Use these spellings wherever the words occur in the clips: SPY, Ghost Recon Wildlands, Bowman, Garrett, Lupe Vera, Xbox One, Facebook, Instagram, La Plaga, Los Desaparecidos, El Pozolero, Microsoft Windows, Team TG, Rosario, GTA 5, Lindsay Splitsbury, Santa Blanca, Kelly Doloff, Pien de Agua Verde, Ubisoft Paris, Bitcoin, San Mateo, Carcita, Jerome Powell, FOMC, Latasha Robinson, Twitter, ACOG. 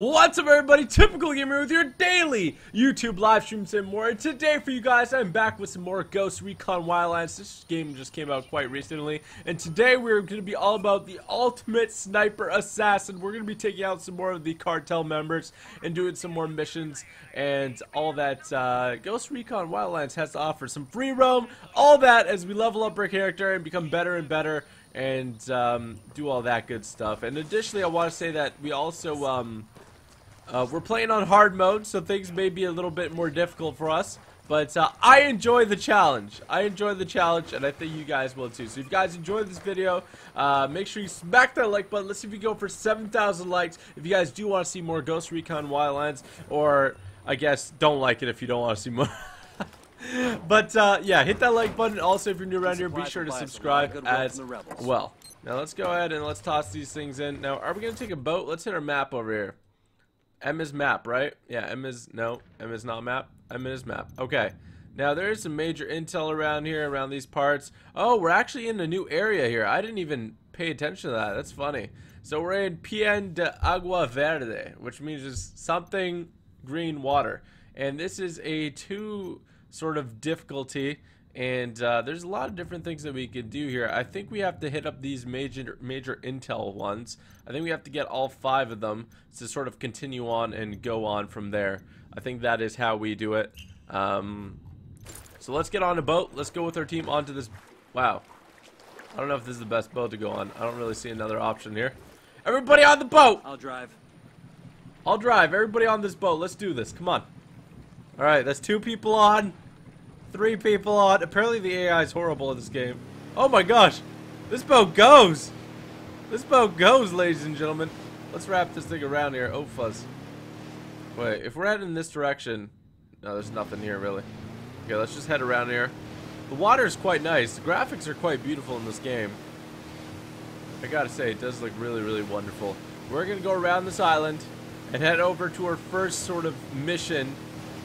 What's up, everybody? TypicalGamer with your daily YouTube live streams and more. And today for you guys, I'm back with some more Ghost Recon Wildlands. This game just came out quite recently, and today we're going to be all about the ultimate sniper assassin. We're going to be taking out some more of the cartel members and doing some more missions and all that. Ghost Recon Wildlands has to offer some free roam, all that, as we level up our character and become better and better and do all that good stuff. And additionally, I want to say that we also we're playing on hard mode, so things may be a little bit more difficult for us, but I enjoy the challenge. I enjoy the challenge, and I think you guys will too. So if you guys enjoyed this video, make sure you smack that like button. Let's see if we go for 7,000 likes. If you guys do want to see more Ghost Recon Wildlands, or I guess don't like it if you don't want to see more. But yeah, hit that like button. Also, if you're new around here, be sure to subscribe as well. Now let's go ahead and let's toss these things in. Now, are we going to take a boat? Let's hit our map over here. M is map, right? Yeah, M is, no, M is not map. M is map. Okay. Now, there is some major intel around here, around these parts. Oh, we're actually in a new area here. I didn't even pay attention to that. That's funny. So, we're in Pien de Agua Verde, which means it's something green water. And this is a 2 sort of difficulty. And there's a lot of different things that we could do here. I think we have to hit up these major intel ones. I think we have to get all 5 of them to sort of continue on and go on from there. I think that is how we do it. So let's get on a boat. Let's go with our team onto this. Wow. I don't know if this is the best boat to go on. I don't really see another option here. Everybody on the boat! I'll drive. I'll drive. Everybody on this boat. Let's do this. Come on. All right. That's 2 people on. 3 people on. Apparently the AI is horrible in this game. Oh my gosh. This boat goes. This boat goes, ladies and gentlemen. Let's wrap this thing around here. Oh, fuzz. Wait, if we're heading this direction... No, there's nothing here, really. Okay, let's just head around here. The water is quite nice. The graphics are quite beautiful in this game. I gotta say, it does look really, really wonderful. We're gonna go around this island and head over to our first sort of mission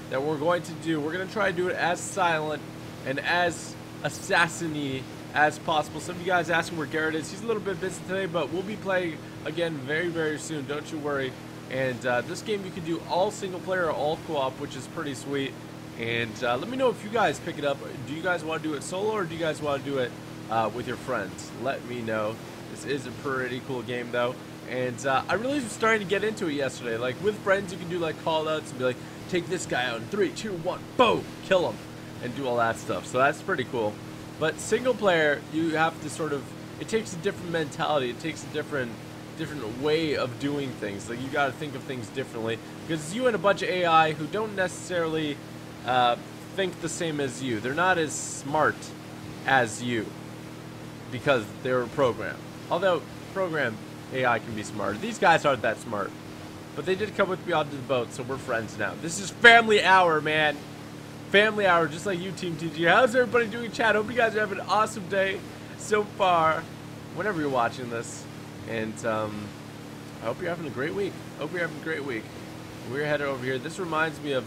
that we're going to do. We're going to try to do it as silent and as assassin-y as possible. Some of you guys asking where Garrett is. He's a little bit busy today, but we'll be playing again very, very soon. Don't you worry. And this game you can do all single player or all co-op, which is pretty sweet. And let me know if you guys pick it up. Do you guys want to do it solo, or do you guys want to do it with your friends? Let me know. This is a pretty cool game, though. And I really was starting to get into it yesterday. Like, with friends, you can do, like, call-outs and be like, take this guy out in 3, 2, 1, boom, kill him, and do all that stuff. So that's pretty cool. But single player, you have to sort of, it takes a different mentality. It takes a different way of doing things. Like, you got to think of things differently, because it's you and a bunch of AI who don't necessarily think the same as you. They're not as smart as you because they're programmed. Although programmed AI can be smart. These guys aren't that smart. But they did come with me onto the boat, so we're friends now. This is family hour, man. Family hour, just like you, Team TG. How's everybody doing, chat? Hope you guys are having an awesome day so far, whenever you're watching this. And I hope you're having a great week. Hope you're having a great week. We're headed over here. This reminds me of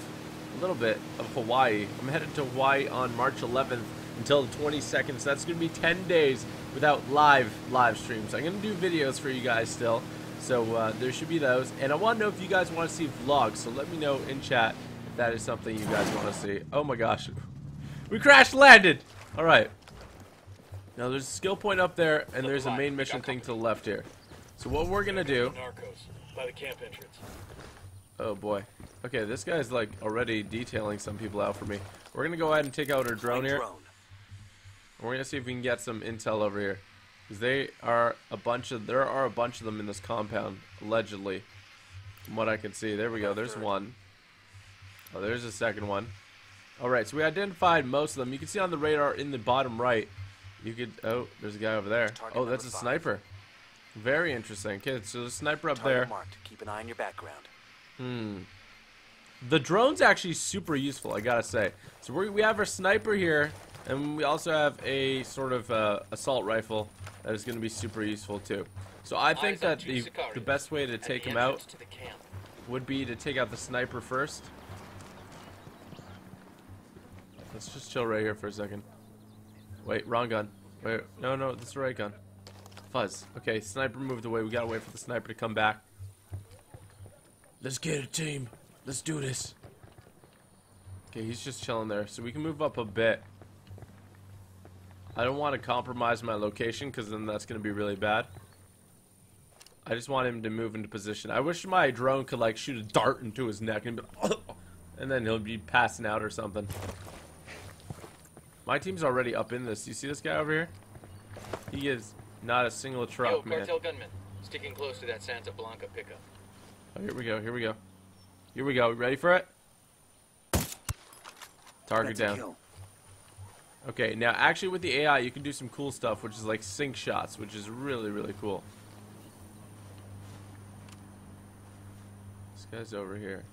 a little bit of Hawaii. I'm headed to Hawaii on March 11th until the 22nd, so that's going to be 10 days without live streams. I'm going to do videos for you guys still. So there should be those, and I want to know if you guys want to see vlogs, so let me know in chat if that is something you guys want to see. Oh my gosh, we crash landed. All right, now there's a skill point up there, and there's a main mission thing to the left here. So what we're gonna do, by the camp entrance. Oh boy, okay, this guy's like already detailing some people out for me. We're gonna go ahead and take out our drone here. We're gonna see if we can get some intel over here. Because there are a bunch of them in this compound, allegedly, from what I can see. There we go. There's one. Oh, there's a second one. All right, so we identified most of them. You can see on the radar in the bottom right. You could. Oh, there's a guy over there. Oh, that's a sniper. Very interesting. Okay, so the sniper up there. Keep an eye on your background. Hmm. The drone's actually super useful, I gotta say. So we have our sniper here. And we also have a sort of assault rifle that is going to be super useful too. So I think that the best way to take him out would be to take out the sniper first. Let's just chill right here for a second. Wait, wrong gun. Wait, no, that's the right gun. Fuzz. Okay, sniper moved away. We gotta wait for the sniper to come back. Let's get it, team. Let's do this. Okay, he's just chilling there, so we can move up a bit. I don't want to compromise my location, because then that's going to be really bad. I just want him to move into position. I wish my drone could, like, shoot a dart into his neck and be like, oh, and then he'll be passing out or something. My team's already up in this. You see this guy over here? He is not a single truck, yo, man. Cartel gunman, sticking close to that Santa Blanca pickup. Oh, here we go, here we go. Here we go. Ready for it? Target down. Okay, now actually with the AI you can do some cool stuff, which is like sync shots, which is really, really cool. This guy's over here.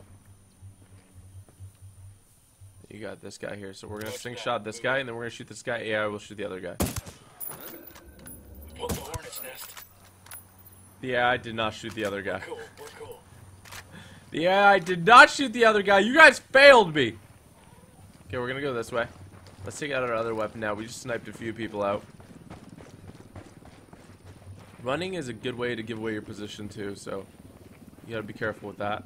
You got this guy here, so we're gonna sync shot this guy, and then we're gonna shoot this guy. AI will shoot the other guy. The hornet's nest. The AI did not shoot the other guy. We're cool. We're cool. The AI did not shoot the other guy. You guys failed me. Okay, we're gonna go this way. Let's take out our other weapon now. We just sniped a few people out. Running is a good way to give away your position too, so you gotta be careful with that.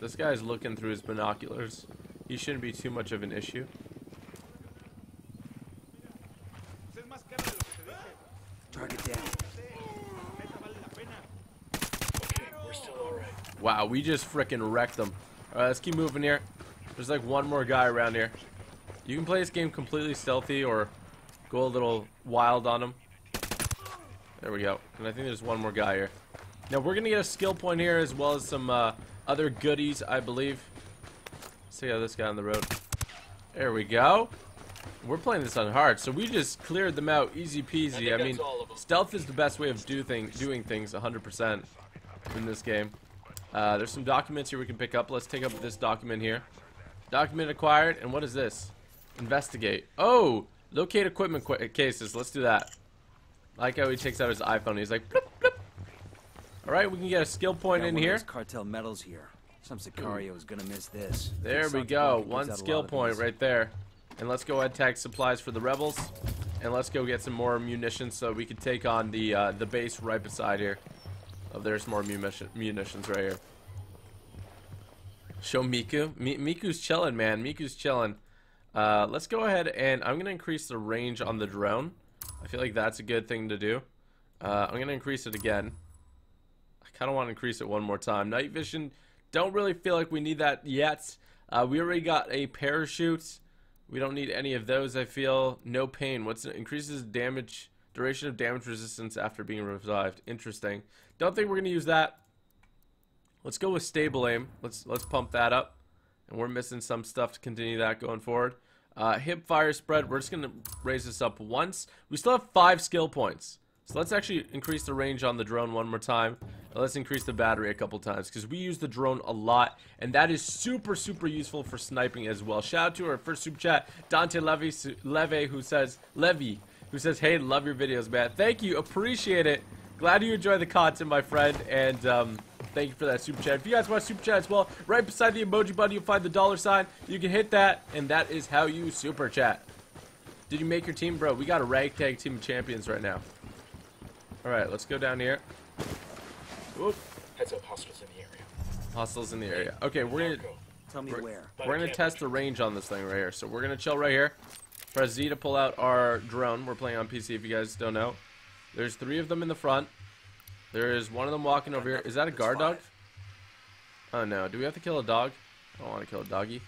This guy's looking through his binoculars. He shouldn't be too much of an issue. Target down. Okay, we're still alright. Wow, we just frickin' wrecked them. Alright, let's keep moving here. There's like one more guy around here. You can play this game completely stealthy or go a little wild on him. There we go. And I think there's one more guy here. Now we're going to get a skill point here as well as some other goodies, I believe. Let's take out this guy on the road. There we go. We're playing this on hard, so we just cleared them out easy peasy. I mean, stealth is the best way of doing things 100% in this game. There's some documents here we can pick up. Let's take up this document here. Document acquired. And what is this? Investigate. Oh, locate equipment cases. Let's do that. I like how he takes out his iPhone. He's like, bloop, bloop. All right, we can get a skill point in here. Cartel medals here. Some Sicario is gonna miss this. There we go. One skill point right there. And let's go ahead tag supplies for the rebels. And let's go get some more munitions so we can take on the base right beside here. Oh, there's more munitions right here. Show Miku. Miku's chilling, man. Miku's chilling. Let's go ahead and I'm gonna increase the range on the drone. I feel like that's a good thing to do. I'm gonna increase it again. I kind of want to increase it one more time. Night vision, don't really feel like we need that yet. We already got a parachute. We don't need any of those. I feel no pain. What's it increases damage, duration of damage resistance after being revived. Interesting. Don't think we're gonna use that. Let's go with stable aim. Let's pump that up. And we're missing some stuff to continue that going forward. Hip fire spread. We're just going to raise this up once. We still have 5 skill points. So let's actually increase the range on the drone one more time. And let's increase the battery a couple times. Because we use the drone a lot. And that is super, super useful for sniping as well. Shout out to our first super chat, Dante Levy, who says, hey, love your videos, man. Thank you. Appreciate it. Glad you enjoy the content, my friend. And, thank you for that super chat. If you guys want super chat as well, right beside the emoji button, you'll find the $. You can hit that, and that is how you super chat. Did you make your team? Bro, we got a ragtag team of champions right now. Alright, let's go down here. Whoop. Heads up, hostiles in the area. Hostiles in the area. Okay, we're gonna... Tell me where. We're gonna test the range on this thing right here. So we're gonna chill right here. Press Z to pull out our drone. We're playing on PC if you guys don't know. There's 3 of them in the front. There is one of them walking over here. Is that a guard dog? Oh no, do we have to kill a dog? I don't want to kill a doggy.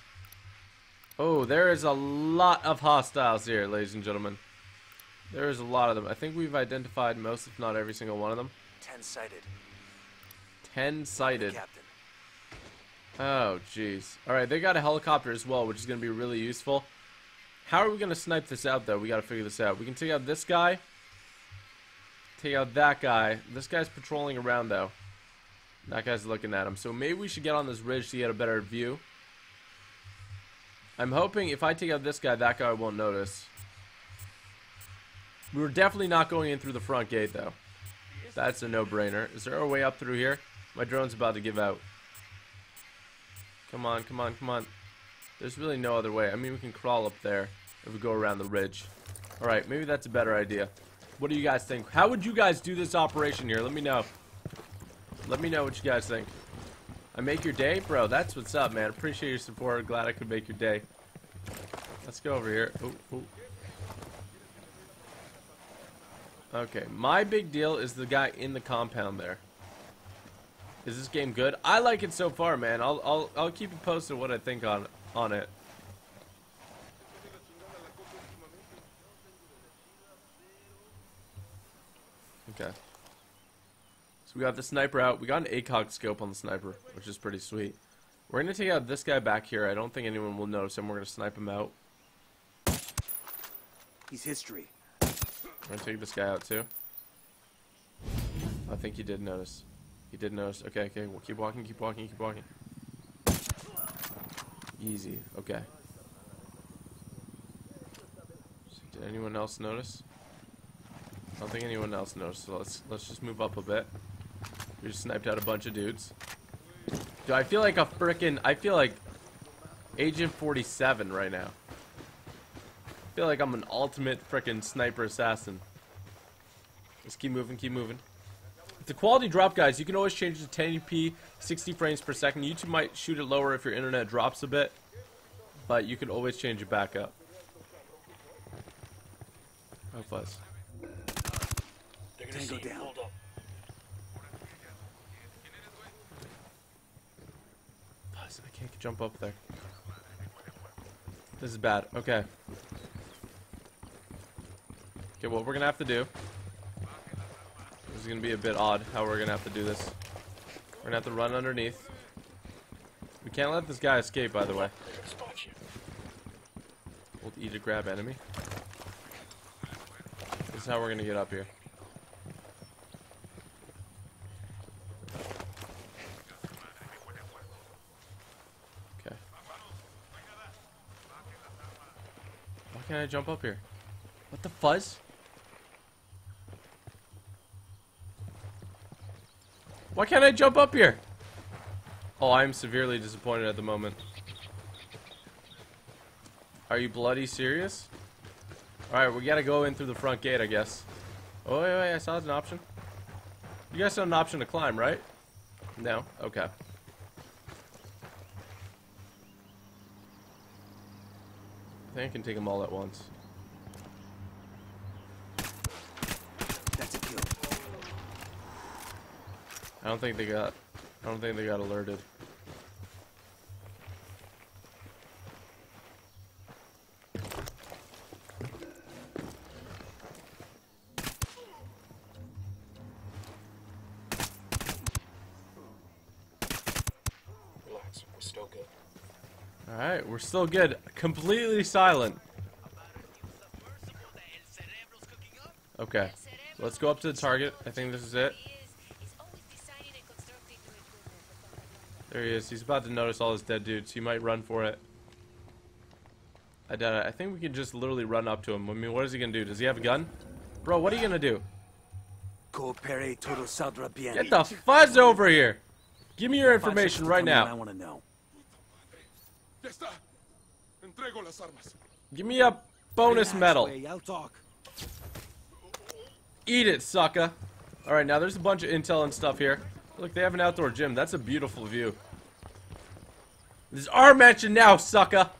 Oh, there is a lot of hostiles here, ladies and gentlemen. There is a lot of them. I think we've identified most, if not every single one of them. 10 sighted. 10 sighted. Oh, jeez. Alright, they got a helicopter as well, which is going to be really useful. How are we going to snipe this out, though? We got to figure this out. We can take out this guy. Take out that guy. This guy's patrolling around though. That guy's looking at him. So maybe we should get on this ridge to get a better view. I'm hoping if I take out this guy, that guy won't notice. We were definitely not going in through the front gate though. That's a no-brainer. Is there a way up through here? My drone's about to give out. Come on, come on, come on. There's really no other way. I mean, we can crawl up there if we go around the ridge. Alright, maybe that's a better idea. What do you guys think? How would you guys do this operation here? Let me know. Let me know what you guys think. I make your day? Bro, that's what's up, man. Appreciate your support. Glad I could make your day. Let's go over here. Ooh, ooh. Okay, my big deal is the guy in the compound there. Is this game good? I like it so far, man. I'll keep you posted what I think on it. Okay. So we got the sniper out. We got an ACOG scope on the sniper, which is pretty sweet. We're gonna take out this guy back here. I don't think anyone will notice him. We're gonna snipe him out. He's history. I'm gonna take this guy out too. I think he did notice. He did notice. Okay, okay. We'll keep walking, keep walking, keep walking. Easy. Okay. So did anyone else notice? I don't think anyone else noticed. So let's just move up a bit. We just sniped out a bunch of dudes. Do I feel like a frickin'? I feel like Agent 47 right now. I feel like I'm an ultimate frickin' sniper assassin. Just keep moving, keep moving. The quality drop, guys, you can always change it to 1080p, 60 frames per second. YouTube might shoot it lower if your internet drops a bit, but you can always change it back up. Help us. They're gonna go down. Hold up. I can't jump up there. This is bad. Okay. Okay, what we're gonna have to do, this is gonna be a bit odd how we're gonna have to do this. We're gonna have to run underneath. We can't let this guy escape, by the way. Hold E to grab enemy. This is how we're gonna get up here. Okay. Why can't I jump up here? What the fuzz? Why can't I jump up here? Oh, I'm severely disappointed at the moment. Are you bloody serious? Alright, we gotta go in through the front gate, I guess. Oh, wait, wait, I saw an option. You guys saw an option to climb, right? No? Okay. I think I can take them all at once. I don't think they got alerted. Relax, we're still good. All right, we're still good. Completely silent. Okay, let's go up to the target. I think this is it. There he is. He's about to notice all his dead dudes. He might run for it. I doubt it. I think we can just literally run up to him. I mean, what is he gonna do? Does he have a gun? Bro, what are you gonna do? Get the fuzz over here! Give me your information right now. I want to know. Give me a bonus medal. Eat it, sucker. Alright, now there's a bunch of intel and stuff here. Look, they have an outdoor gym. That's a beautiful view. This is our mansion now, sucker!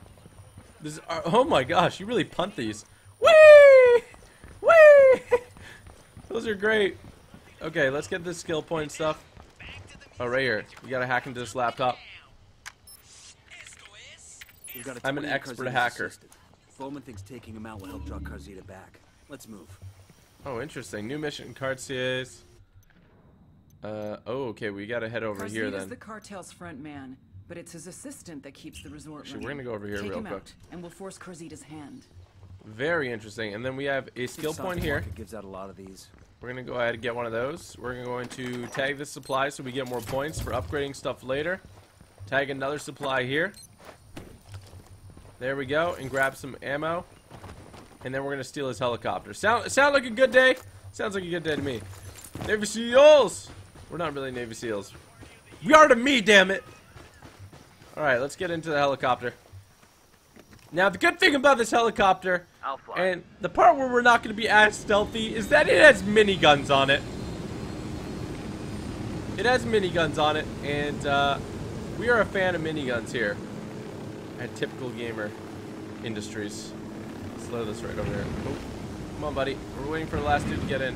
This is our... Oh my gosh, you really punt these. Whee! Whee! Those are great. Okay, let's get this skill point stuff. Oh, right here. We gotta hack into this laptop. I'm an expert hacker. Bowman thinks taking him out will help draw Carcita back. Let's move. Oh, interesting. New mission, Carcita. Oh, okay, we gotta head over Carcita's here then. The cartel's front man, but it's his assistant that keeps the resort. Actually, we're gonna go over here real quick, and we'll force Carcita's hand. Very interesting. And then we have a skill point here. Gives out a lot of these. We're gonna go ahead and get one of those. We're going to tag this supply so we get more points for upgrading stuff later. Tag another supply here. There we go, and grab some ammo. And then we're gonna steal his helicopter. Sound like a good day? Sounds like a good day to me. Navy SEALs. We're not really Navy SEALs. We are to me, damn it! Alright, let's get into the helicopter. Now, the good thing about this helicopter, and the part where we're not going to be as stealthy, is that it has miniguns on it. It has miniguns on it, and We are a fan of miniguns here at TypicalGamer Industries. Let's load this right over there. Oh, come on, buddy. We're waiting for the last dude to get in.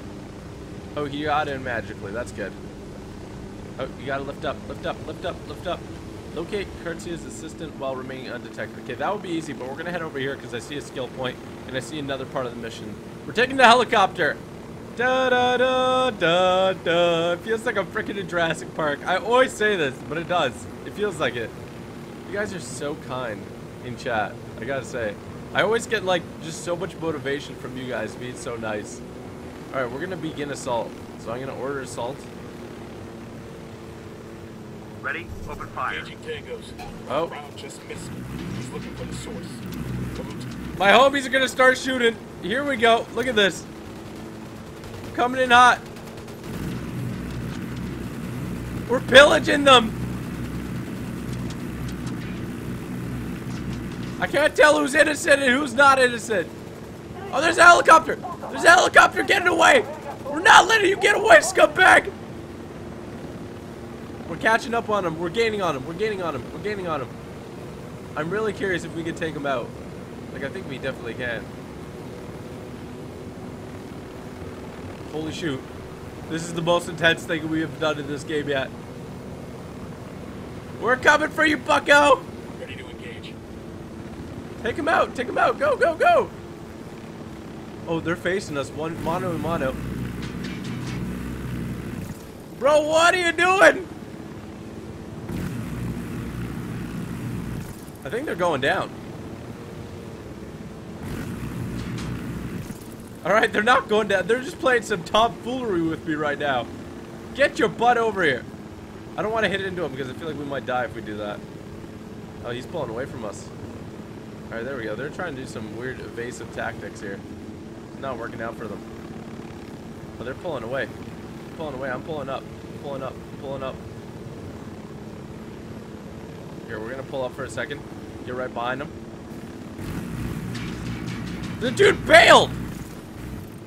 Oh, he got in magically. That's good. Oh, you gotta lift up, lift up, lift up, lift up. Locate Carcita's assistant while remaining undetected. Okay, that would be easy, but we're gonna head over here because I see a skill point and I see another part of the mission. We're taking the helicopter. Da da da da da. It feels like I'm freaking in Jurassic Park. I always say this, but it does. It feels like it. You guys are so kind in chat. I gotta say, I always get like just so much motivation from you guys being so nice. All right, we're gonna begin assault. So I'm gonna order assault. Ready? Open fire. Oh. He's looking for the source. My homies are gonna start shooting. Here we go. Look at this. Coming in hot. We're pillaging them. I can't tell who's innocent and who's not innocent. Oh, there's a helicopter. There's a helicopter getting away. We're not letting you get away, scumbag. We're catching up on him. We're gaining on him. We're gaining on him. We're gaining on him. I'm really curious if we can take him out. Like, I think we definitely can. Holy shoot. This is the most intense thing we have done in this game yet. We're coming for you, bucko! Ready to engage. Take him out. Take him out. Go, go, go! Oh, they're facing us. One mano a mano. Bro, what are you doing? I think they're going down. Alright, they're not going down. They're just playing some tomfoolery with me right now. Get your butt over here. I don't want to hit into him because I feel like we might die if we do that. Oh, he's pulling away from us. Alright, there we go. They're trying to do some weird evasive tactics here. It's not working out for them. Oh, they're pulling away. Pulling away. I'm pulling up. Pulling up. Pulling up. Here, we're gonna pull up for a second. Get right behind him. The dude bailed!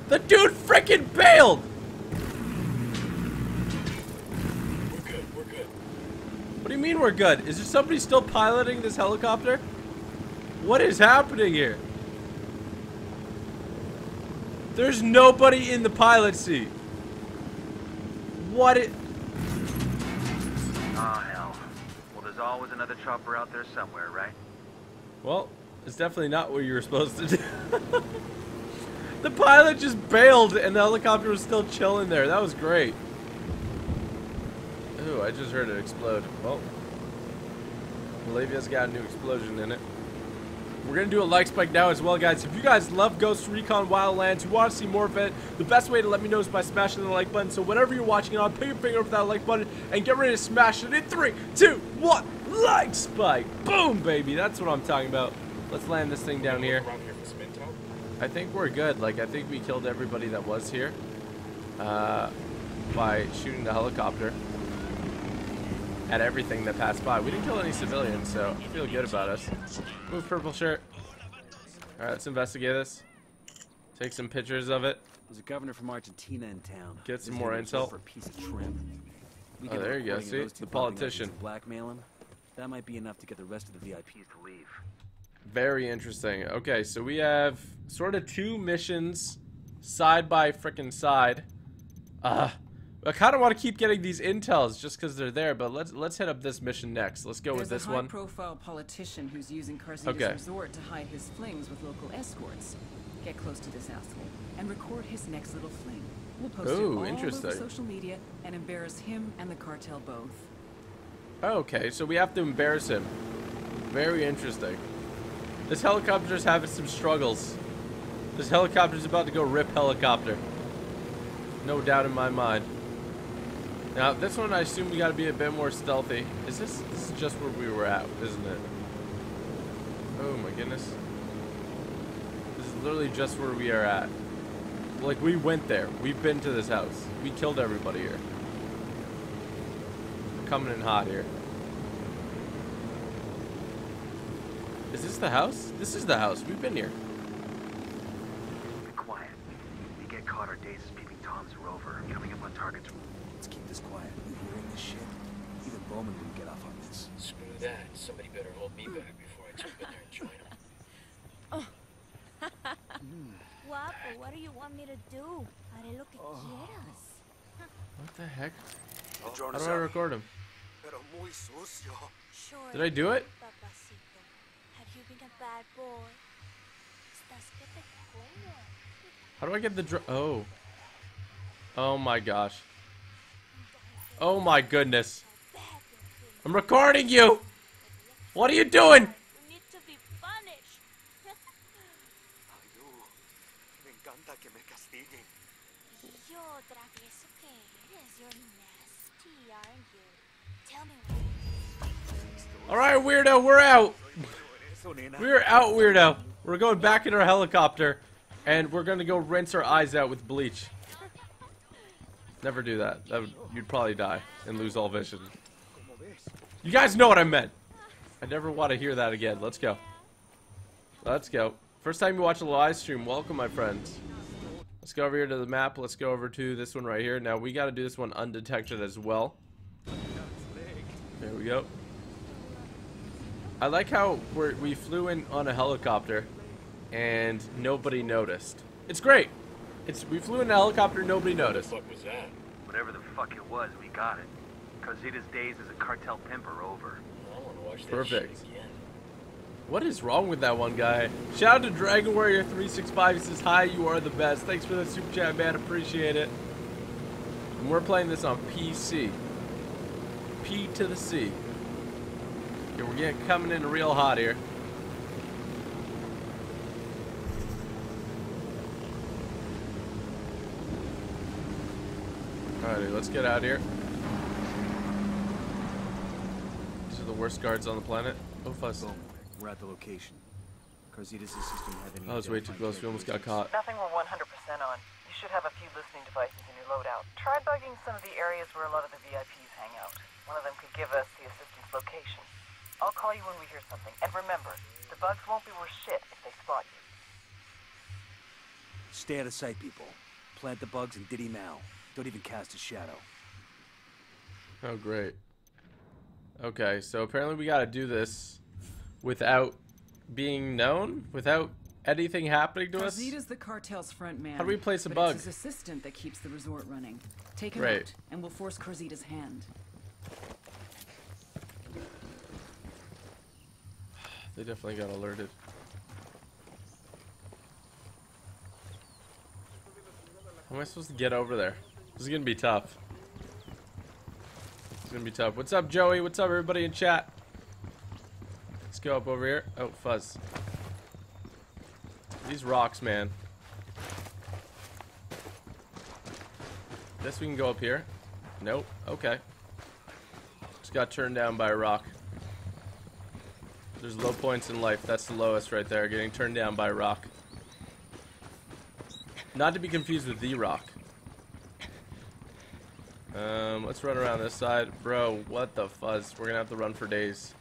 The dude freaking bailed! We're good, we're good. What do you mean we're good? Is there somebody still piloting this helicopter? What is happening here? There's nobody in the pilot seat. What it... There's always another chopper out there somewhere, right? Well, it's definitely not what you were supposed to do. The pilot just bailed and the helicopter was still chilling there. That was great. Ooh, I just heard it explode. Well, Malavia's got a new explosion in it. We're going to do a like spike now as well, guys. If you guys love Ghost Recon Wildlands, you want to see more of it, the best way to let me know is by smashing the like button. So whenever you're watching it on, put your finger over that like button and get ready to smash it in 3, 2, 1. Like spike. Boom, baby. That's what I'm talking about. Let's land this thing down here. I think we're good. Like, I think we killed everybody that was here by shooting the helicopter at everything that passed by. We didn't kill any civilians, so I feel good about us. Move, purple shirt. All right, let's investigate this. Take some pictures of it. There's a governor from Argentina in town. Get some more intel. Oh, there you go. See, the politician. Blackmail him. That might be enough to get the rest of the VIPs to leave. Very interesting. Okay, so we have sort of two missions side by frickin' side. I kind of want to keep getting these intels just because they're there, but let's hit up this mission next. Let's go with this one. There's a high-profile politician who's using Carcita's resort to hide his flings with local escorts. Get close to this asshole and record his next little fling. We'll post it all over social media and embarrass him and the cartel both. Okay, so we have to embarrass him. Very interesting. This helicopter's having some struggles. This helicopter's about to go rip helicopter. No doubt in my mind. Now, this one, I assume we gotta be a bit more stealthy. Is this... this is just where we were at, isn't it? Oh my goodness. This is literally just where we are at. Like, we went there. We've been to this house. We killed everybody here. We're coming in hot here. Is this the house? This is the house. We've been here. Be quiet. If we get caught, our days as peeping toms are over. Coming up on targets... Let's keep this quiet. We're hearing this shit. Even Bowman wouldn't get off on this. Wildlands. Screw that. Somebody better hold me back before I jump in there and join them. Oh. What do you want me to do? Haré lo que quieras. What the heck? How do I record him? Did I do it? How do I get the drum? Oh. Oh my gosh. Oh my goodness. I'm recording you! What are you doing? You need to be punished. Me encanta que me castiguen. Yo travieso que eres. You're nasty, aren't you? Tell me. Alright, weirdo, we're out. We're out, weirdo. We're going back in our helicopter. And we're gonna go rinse our eyes out with bleach. Never do that. You'd probably die and lose all vision. You guys know what I meant. I never want to hear that again. Let's go. Let's go. First time you watch a live stream, welcome my friends. Let's go over here to the map. Let's go over to this one right here. Now we got to do this one undetected as well. There we go. I like how we flew in on a helicopter and nobody noticed. It's great. We flew in a helicopter, nobody noticed. What was that? Whatever the fuck it was, we got it. Carcita's days as a cartel pimp are over. I want to watch perfect. That shit again. What is wrong with that one guy? Shout out to Dragon Warrior 365. He says, "Hi, you are the best. Thanks for the super chat, man. Appreciate it." And we're playing this on PC. P to the C. Okay, we're getting coming in real hot here. Alrighty, let's get out of here. These are the worst guards on the planet. Oh, fuss. We're at the location. Carcita's system had any. Oh, it's way too close. We almost got caught. Nothing we're 100% on. You should have a few listening devices in your loadout. Try bugging some of the areas where a lot of the VIPs hang out. One of them could give us the assistant's location. I'll call you when we hear something. And remember, the bugs won't be worth shit if they spot you. Stay out of sight, people. Plant the bugs and diddy now. Don't even cast a shadow. Oh, great. Okay, so apparently we gotta do this without being known, without anything happening to us. Carcita's the cartel's front man. How do we place a bug? It's his assistant that keeps the resort running. Take him out, and we'll force Carcita's hand. They definitely got alerted. How am I supposed to get over there? This is gonna be tough. It's gonna be tough. What's up, Joey? What's up, everybody in chat? Let's go up over here. Oh, fuzz. These rocks, man. Guess we can go up here. Nope. Okay. Just got turned down by a rock. There's low points in life. That's the lowest right there. Getting turned down by a rock. Not to be confused with the rock. Let's run around this side. Bro, what the fuzz? We're gonna have to run for days.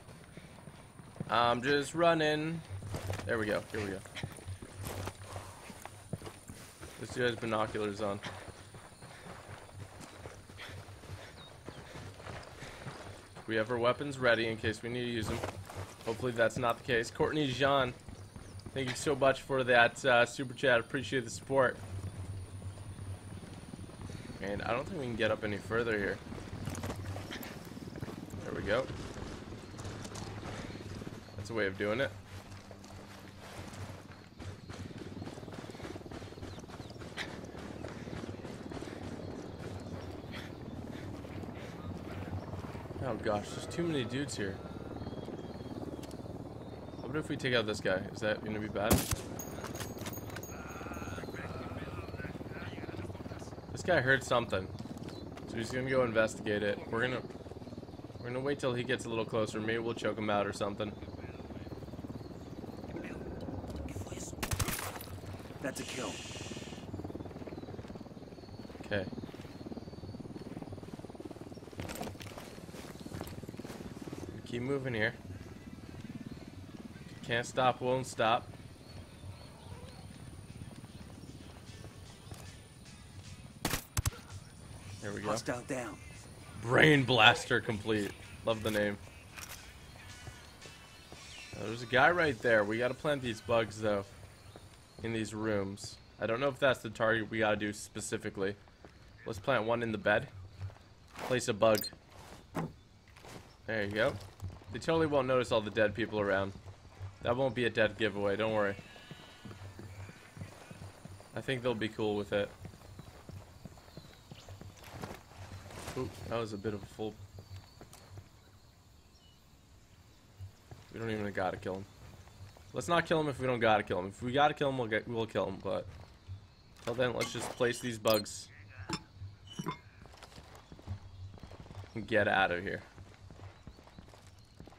I'm just running. There we go. Here we go. This dude has binoculars on. We have our weapons ready in case we need to use them. Hopefully that's not the case. Courtney Jean, thank you so much for that super chat. Appreciate the support. And I don't think we can get up any further here. There we go. That's a way of doing it. Oh gosh, there's too many dudes here. What if we take out this guy? Is that gonna be bad? This guy heard something, so he's gonna go investigate it. We're gonna wait till he gets a little closer. Maybe we'll choke him out or something. That's a kill. Okay. Keep moving here. Can't stop, won't stop. There we go. Hostile down. Brain blaster complete. Love the name. There's a guy right there. We gotta plant these bugs, though, in these rooms. I don't know if that's the target we gotta do specifically. Let's plant one in the bed. Place a bug. There you go. They totally won't notice all the dead people around. That won't be a dead giveaway, don't worry. I think they'll be cool with it. Oop, that was a bit of a full... We don't even gotta kill him. Let's not kill him if we don't gotta kill him. If we gotta kill him, we'll kill him, but... Till then, let's just place these bugs. And get out of here.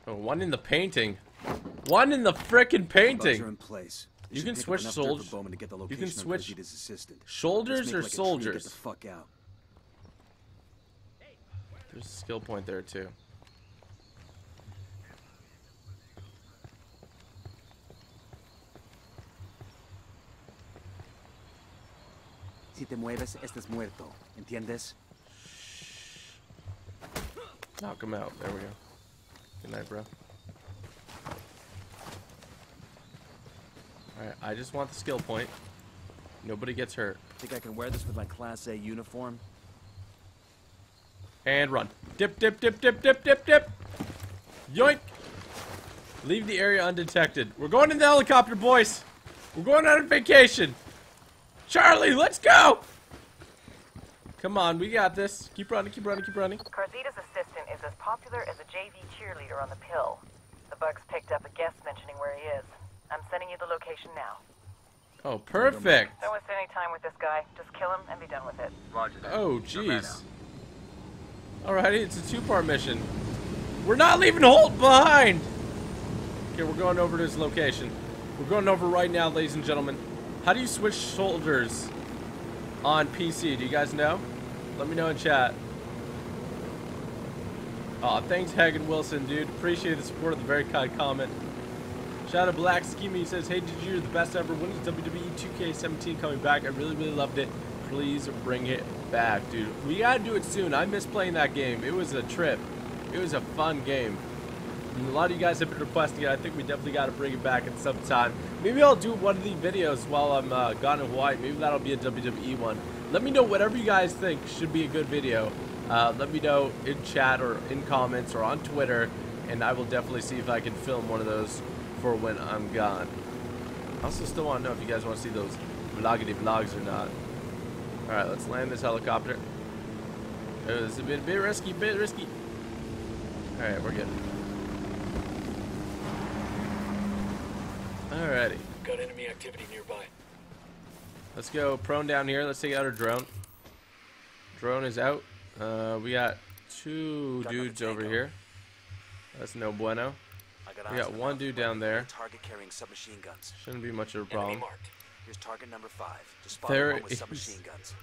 Oh, one in the painting. One in the frickin' painting! The bugs are in place. You can switch soldiers. You can switch shoulders or soldiers. Get the fuck out. There's a skill point there too. Si te mueves, estás muerto. ¿Entiendes? Knock him out. There we go. Good night, bro. Alright, I just want the skill point. Nobody gets hurt. Think I can wear this with my Class A uniform? And run. Dip, dip, dip, dip, dip, dip, dip. Yoink. Leave the area undetected. We're going in the helicopter, boys. We're going on a vacation. Charlie, let's go. Come on, we got this. Keep running, keep running, keep running. Carcita's assistant is as popular as a JV cheerleader on the pill. The bugs picked up a guest mentioning where he is. I'm sending you the location now. Oh, perfect. Don't waste any time with this guy. Just kill him and be done with it. Roger that. Oh, jeez. Alrighty, it's a two-part mission. We're not leaving Holt behind! Okay, we're going over to his location. We're going over right now, ladies and gentlemen. How do you switch soldiers on PC? Do you guys know? Let me know in chat. Aw, thanks, Hagen Wilson, dude. Appreciate the support of the very kind comment. Shout out to Black Scheme, says, hey, did you the best ever? When is WWE 2K17 coming back? I really, really loved it. Please bring it back, dude. We gotta do it soon. I miss playing that game. It was a trip. It was a fun game. And a lot of you guys have been requesting it. I think we definitely gotta bring it back at some time. Maybe I'll do one of the videos while I'm gone in Hawaii. Maybe that'll be a WWE one. Let me know whatever you guys think should be a good video. Let me know in chat or in comments or on Twitter. And I will definitely see if I can film one of those for when I'm gone. I also still want to know if you guys want to see those vloggity vlogs or not. Alright, let's land this helicopter. It was a bit risky, bit risky. Alright, we're good. Alrighty. Got enemy activity nearby. Let's go prone down here. Let's take out our drone. Drone is out. We got two dudes over here. That's no bueno. We got one dude down there. Target carrying submachine guns. Shouldn't be much of a problem. Here's target number 5. Just spot one with submachine guns.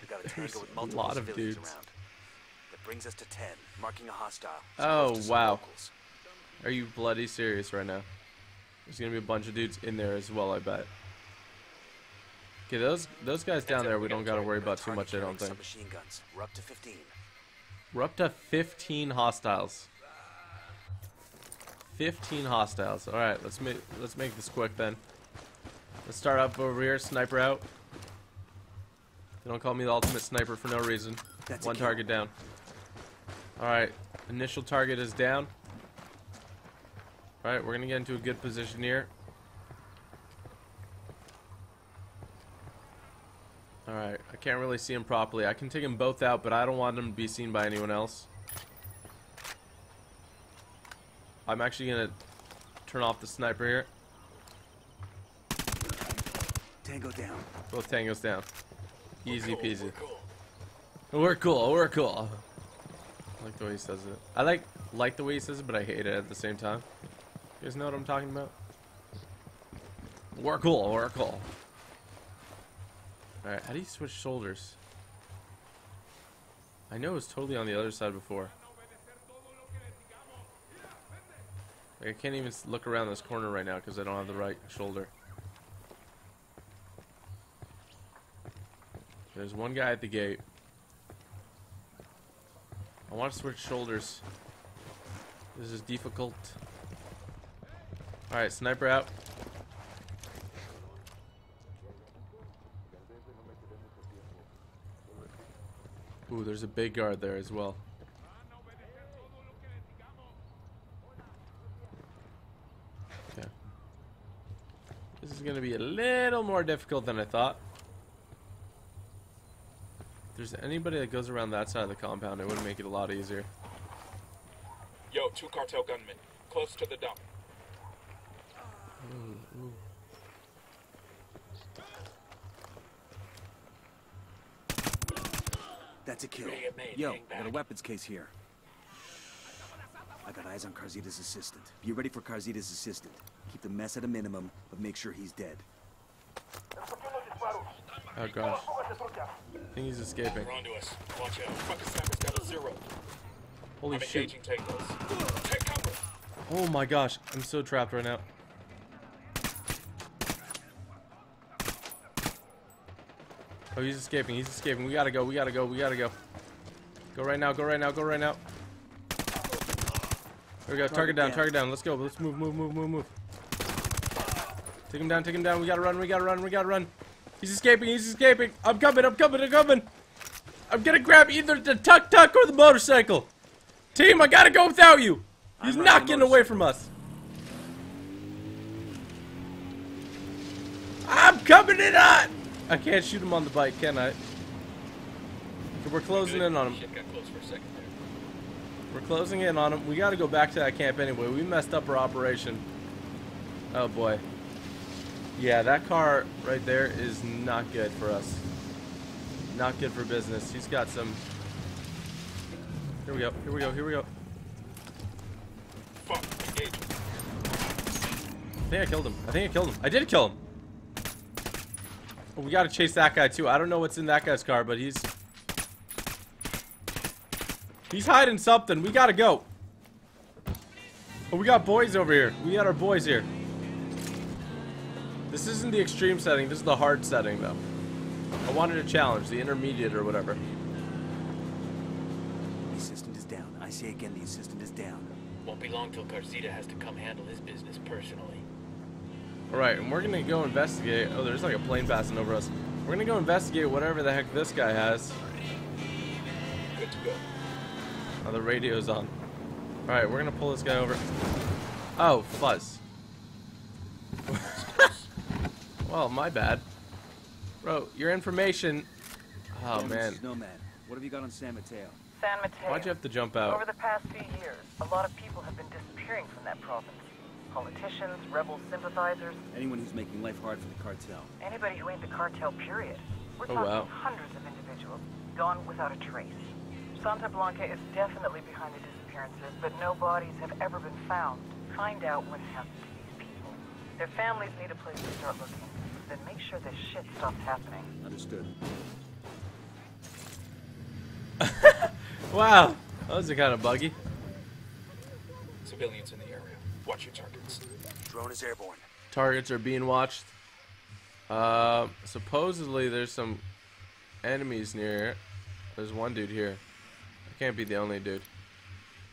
We got a tango with multiple civilians around. That brings us to 10, marking a hostile. Oh wow! Are you bloody serious right now? There's gonna be a bunch of dudes in there as well, I bet. Okay, those guys down there, we don't gotta worry about too much, I don't think. We're up to 15. We're up to 15 hostiles. 15 hostiles. All right, let's make this quick then. Let's start up over here, sniper out. They don't call me the ultimate sniper for no reason. That's one target down. Alright, initial target is down. Alright, we're gonna get into a good position here. Alright, I can't really see him properly. I can take them both out, but I don't want them to be seen by anyone else. I'm actually gonna turn off the sniper here. Tango down. Both tangos down. Easy peasy. We're cool. We're cool. I like the way he says it. I like the way he says it, but I hate it at the same time. You guys know what I'm talking about? We're cool. We're cool. All right. How do you switch shoulders? I know it was totally on the other side before. Like, I can't even look around this corner right now because I don't have the right shoulder. There's one guy at the gate. I want to switch shoulders. This is difficult. Alright, sniper out. Ooh, there's a big guard there as well. Okay. This is going to be a little more difficult than I thought. If there's anybody that goes around that side of the compound, it would make it a lot easier. Yo, two cartel gunmen. Close to the dump. Ooh, ooh. That's a kill. Yo, I got a weapons case here. I got eyes on Carcita's assistant. Be ready for Carcita's assistant. Keep the mess at a minimum, but make sure he's dead. Oh gosh. I think he's escaping. They're onto us. Watch out. Fucking sniper's got a zero. Holy shit. Oh my gosh. I'm so trapped right now. Oh, he's escaping. He's escaping. We gotta go. We gotta go. We gotta go. Go right now. Go right now. Go right now. There we go. Target down. Target down. Let's go. Let's move. Move. Move. Move. Move. Take him down. Take him down. We gotta run. We gotta run. We gotta run. He's escaping. He's escaping. I'm coming. I'm coming. I'm coming. I'm gonna grab either the tuk-tuk or the motorcycle. Team, I gotta go without you. He's not getting away from us. I'm coming in hot. I can't shoot him on the bike, can I? We're closing in on him. Shit got close for a second there. We're closing in on him. We got to go back to that camp anyway. We messed up our operation. Oh boy. Yeah, that car right there is not good for us. Not good for business. He's got some. Here we go. Here we go. Here we go. Fuck. I think I killed him. I think I killed him. I did kill him. We gotta chase that guy too. I don't know what's in that guy's car, but he's hiding something. We gotta go. Oh, we got boys over here. We got our boys here. This isn't the extreme setting. This is the hard setting, though. I wanted to challenge the intermediate or whatever. The assistant is down. I say again, the assistant is down. Won't be long till Carcita has to come handle his business personally. Alright, and we're gonna go investigate. Oh, there's like a plane passing over us. We're gonna go investigate whatever the heck this guy has. Good to go. Oh, the radio's on. Alright, we're gonna pull this guy over. Oh, fuzz. Well, my bad. Bro, your information. Oh, man. Snowman, what have you got on San Mateo? San Mateo. Why'd you have to jump out? Over the past few years, a lot of people have been disappearing from that province. Politicians, rebel sympathizers. Anyone who's making life hard for the cartel. Anybody who ain't the cartel, period. We're talking hundreds of individuals, gone without a trace. Santa Blanca is definitely behind the disappearances, but no bodies have ever been found. Find out what happened to these people. Their families need a place to start looking. Then make sure this shit stops happening. Understood. Wow, that was kind of buggy. Civilians in the area. Watch your targets. Drone is airborne. Targets are being watched. Supposedly there's some enemies near. There's one dude here. I can't be the only dude.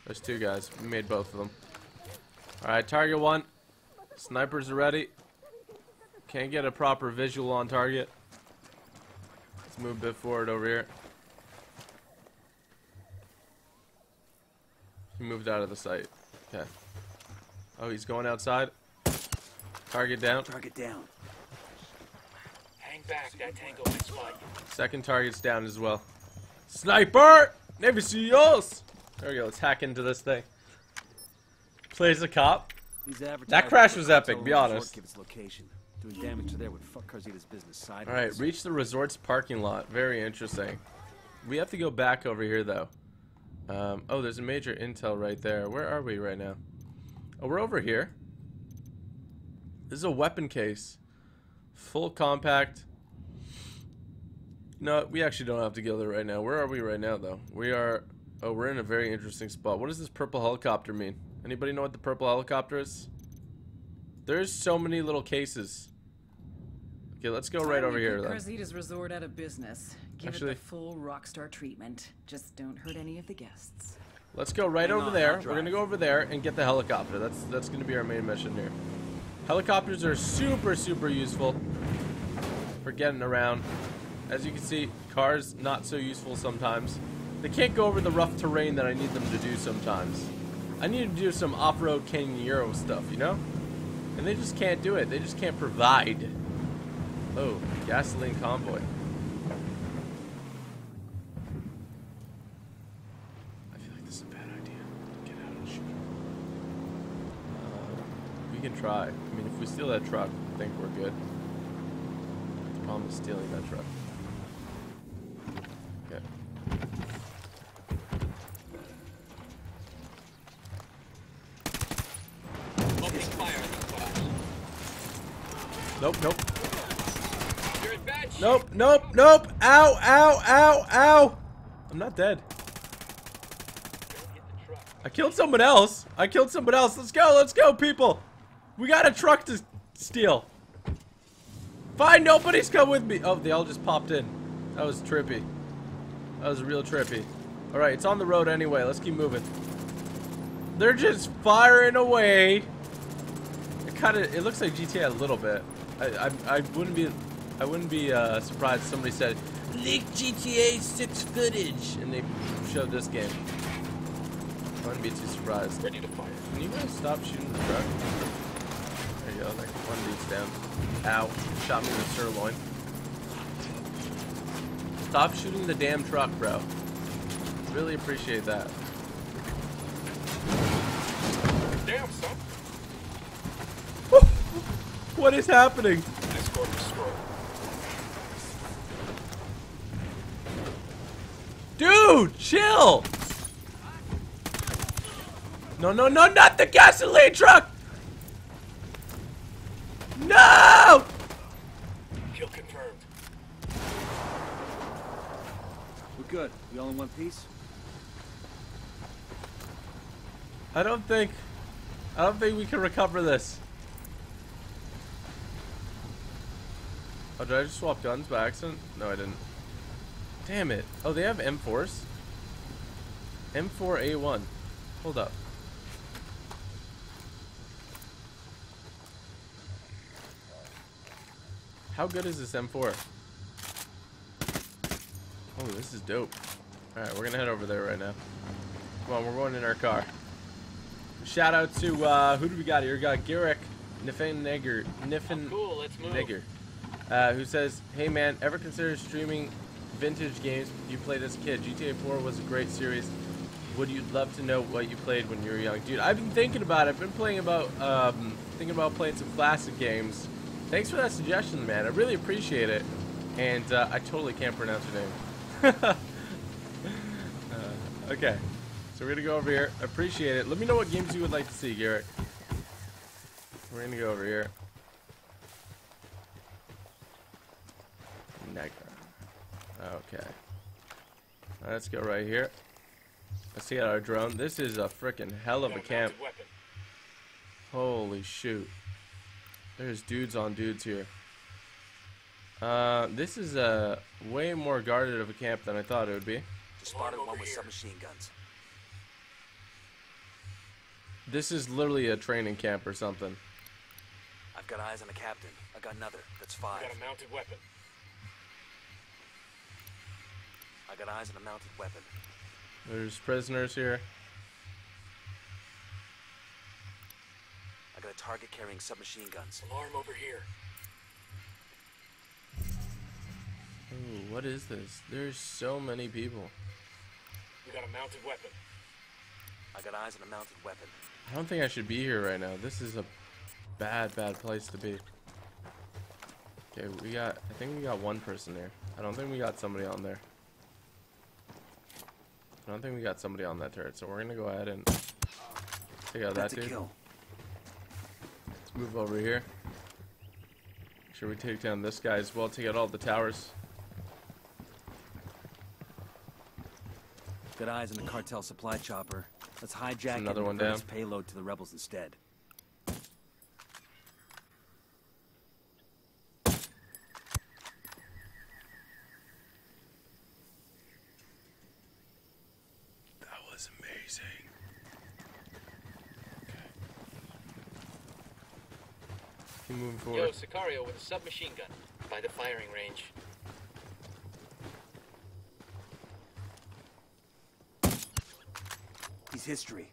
There's two guys. We made both of them. Alright, target one. Snipers are ready. Can't get a proper visual on target. Let's move a bit forward over here. He moved out of the sight. Okay. Oh, he's going outside. Target down. Target down. Hang back, that tango might spot you. Second target's down as well. Sniper! Never see us! There we go, let's hack into this thing. Plays a cop. That crash was epic, be honest. Alright, reach the resort's parking lot. Very interesting. We have to go back over here, though. Oh, there's a major intel right there. Where are we right now? Oh, we're over here. This is a weapon case. Full compact. No, we actually don't have to go there right now. Where are we right now, though? We are... Oh, we're in a very interesting spot. What does this purple helicopter mean? Anybody know what the purple helicopter is? There's so many little cases. Okay, let's go right over here, though. Carcita's resort out of business. Give it the full rockstar treatment. Just don't hurt any of the guests. Let's go right over there. We're gonna go over there and get the helicopter. That's gonna be our main mission here. Helicopters are super useful for getting around. As you can see, cars not so useful sometimes. They can't go over the rough terrain that I need them to do sometimes. I need to do some off-road canyonero stuff, you know? And they just can't do it. They just can't provide. Oh, gasoline convoy. I feel like this is a bad idea. Get out and shoot. We can try. I mean, if we steal that truck, I think we're good. The problem is stealing that truck. Nope. You're in bad shape. Nope. Ow. I'm not dead. I killed someone else. Let's go, people. We got a truck to steal. Fine, nobody's come with me. Oh, they all just popped in. That was trippy. That was real trippy. All right, it's on the road anyway. Let's keep moving. They're just firing away. It kind of, it looks like GTA a little bit. I wouldn't be surprised if somebody said, leak GTA 6 footage, and they showed this game. I wouldn't be too surprised. Ready to fire. Can you guys stop shooting the truck? There you go, like one dude's down. Ow, shot me in the sirloin. Stop shooting the damn truck, bro. Really appreciate that. Damn, son. What is happening? Dude, chill! No, not the gasoline truck! No! Kill confirmed. We're good. We all in one piece? I don't think we can recover this. Oh, did I just swap guns by accident? No, I didn't. Damn it. Oh, they have M4s. M4A1. Hold up. How good is this M4? Oh, this is dope. Alright, we're gonna head over there right now. Come on, we're going in our car. Shout out to, who do we got here? We got Garrett Niffenegger. Who says, hey man, ever consider streaming vintage games you played as a kid? GTA 4 was a great series. Would you love to know what you played when you were young? Dude, I've been thinking about it. I've been playing about, thinking about playing some classic games. Thanks for that suggestion, man. I really appreciate it. And I totally can't pronounce your name. Okay, so we're going to go over here. Appreciate it. Let me know what games you would like to see, Garrett. We're going to go over here. Okay, let's go right here. Let's get our drone. This is a freaking hell of a camp. Holy shoot, there's dudes on dudes here. This is a way more guarded of a camp than I thought it would be. Spotted one with submachine guns. This is literally a training camp or something. I've got eyes on the captain. I got another. That's 5. Got a mounted weapon. I got eyes on a mounted weapon. There's prisoners here. I got a target carrying submachine guns. Alarm over here. Ooh, what is this? There's so many people. We got a mounted weapon. I got eyes on a mounted weapon. I don't think I should be here right now. This is a bad place to be. Okay, we got, I think we got one person there. I don't think we got somebody on there. I don't think we got somebody on that turret, so we're gonna go ahead and take out that dude. Let's move over here. Make sure we take down this guy as well, take out all the towers. Good eyes on the cartel supply chopper. Let's hijack another one down. Payload to the rebels instead. Keep moving forward. Yo, Sicario with a submachine gun by the firing range. He's history.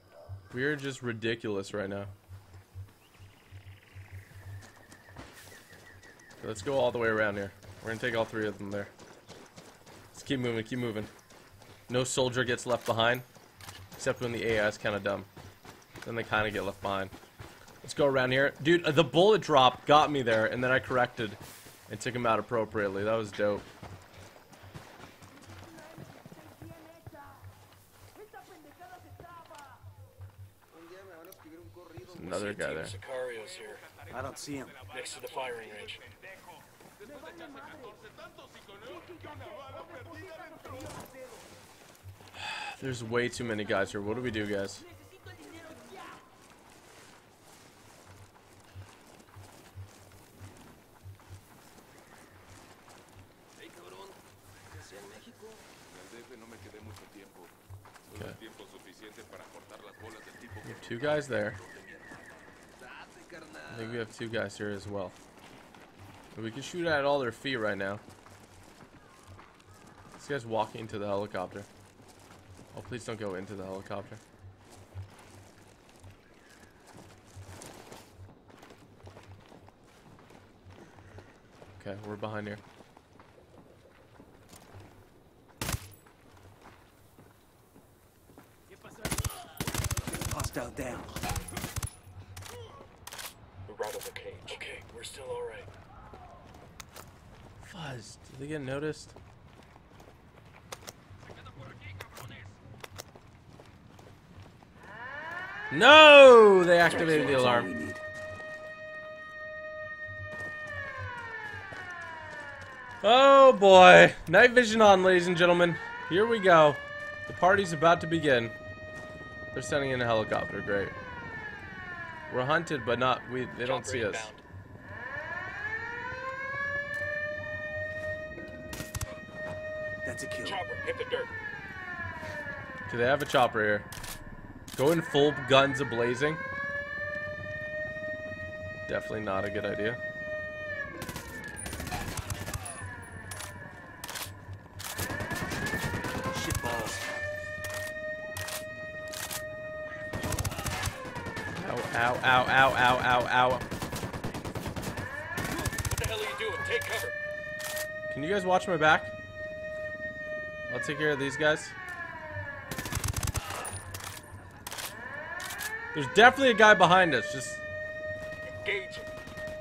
We are just ridiculous right now. Let's go all the way around here. We're gonna take all three of them there. Let's keep moving, keep moving. No soldier gets left behind, except when the AI is kind of dumb. Then they kind of get left behind. Let's go around here. Dude, the bullet drop got me there, and then I corrected and took him out appropriately. That was dope. There's another guy there. I don't see him. Next to the firing range. There's way too many guys here. What do we do, guys? Okay. We have two guys there. I think we have two guys here as well. We can shoot at all their feet right now. This guy's walking into the helicopter. Oh, please don't go into the helicopter. Okay, we're behind here. Hostile down. We're right on the cage. Okay, we're still alright. Fuzz, did they get noticed? No! They activated the alarm. Oh boy. Night vision on, ladies and gentlemen. Here we go. The party's about to begin. They're sending in a helicopter. Great. We're hunted, but not we. They don't see us. That's a kill. Chopper, hit the dirt. Do they have a chopper here? Going full guns a-blazing? Definitely not a good idea. Shit balls. Ow, ow, ow, ow, ow, ow, ow. What the hell are you doing? Take cover. Can you guys watch my back? I'll take care of these guys. There's definitely a guy behind us. Just engage him.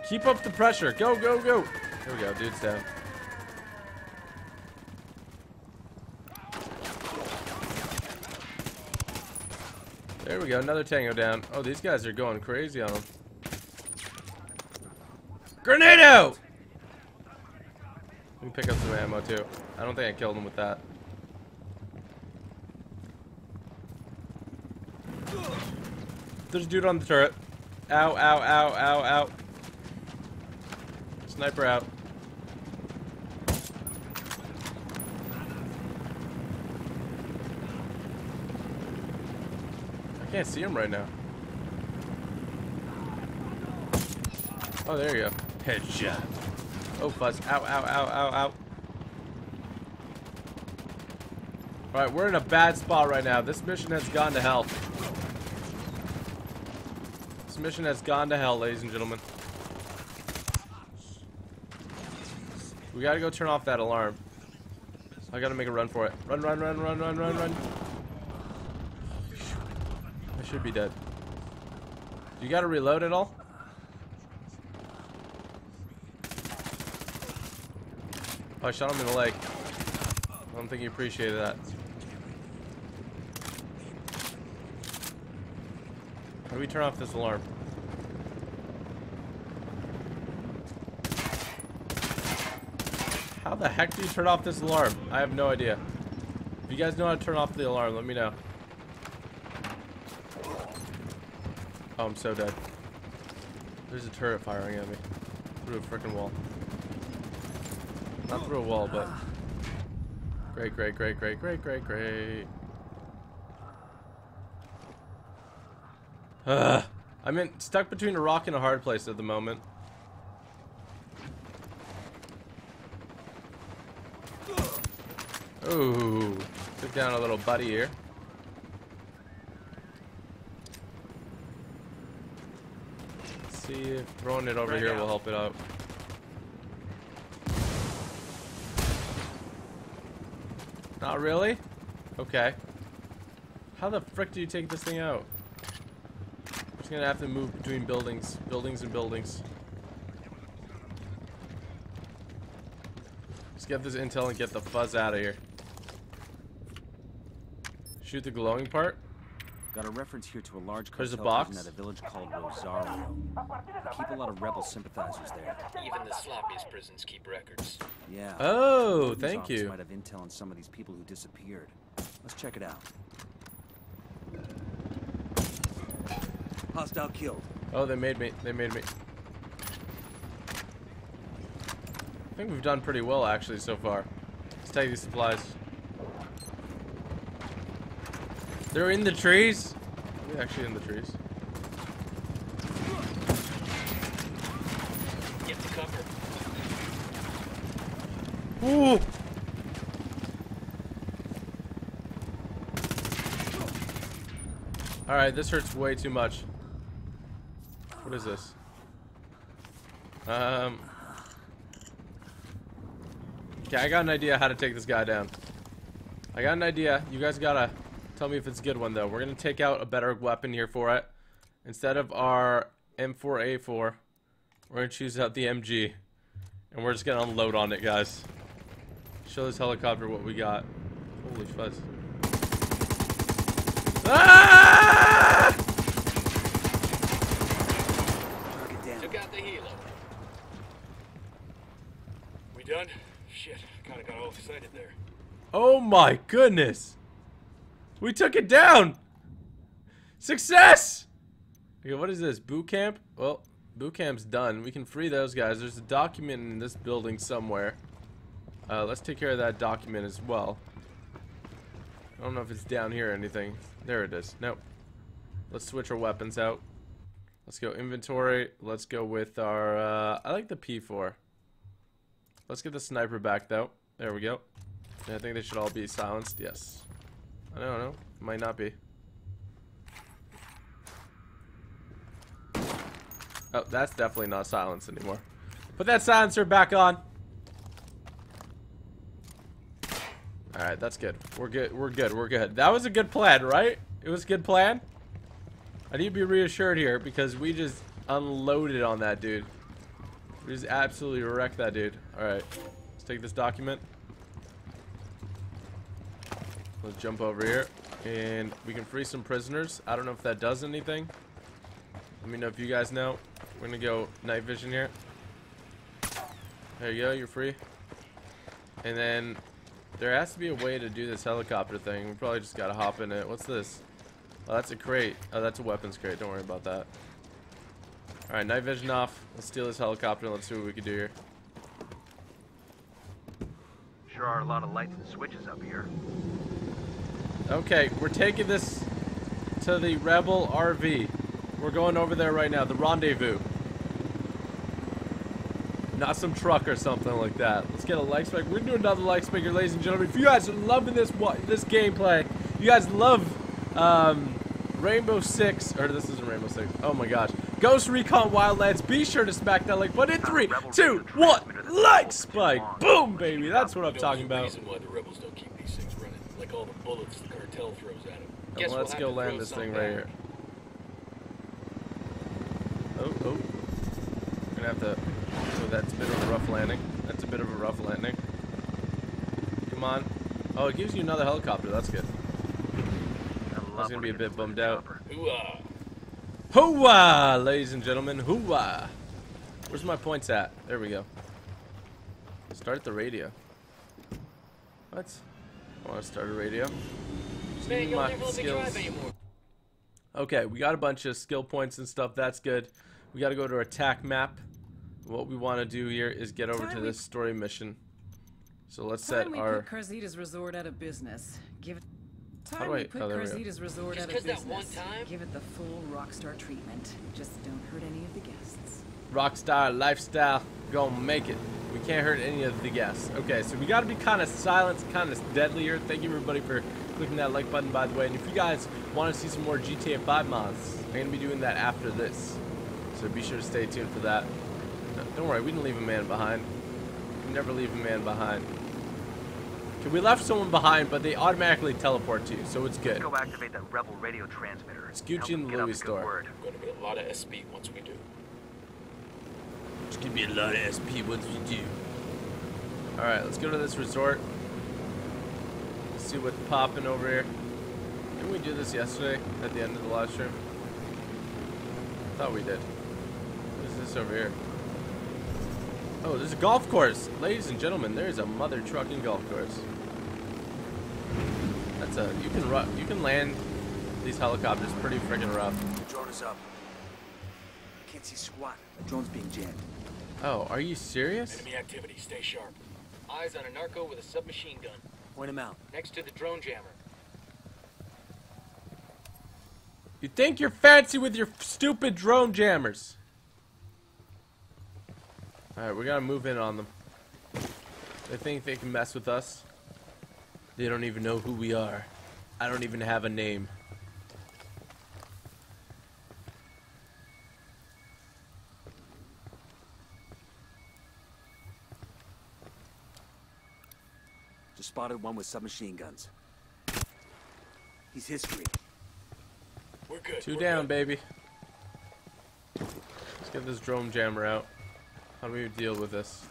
Keep up the pressure. Go, go, go. Here we go. Dude's down. There we go. Another tango down. Oh, these guys are going crazy on him. Grenado! Let me pick up some ammo, too. I don't think I killed him with that. There's a dude on the turret. Ow, ow, ow, ow, ow. Sniper out. I can't see him right now. Oh, there you go. Headshot. Oh, fuzz. Ow, ow, ow, ow, ow. Alright, we're in a bad spot right now. This mission has gone to hell. This mission has gone to hell, ladies and gentlemen. We gotta go turn off that alarm. I gotta make a run for it. Run, run, run, run, run, run, run. I should be dead. You gotta reload at all? Oh, I shot him in the leg. I don't think he appreciated that. How do we turn off this alarm? How the heck do you turn off this alarm? I have no idea. If you guys know how to turn off the alarm, let me know. Oh, I'm so dead. There's a turret firing at me. Through a freaking wall. Not through a wall, but... Great, great, great, great, great, great, great. I'm stuck between a rock and a hard place at the moment. Ooh, took down a little buddy here. Let's see if throwing it over right here will help it out. Not really? Okay. How the frick do you take this thing out? I'm just gonna have to move between buildings, and buildings. Let's get this intel and get the fuzz out of here. Shoot the glowing part. Got a reference here to a large cartel at a village called Rosario. Keep a lot of rebel sympathizers there. Even the sloppiest prisons keep records. Yeah. Oh, thank you. Might have intel on some of these people who disappeared. Let's check it out. Hostile killed. Oh, they made me. I think we've done pretty well actually so far. Let's take these supplies. They're in the trees? They're actually in the trees. Get to cover. Ooh! Alright, this hurts way too much. What is this? Okay, I got an idea how to take this guy down. I got an idea. You guys gotta tell me if it's a good one, though. We're gonna take out a better weapon here for it. Instead of our M4A4, we're gonna choose out the MG. And we're just gonna unload on it, guys. Show this helicopter what we got. Holy fuzz. Ah! Took out the helo. We done? Shit, kind of got all excited there. Oh my goodness! We took it down! Success! Okay, what is this? Boot camp? Well, boot camp's done. We can free those guys. There's a document in this building somewhere. Let's take care of that document as well. I don't know if it's down here or anything. There it is. Nope. Let's switch our weapons out. Let's go inventory. Let's go with our... I like the P4. Let's get the sniper back, though. There we go. I think they should all be silenced. Yes. I don't know. Might not be. Oh, that's definitely not silenced anymore. Put that silencer back on. Alright, that's good. We're good. That was a good plan, right? It was a good plan? I need to be reassured here because we just unloaded on that dude. We just absolutely wrecked that dude. Alright. Let's take this document. Let's jump over here. And we can free some prisoners. I don't know if that does anything. Let me know if you guys know. We're gonna go night vision here. There you go, you're free. And then there has to be a way to do this helicopter thing. We probably just gotta hop in it. What's this? Oh, that's a crate. Oh, that's a weapons crate. Don't worry about that. Alright, night vision off. Let's steal this helicopter and let's see what we can do here. Sure are a lot of lights and switches up here. Okay, we're taking this to the Rebel RV. We're going over there right now, the rendezvous. Not some truck or something like that. Let's get a like spec. We're gonna do another like spec here, ladies and gentlemen. If you guys are loving this gameplay, you guys love Rainbow Six, or this isn't Rainbow Six. Oh my gosh. Ghost Recon Wildlands, be sure to smack that like button in 3, 2, 1, like spike! Boom, baby! That's what I'm talking about. Why the rebels don't keep these things running, like all the bullets the cartel throws at them. Let's go land this thing right here. Oh. I'm gonna have to... Oh, that's a bit of a rough landing. Come on. Oh, it gives you another helicopter. That's good. I was gonna be a bit bummed out. Hoo-ah! Hoo-ah, ladies and gentlemen. Hoo-ah. Where's my points at? There we go. Start the radio. What? I want to start a radio. Man, you'll never let me drive anymore. Okay, we got a bunch of skill points and stuff. That's good. We got to go to our attack map. What we want to do here is get over to this story mission. So let's set our... Put Carcita's resort out of business. Give it... Time we put Carcita's resort out of business. Give it the full rockstar treatment. Just don't hurt any of the guests. Rockstar lifestyle, gonna make it. We can't hurt any of the guests. Okay, so we gotta be kind of silent, kind of deadlier. Thank you everybody for clicking that like button, by the way. And if you guys want to see some more GTA 5 mods, I'm gonna be doing that after this. So be sure to stay tuned for that. No, don't worry, we didn't leave a man behind. We never leave a man behind. Okay, we left someone behind, but they automatically teleport to you, so it's good. Go activate that rebel radio transmitter. It's Gucci and Louis store. Going to be a lot of SP once we do. It's gonna be a lot of SP once we do. All right, let's go to this resort. Let's see what's popping over here. Didn't we do this yesterday at the end of the live stream? I thought we did. What is this over here? Oh, there's a golf course. Ladies and gentlemen, there's a mother trucking golf course. That's a, you can land these helicopters pretty freaking rough. The drone is up. Can't see squat. The drone's being jammed. Oh, are you serious? Enemy activity, stay sharp. Eyes on a narco with a submachine gun. Point him out. Next to the drone jammer. You think you're fancy with your stupid drone jammers. Alright, we gotta move in on them. They think they can mess with us. They don't even know who we are. I don't even have a name. Just spotted one with submachine guns. He's history. We're good. Two down, baby. Let's get this drone jammer out. How do we deal with this?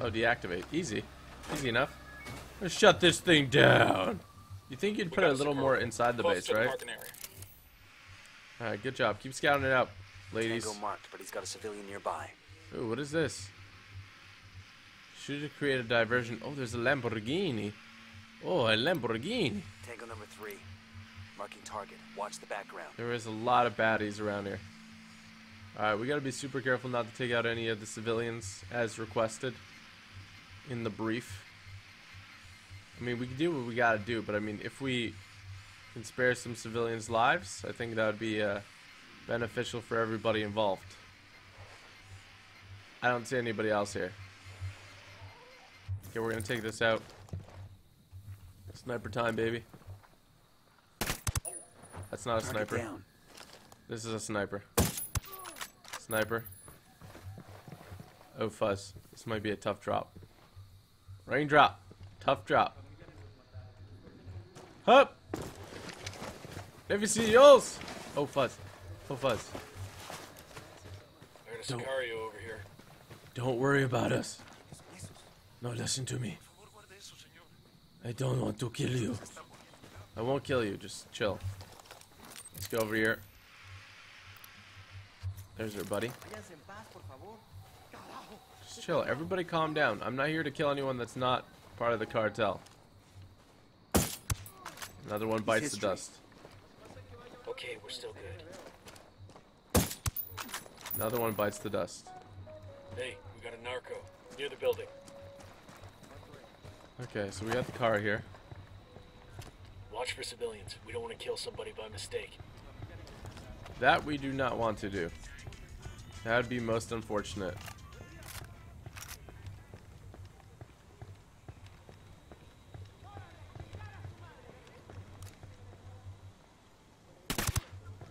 Oh, deactivate. Easy. Easy enough. Let's shut this thing down. You think you'd put a little more inside the base, right? Alright, good job. Keep scouting it out, ladies. Tango marked, but he's got a civilian nearby. Ooh, what is this? Should have created a diversion. Oh, there's a Lamborghini. Oh, a Lamborghini. Tango number 3. Marking target. Watch the background. There is a lot of baddies around here. Alright, we gotta be super careful not to take out any of the civilians as requested in the brief. I mean, we can do what we gotta do, but I mean, if we can spare some civilians' lives, I think that would be beneficial for everybody involved. I don't see anybody else here. Okay, we're gonna take this out. Sniper time, baby. That's not a sniper. This is a sniper. Sniper. Oh, fuzz. This might be a tough drop. Raindrop. Tough drop. Hup! FCOs! Oh, fuzz. Oh, fuzz. There's a Sicario over here. Don't worry about us. No, listen to me. I don't want to kill you. I won't kill you, just chill. Let's go over here. There's our buddy. Just chill, everybody calm down. I'm not here to kill anyone that's not part of the cartel. Another one bites the dust. Okay, we're still good. Another one bites the dust. Hey, we got a narco near the building. Okay, so we got the car here. Watch for civilians. We don't want to kill somebody by mistake. That we do not want to do. That would be most unfortunate.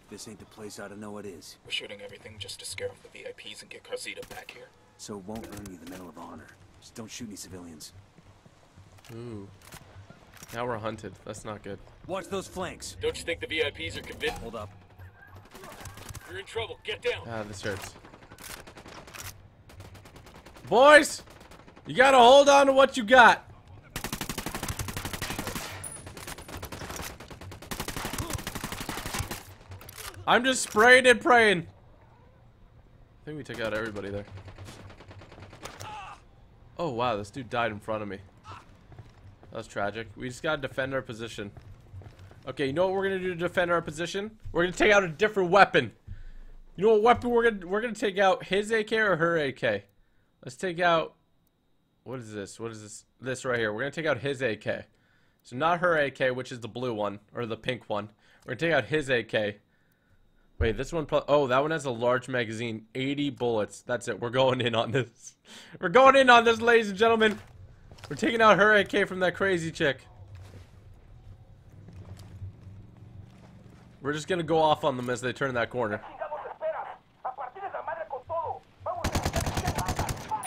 This ain't the place I don't know what is. We're shooting everything just to scare off the VIPs and get Carcita back here. So it won't earn you the Medal of Honor. Just don't shoot any civilians. Ooh. Now we're hunted. That's not good. Watch those flanks. Don't you think the VIPs are convinced? Hold up. You're in trouble. Get down. Ah, this hurts. Boys, you gotta hold on to what you got. I'm just spraying and praying. I think we took out everybody there. Oh, wow. This dude died in front of me. That was tragic. We just gotta defend our position. Okay, you know what we're gonna do to defend our position? We're gonna take out a different weapon. You know what weapon we're gonna take out? His AK or her AK? Let's take out. What is this? What is this? This right here. We're gonna take out his AK. So not her AK, which is the blue one or the pink one. We're gonna take out his AK. Wait, this one... Oh, that one has a large magazine. 80 bullets. That's it. We're going in on this. We're going in on this, ladies and gentlemen. We're taking out her AK from that crazy chick. We're just going to go off on them as they turn that corner.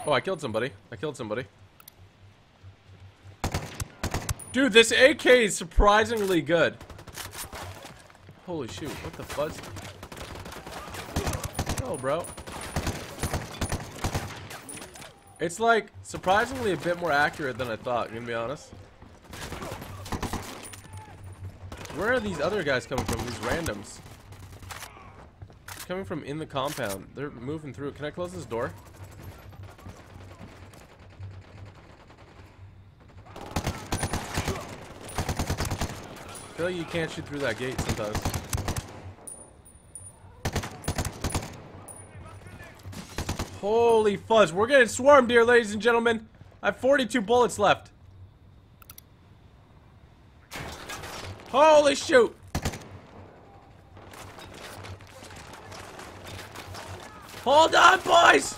Oh, I killed somebody. I killed somebody. Dude, this AK is surprisingly good. Holy shoot, what the fuzz? Oh, bro. It's like surprisingly a bit more accurate than I thought, I'm gonna be honest. Where are these other guys coming from, these randoms? Coming from in the compound. They're moving through. Can I close this door? I feel like you can't shoot through that gate sometimes. Holy fuzz, we're getting swarmed here, ladies and gentlemen. I have 42 bullets left. Holy shoot! Hold on, boys!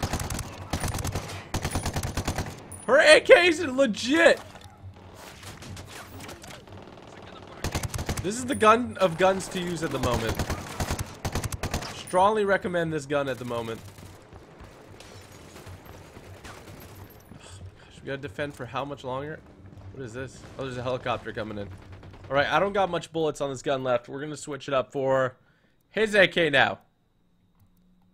Her AKs are legit! This is the gun of guns to use at the moment. Strongly recommend this gun at the moment. We gotta defend for how much longer? What is this? Oh, there's a helicopter coming in. Alright, I don't got much bullets on this gun left. We're gonna switch it up for his AK now.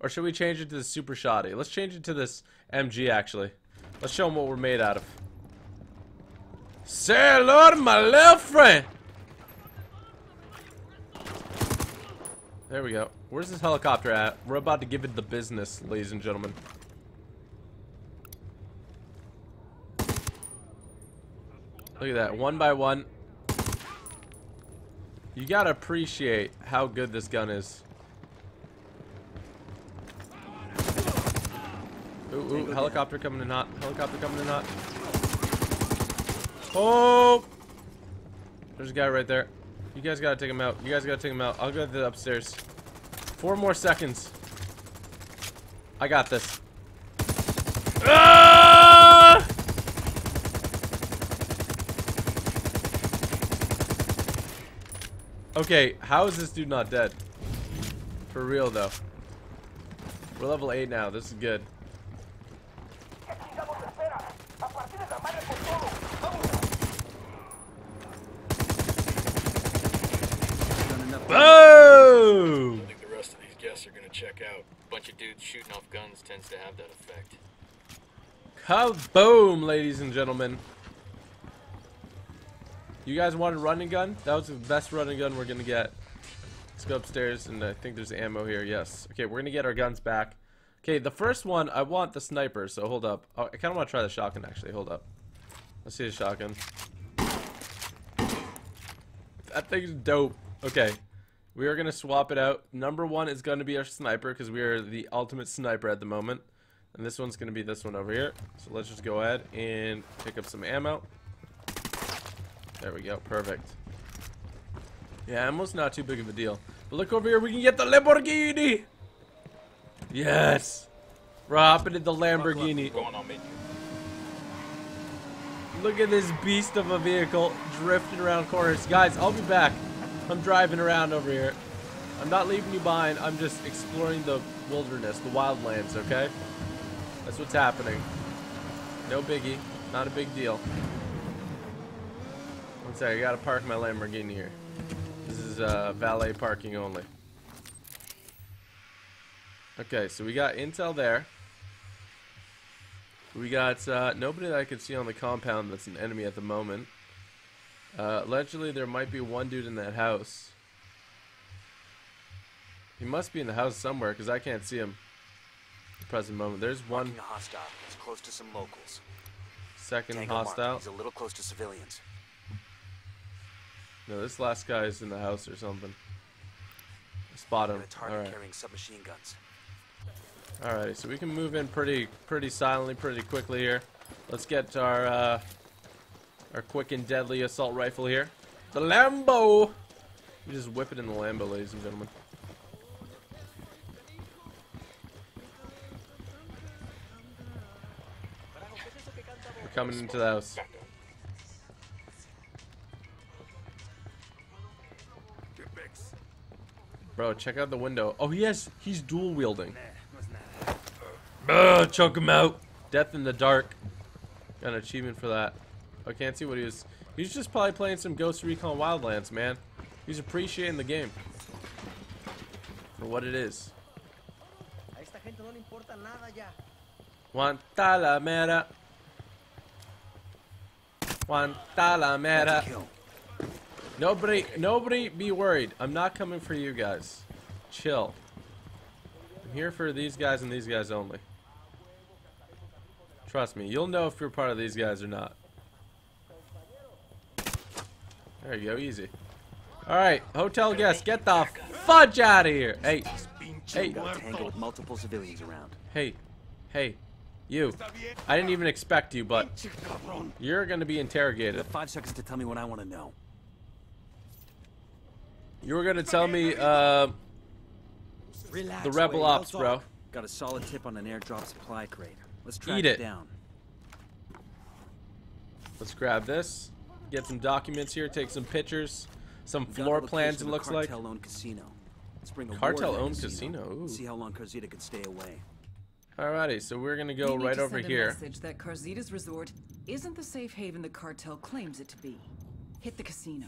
Or should we change it to the super shoddy? Let's change it to this MG, actually. Let's show him what we're made out of. Say hello to my little friend! There we go. Where's this helicopter at? We're about to give it the business, ladies and gentlemen. Look at that, one by one. You gotta appreciate how good this gun is. Ooh, helicopter coming in hot. Helicopter coming in hot. Oh! There's a guy right there. You guys gotta take him out. You guys gotta take him out. I'll go to the upstairs. 4 more seconds. I got this. Ah! Okay, how is this dude not dead? For real, though. We're level 8 now. This is good. Oh! I think the rest of these guests are gonna check out. A bunch of dudes shooting off guns tends to have that effect. Kaboom, ladies and gentlemen. You guys want a running gun? That was the best running gun we're gonna get. Let's go upstairs, and I think there's ammo here. Yes. Okay, we're gonna get our guns back. Okay, the first one, I want the sniper, so hold up. Oh, I kinda wanna try the shotgun, actually. Hold up. Let's see the shotgun. That thing's dope. Okay. We are going to swap it out. Number one is going to be our sniper because we are the ultimate sniper at the moment. And this one's going to be this one over here. So let's just go ahead and pick up some ammo. There we go. Perfect. Yeah, ammo's not too big of a deal. But look over here. We can get the Lamborghini. Yes. We're hopping at the Lamborghini. Look at this beast of a vehicle drifting around corners. Guys, I'll be back. I'm driving around over here. I'm not leaving you behind. I'm just exploring the wilderness, the wildlands, okay? That's what's happening. No biggie. Not a big deal. One sec, I gotta park my Lamborghini here. This is valet parking only. Okay, so we got intel there. We got nobody that I can see on the compound that's an enemy at the moment. Allegedly there might be one dude in that house. He must be in the house somewhere because I can't see him at the present moment. There's one hostile. He's close to some locals. Second Tango hostile. Mark. He's a little close to civilians. No, this last guy is in the house or something. Spot him. All right. Carrying submachine guns. All right, so we can move in pretty silently, pretty quickly here. Let's get our quick and deadly assault rifle here. The Lambo! You just whip it in the Lambo, ladies and gentlemen. coming into the house. Bro, check out the window. Oh, yes, he's dual wielding. Choke him out. Death in the dark. Got an achievement for that. I can't see what he was. He's just probably playing some Ghost Recon Wildlands, man. He's appreciating the game for what it is. Guantanamera. Guantanamera. Nobody be worried. I'm not coming for you guys. Chill. I'm here for these guys and these guys only. Trust me, you'll know if you're part of these guys or not. There you go, easy. Alright, hotel guests, get the fudge out of here! Hey, hey, hey, hey, you. I didn't even expect you, but you're gonna be interrogated. 5 seconds to tell me what I want to know. You were gonna tell me the rebel ops, bro. Got a solid tip on an airdrop supply crate. Let's track it down. Let's grab this. Get some documents here. Take some pictures. Some floor plans. It looks like cartel-owned casino. Let's bring a cartel-owned casino. Ooh. See how long Carcita could stay away. Alrighty, so we're gonna go right over here. Message that Carcita's resort isn't the safe haven the cartel claims it to be. Hit the casino.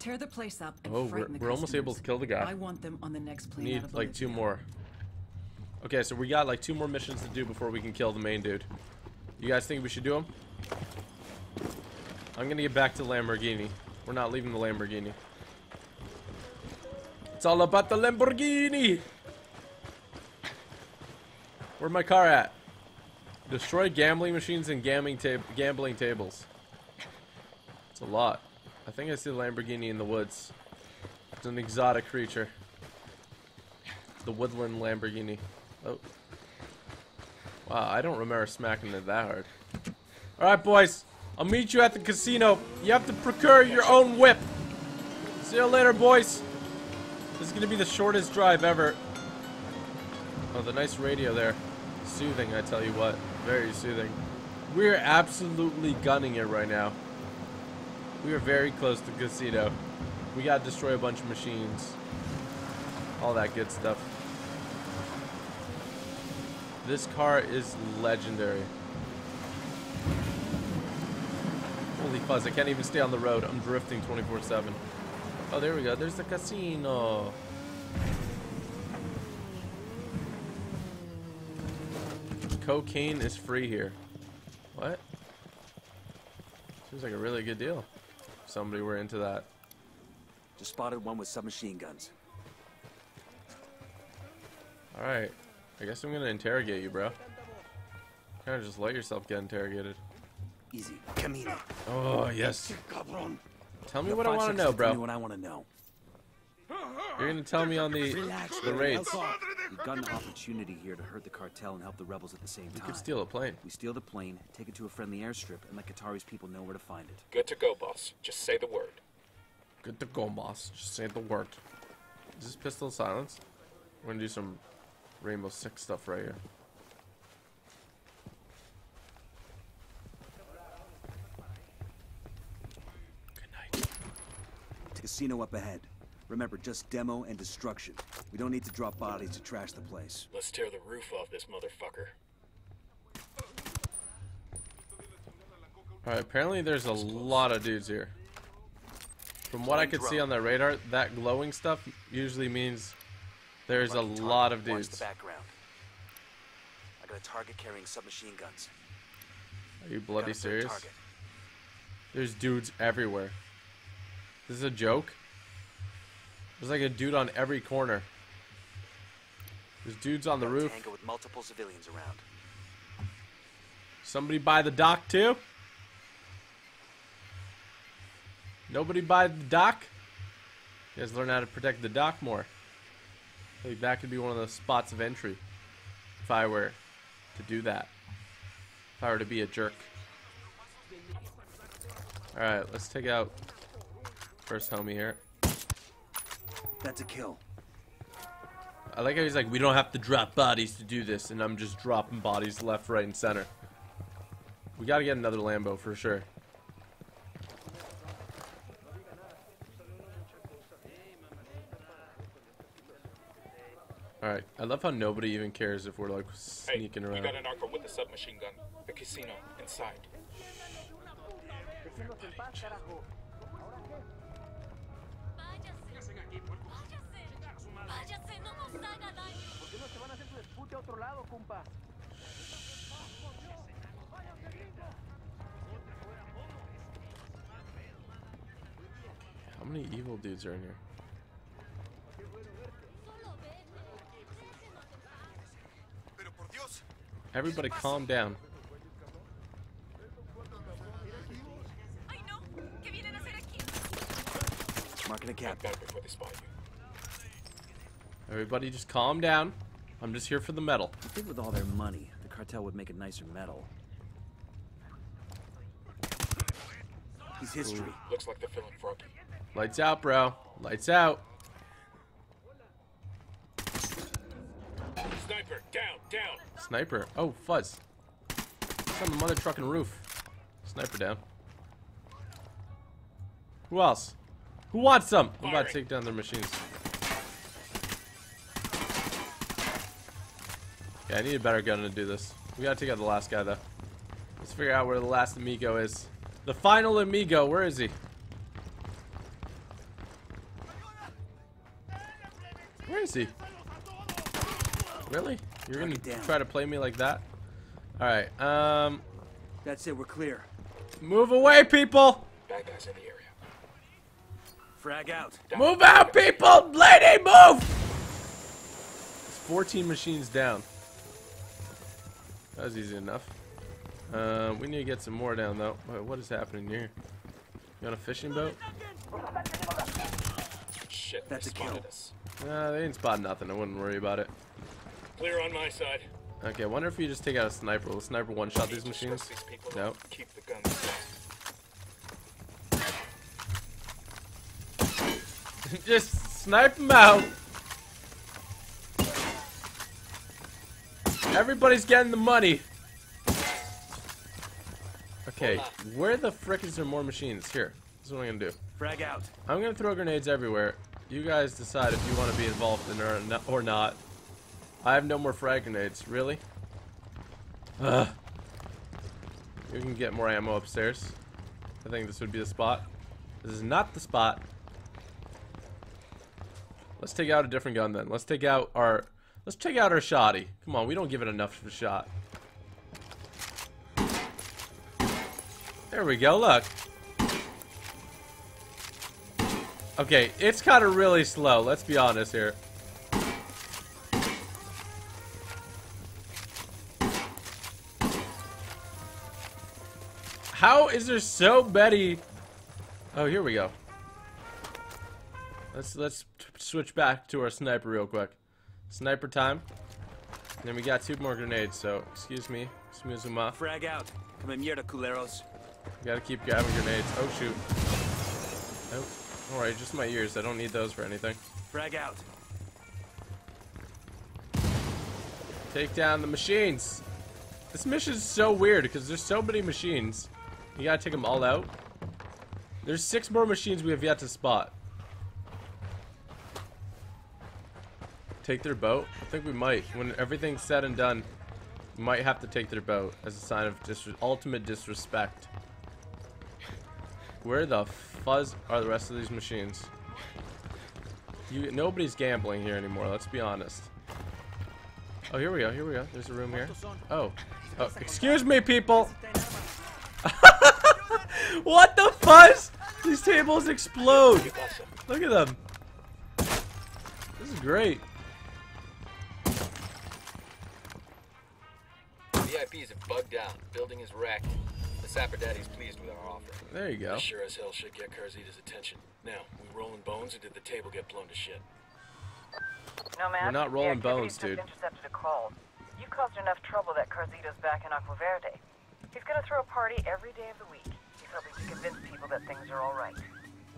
Tear the place up and frighten the customers. We're almost able to kill the guy. I want them on the next plane. Need like two more. Okay, so we got like two more missions to do before we can kill the main dude. You guys think we should do them? I'm gonna get back to Lamborghini. We're not leaving the Lamborghini. It's all about the Lamborghini. Where'd my car at? Destroy gambling machines and gambling tables. It's a lot. I think I see the Lamborghini in the woods. It's an exotic creature. The woodland Lamborghini. Oh. Wow, I don't remember smacking it that hard. Alright, boys. I'll meet you at the casino. You have to procure your own whip. See you later, boys. This is going to be the shortest drive ever. Oh, the nice radio there. Soothing, I tell you what. Very soothing. We're absolutely gunning it right now. We are very close to the casino. We gotta destroy a bunch of machines. All that good stuff. This car is legendary. Holy fuzz, I can't even stay on the road. I'm drifting 24/7. Oh, there we go. There's the casino. Cocaine is free here. What? Seems like a really good deal. Somebody were into that. Just spotted one with submachine guns. Alright. I guess I'm gonna interrogate you, bro. Kinda just let yourself get interrogated. Easy. Come here. Oh, yes. Tell me what I wanna know, bro. Tell me what I wanna know. You're gonna tell me on the raids. We've got an opportunity here to hurt the cartel and help the rebels at the same time. We could steal a plane. We steal the plane, take it to a friendly airstrip, and let Qatari's people know where to find it. Good to go, boss. Just say the word. Good to go, boss. Just say the word. Is this pistol silence? We're gonna do some Rainbow Six stuff right here. Good night. Casino up ahead. Remember, just demo and destruction. We don't need to drop bodies to trash the place. Let's tear the roof off this motherfucker. Alright, apparently there's a lot of dudes here. From what I could see on the radar, that glowing stuff usually means there's a lot of dudes. I got a target carrying submachine guns. Are you bloody serious? There's dudes everywhere. This is a joke? There's like a dude on every corner. There's dudes on the roof. With multiple civilians around. Somebody by the dock too? Nobody by the dock? You guys learn how to protect the dock more. I think that could be one of the spots of entry. If I were to do that. If I were to be a jerk. Alright, let's take out first homie here. That's a kill. I like how he's like, we don't have to drop bodies to do this, and I'm just dropping bodies left, right, and center. We gotta get another Lambo for sure. Alright, I love how nobody even cares if we're like sneaking around. We got an arco with a submachine gun. The casino, inside. How many evil dudes are in here? Everybody calm down. Marking a cap back before they spot you. Everybody just calm down. I'm just here for the metal. I think with all their money, the cartel would make a nicer metal. He's history. Ooh. Looks like they're feeling froggy. Lights out, bro. Lights out. Sniper, down, down. Sniper. Oh, fuzz. It's on the mother trucking roof. Sniper down. Who else? Who wants some? I'm about to take down their machines. Yeah, I need a better gun to do this. We gotta take out the last guy, though. Let's figure out where the last amigo is. The final amigo, where is he? Where is he? Really? You're gonna try to play me like that? Alright, that's it, we're clear. Move away, people! Bad guys in the area. Frag out. Move out, people! Lady, move! It's 14 machines down. That was easy enough. We need to get some more down, though. Wait, what is happening here? You on a fishing boat? Shit, that's a kill. Nah, they didn't spot nothing. I wouldn't worry about it. Clear on my side. Okay, I wonder if you just take out a sniper. Will the sniper one-shot these machines? No. Keep the guns. Just snipe them out. Everybody's getting the money. Okay, where the frick is there more machines? Here, this is what I'm gonna do. Frag out. I'm gonna throw grenades everywhere. You guys decide if you want to be involved in it or not. I have no more frag grenades, really? Ugh. We can get more ammo upstairs. I think this would be the spot. This is not the spot. Let's take out a different gun then. Let's take out our shoddy. Come on, we don't give it enough of a shot. There we go, look. Okay, it's kinda really slow, let's be honest here. How is there so many? Oh, here we go. Let's switch back to our sniper real quick. Sniper time. And then we got two more grenades, so excuse me. Smooth them off. Frag out. Come in here, culeros. We gotta keep grabbing grenades. Oh shoot. Oh, alright, just my ears. I don't need those for anything. Frag out. Take down the machines. This mission is so weird because there's so many machines. You gotta take them all out. There's 6 more machines we have yet to spot. Take their boat? I think we might. When everything's said and done, we might have to take their boat as a sign of ultimate disrespect. Where the fuzz are the rest of these machines? Nobody's gambling here anymore, let's be honest. Oh, here we go, here we go. There's a room here. Oh. Oh, excuse me, people! What the fuzz? These tables explode! Look at them. This is great. VIPs have bugged out. Building is wrecked. The Sapper Daddy's pleased with our offer. There you go. We sure as hell should get Carzita's attention. Now, we rolling bones or did the table get blown to shit? No, man. We're not rolling bones, dude. Intercepted a call. You caused enough trouble that Carzita's back in Aqua Verde. He's gonna throw a party every day of the week. He's hoping to convince people that things are all right.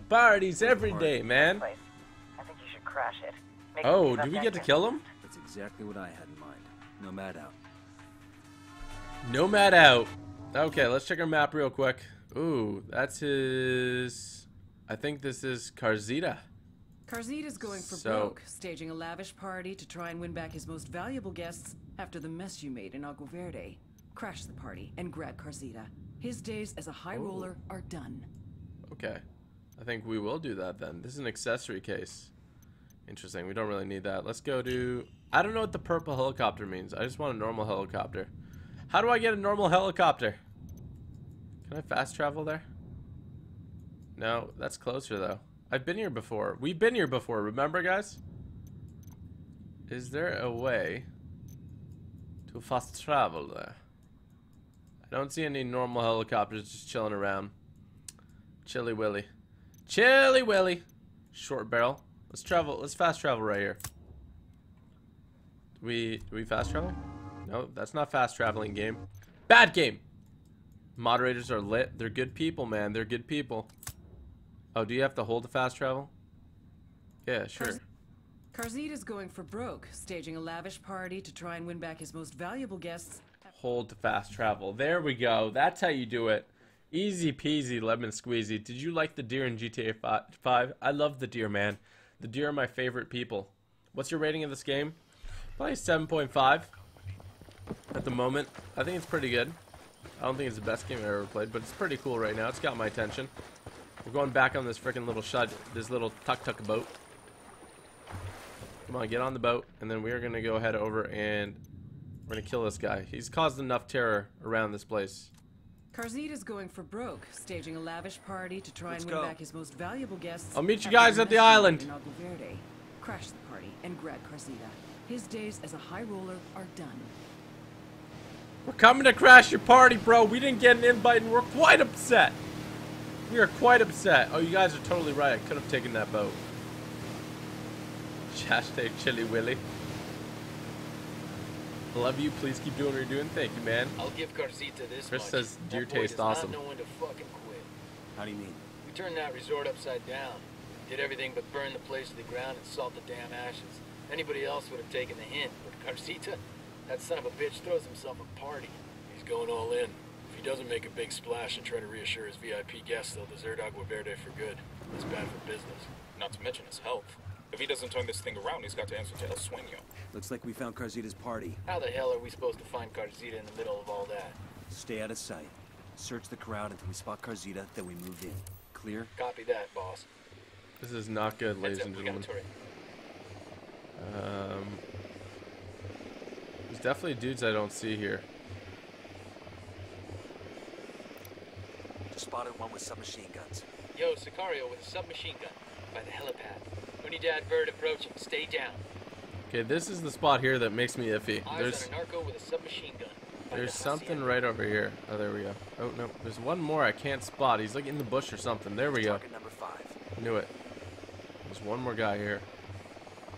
Parties every day, man. I think you should crash it. Make oh, do we get to kill him? That's exactly what I had in mind. Nomad out. Nomad out. Okay, let's check our map real quick. Ooh, that's his... I think this is Carcita. Carcita's going for broke, staging a lavish party to try and win back his most valuable guests after the mess you made in Agua Verde. Crash the party and grab Carcita. His days as a high roller are done. Okay. I think we will do that then. This is an accessory case. Interesting. We don't really need that. Let's go to... I don't know what the purple helicopter means. I just want a normal helicopter. How do I get a normal helicopter? Can I fast travel there? No, that's closer though. I've been here before. We've been here before, remember guys? Is there a way to fast travel there? I don't see any normal helicopters just chilling around. Chilly Willy. Chilly Willy! Short barrel. Let's travel. Let's fast travel right here. Do we fast travel? No, that's not fast traveling game. Bad game! Moderators are lit. They're good people, man. They're good people. Oh, do you have to hold the fast travel? Yeah, sure. Carcita's going for broke, staging a lavish party to try and win back his most valuable guests. Hold to fast travel. There we go. That's how you do it. Easy peasy lemon squeezy. Did you like the deer in GTA 5? I love the deer, man. The deer are my favorite people. What's your rating of this game? Probably 7.5 at the moment. I think it's pretty good. I don't think it's the best game I've ever played, but it's pretty cool right now. It's got my attention. We're going back on this freaking little tuk-tuk boat. Come on, get on the boat, and then we are going to go head over and... we're gonna kill this guy. He's caused enough terror around this place. Carcita's going for broke, staging a lavish party to try and win back his most valuable guests. I'll meet you guys at the island. Crash the party and grab Carcita. His days as a high roller are done. We're coming to crash your party, bro. We didn't get an invite and we're quite upset. We are quite upset. Oh, you guys are totally right. I could have taken that boat. Hashtag Chilly Willy. Love you. Please keep doing what you're doing. Thank you, man. I'll give Carcita this. Chris says deer taste awesome. Not know when to fucking quit. How do you mean? We turned that resort upside down. Did everything but burn the place to the ground and salt the damn ashes. Anybody else would have taken the hint, but Carcita, that son of a bitch throws himself a party. He's going all in. If he doesn't make a big splash and try to reassure his VIP guests, they'll desert Agua Verde for good. It's bad for business. Not to mention his health. If he doesn't turn this thing around, he's got to answer to El Sueño. Looks like we found Carcita's party. How the hell are we supposed to find Carcita in the middle of all that? Stay out of sight. Search the crowd until we spot Carcita, then we move in. Clear? Copy that, boss. This is not good, ladies and gentlemen. There's definitely dudes I don't see here. Just spotted one with submachine guns. Yo, Sicario with a submachine gun by the helipad. Unidad bird approaching. Stay down. Okay, this is the spot here that makes me iffy. There's something right over here. Oh, there we go. Oh no, there's one more I can't spot. He's like in the bush or something. There we go. Number 5. Knew it. There's one more guy here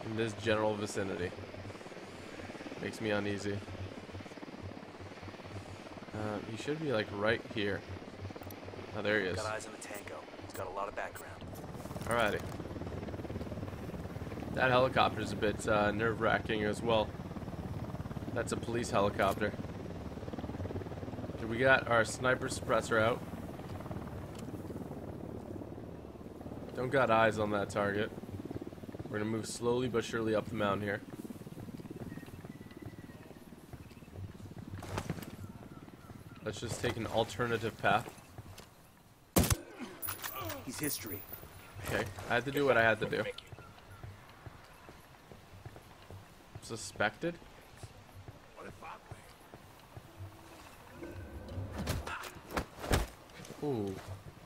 in this general vicinity. Makes me uneasy. He should be like right here. Oh, there he is. Got eyes on the tango. He's got a lot of background. Alrighty. That helicopter is a bit nerve-wracking as well. That's a police helicopter. We got our sniper suppressor out. Don't got eyes on that target. We're gonna move slowly but surely up the mountain here. Let's just take an alternative path. He's history. Okay, I had to do what I had to do. Suspected? Ooh,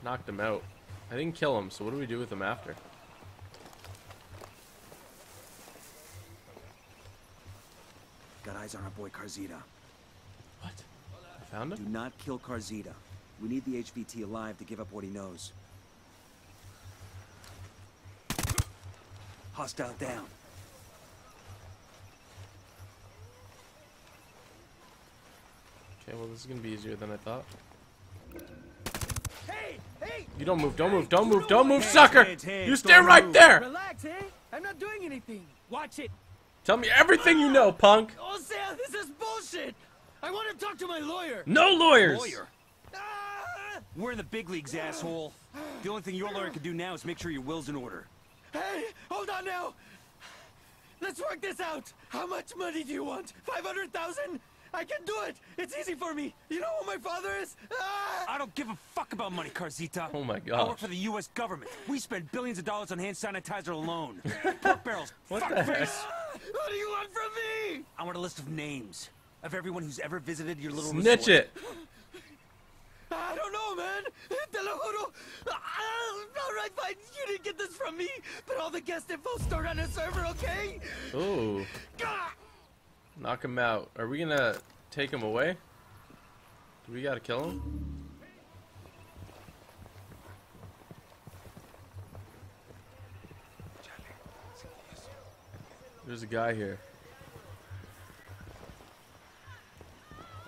knocked him out. I didn't kill him, so what do we do with him after? Got eyes on our boy Carcita. What? I found him? Do not kill Carcita. We need the HVT alive to give up what he knows. Hostile down. Okay, well this is gonna be easier than I thought. Hey! You don't move, don't move, don't move, don't move, sucker! You stay right there! Relax, eh? I'm not doing anything. Watch it. Tell me everything you know, punk! Oh, this is bullshit! I want to talk to my lawyer! No lawyers! Lawyer? We're in the big leagues, asshole. The only thing your lawyer can do now is make sure your will's in order. Hey, hold on now! Let's work this out! How much money do you want? 500,000? I can do it! It's easy for me! You know who my father is? Ah! I don't give a fuck about money, Carcita. Oh my god. I work for the US government. We spend billions of dollars on hand sanitizer alone. Pork barrels, fuckface! What do you want from me? I want a list of names of everyone who's ever visited your little resort. Snitch it! I don't know, man. Te lo juro. Alright, fine. You didn't get this from me, but all the guest info stored on a server, okay? Ooh. Gah! Knock him out. Are we gonna take him away? Do we gotta kill him? There's a guy here.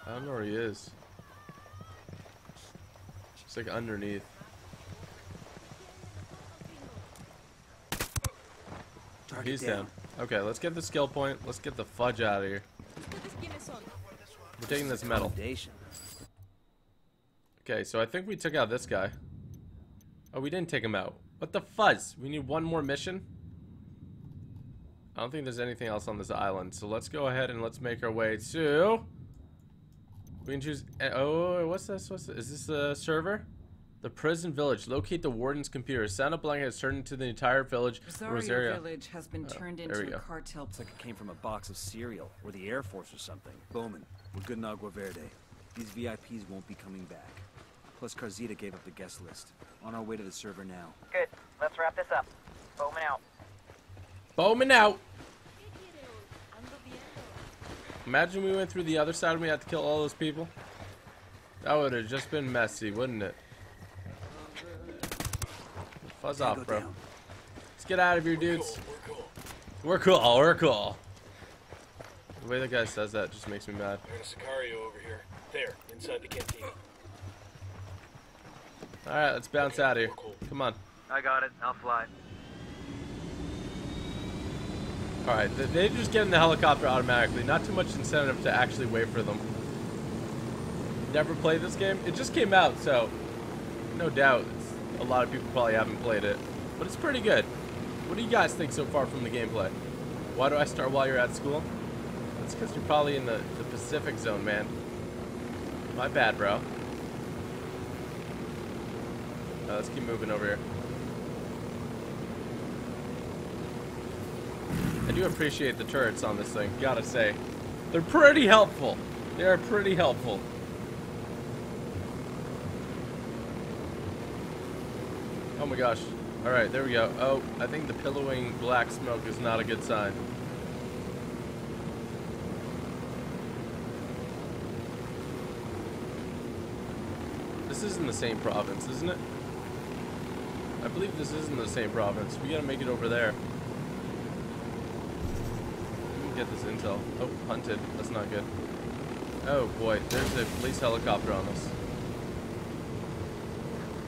I don't know where he is. It's like underneath. He's down. Okay, let's get the skill point. Let's get the fudge out of here. We're taking this metal. Okay, so I think we took out this guy. Oh, we didn't take him out. What the fuzz? We need one more mission? I don't think there's anything else on this island. So let's go ahead and let's make our way to... We can choose... Oh, what's this? What's this? Is this a server? The prison village. Locate the warden's computer. Santa Blanca has turned into the entire village. Rosario village has been turned into a cartel. It's like it came from a box of cereal or the Air Force or something. Bowman, we're good in Agua Verde. These VIPs won't be coming back. Plus, Carcita gave up the guest list. On our way to the server now. Good. Let's wrap this up. Bowman out. Bowman out. Imagine we went through the other side and we had to kill all those people. That would have just been messy, wouldn't it? Fuzz off, bro. Down. Let's get out of here, dudes. We're cool. We're cool. The way the guy says that just makes me mad. There's a Sicario over here. There, inside the canteen. All right, let's bounce out of here. Cool. Come on. I got it. I'll fly. All right, they just get in the helicopter automatically. Not too much incentive to actually wait for them. Never played this game. It just came out, so no doubt. A lot of people probably haven't played it, but it's pretty good. What do you guys think so far from the gameplay? Why do I start while you're at school? That's because you're probably in the Pacific zone, man. My bad, bro. Let's keep moving over here. I do appreciate the turrets on this thing, gotta say. They're pretty helpful. They are pretty helpful. Oh my gosh. Alright, there we go. Oh, I think the pillowing black smoke is not a good sign. This isn't the same province, isn't it? I believe this isn't the same province. We gotta make it over there. Let me get this intel. Oh, hunted. That's not good. Oh boy, there's a police helicopter on us.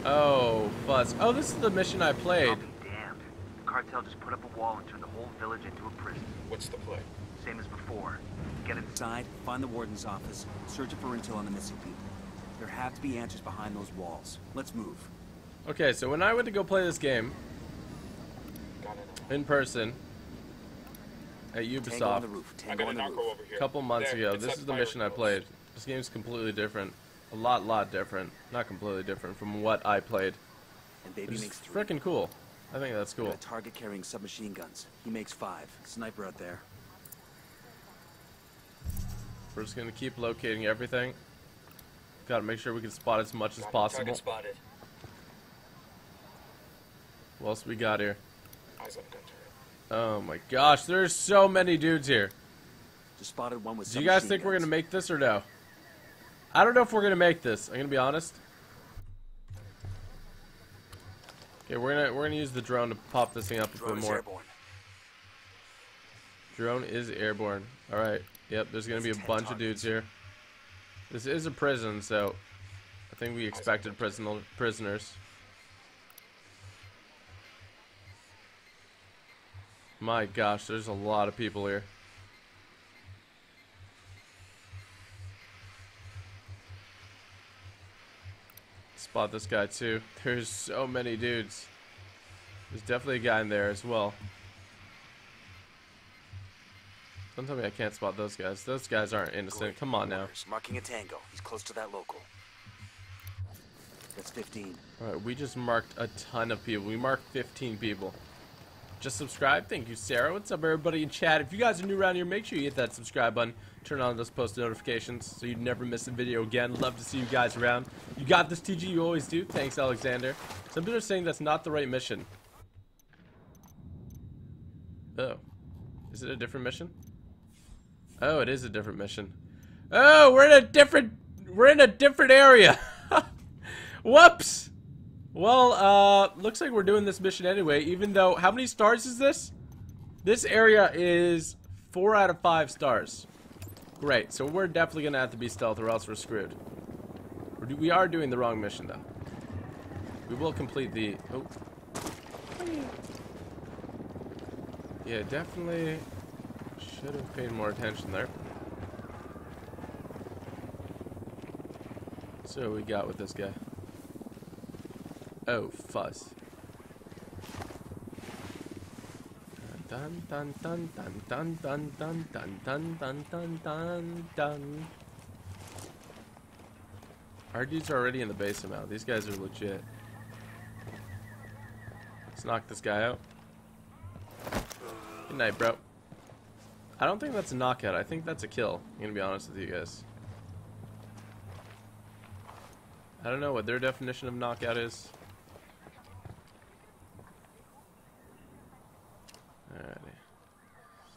Oh, fuzz. Oh, this is the mission I played. I'll be damned. The cartel just put up a wall and turned the whole village into a prison. What's the play? Same as before. Get inside, find the warden's office, search for intel on the missing people. There have to be answers behind those walls. Let's move. Okay, so when I went to go play this game in person at Ubisoft a couple months ago, this is the mission I played. This game's completely different. A lot different. Not completely different from what I played. And baby makes three. Freaking cool. I think that's cool. A target carrying submachine guns. He makes 5. Sniper out there. We're just gonna keep locating everything. Gotta make sure we can spot as much as possible. Spotted. What else we got here? Eyes on gun turret. Oh my gosh, there's so many dudes here. Just spotted one with submachine guns. Do you guys think we're gonna make this or no? I don't know if we're gonna make this. I'm gonna be honest. Okay, we're gonna use the drone to pop this thing up a bit more. Airborne. Drone is airborne. All right. Yep. There's gonna be a bunch of dudes here. This is a prison, so I think we expected prisoners. My gosh, there's a lot of people here. spot this guy too. There's so many dudes. There's definitely a guy in there as well. Don't tell me I can't spot those guys. Those guys aren't innocent. Come on now. Marking a tango. He's close to that local. That's 15. Alright, we just marked a ton of people. We marked 15 people. Just subscribe. Thank you, Sarah. What's up, everybody in chat? If you guys are new around here, make sure you hit that subscribe button. Turn on those post notifications so you never miss a video again. Love to see you guys around. You got this, TG. You always do. Thanks, Alexander. Some people are saying that's not the right mission. Oh. Is it a different mission? Oh, it is a different mission. Oh, we're in a different area. Whoops. Well, looks like we're doing this mission anyway, even though, how many stars is this? This area is 4 out of 5 stars. Great, so we're definitely gonna have to be stealth or else we're screwed. We are doing the wrong mission though. We will complete the, oh. Yeah, definitely. Should have paid more attention there. So we got with this guy. Oh, fuzz. Dun dun dun dun dun dun dun dun dun dun dun dun dun. Our dudes are already in the basement now. These guys are legit. Let's knock this guy out. Good night, bro. I don't think that's a knockout. I think that's a kill. I'm gonna be honest with you guys. I don't know what their definition of knockout is. Alrighty.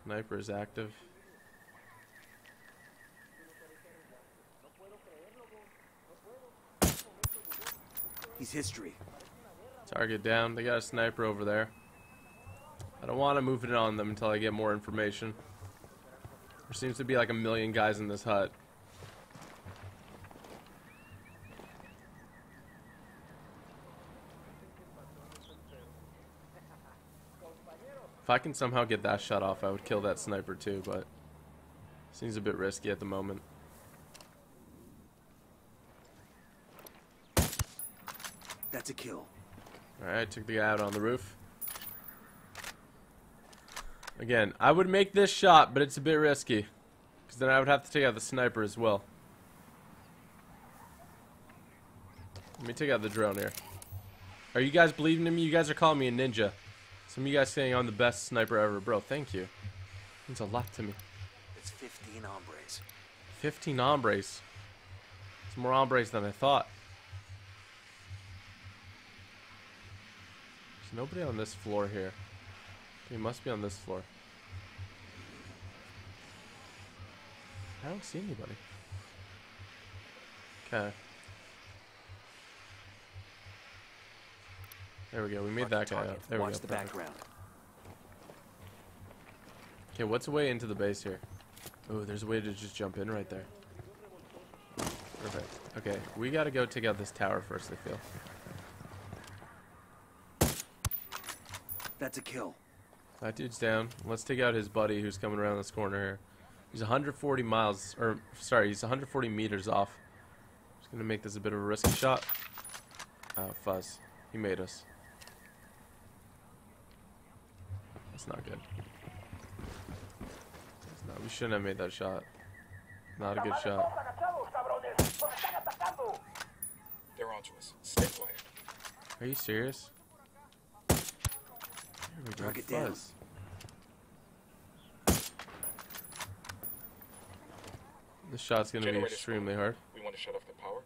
Sniper is active. He's history. Target down. They got a sniper over there. I don't want to move it on them until I get more information. There seems to be like a million guys in this hut. If I can somehow get that shot off, I would kill that sniper too, but it seems a bit risky at the moment. That's a kill. Alright, took the guy out on the roof. Again, I would make this shot, but it's a bit risky. Because then I would have to take out the sniper as well. Let me take out the drone here. Are you guys believing in me? You guys are calling me a ninja. Some of you guys saying I'm the best sniper ever. Bro, thank you. Means a lot to me. It's 15 hombres. 15 hombres. It's more hombres than I thought. There's nobody on this floor here. He must be on this floor. I don't see anybody. Okay. There we go. We made that guy up. There we go. Okay, what's the way into the base here? Oh, there's a way to just jump in right there. Perfect. Okay, we gotta go take out this tower first, I feel. That's a kill. That dude's down. Let's take out his buddy who's coming around this corner here. He's 140 miles, or sorry, he's 140 meters off. Just gonna make this a bit of a risky shot. Oh, fuzz. He made us. That's not good. That's not, we shouldn't have made that shot. Not a good shot. They're onto us. Stay quiet. Are you serious? There we go, fuzz. This shot's gonna be extremely hard. We want to shut off the power.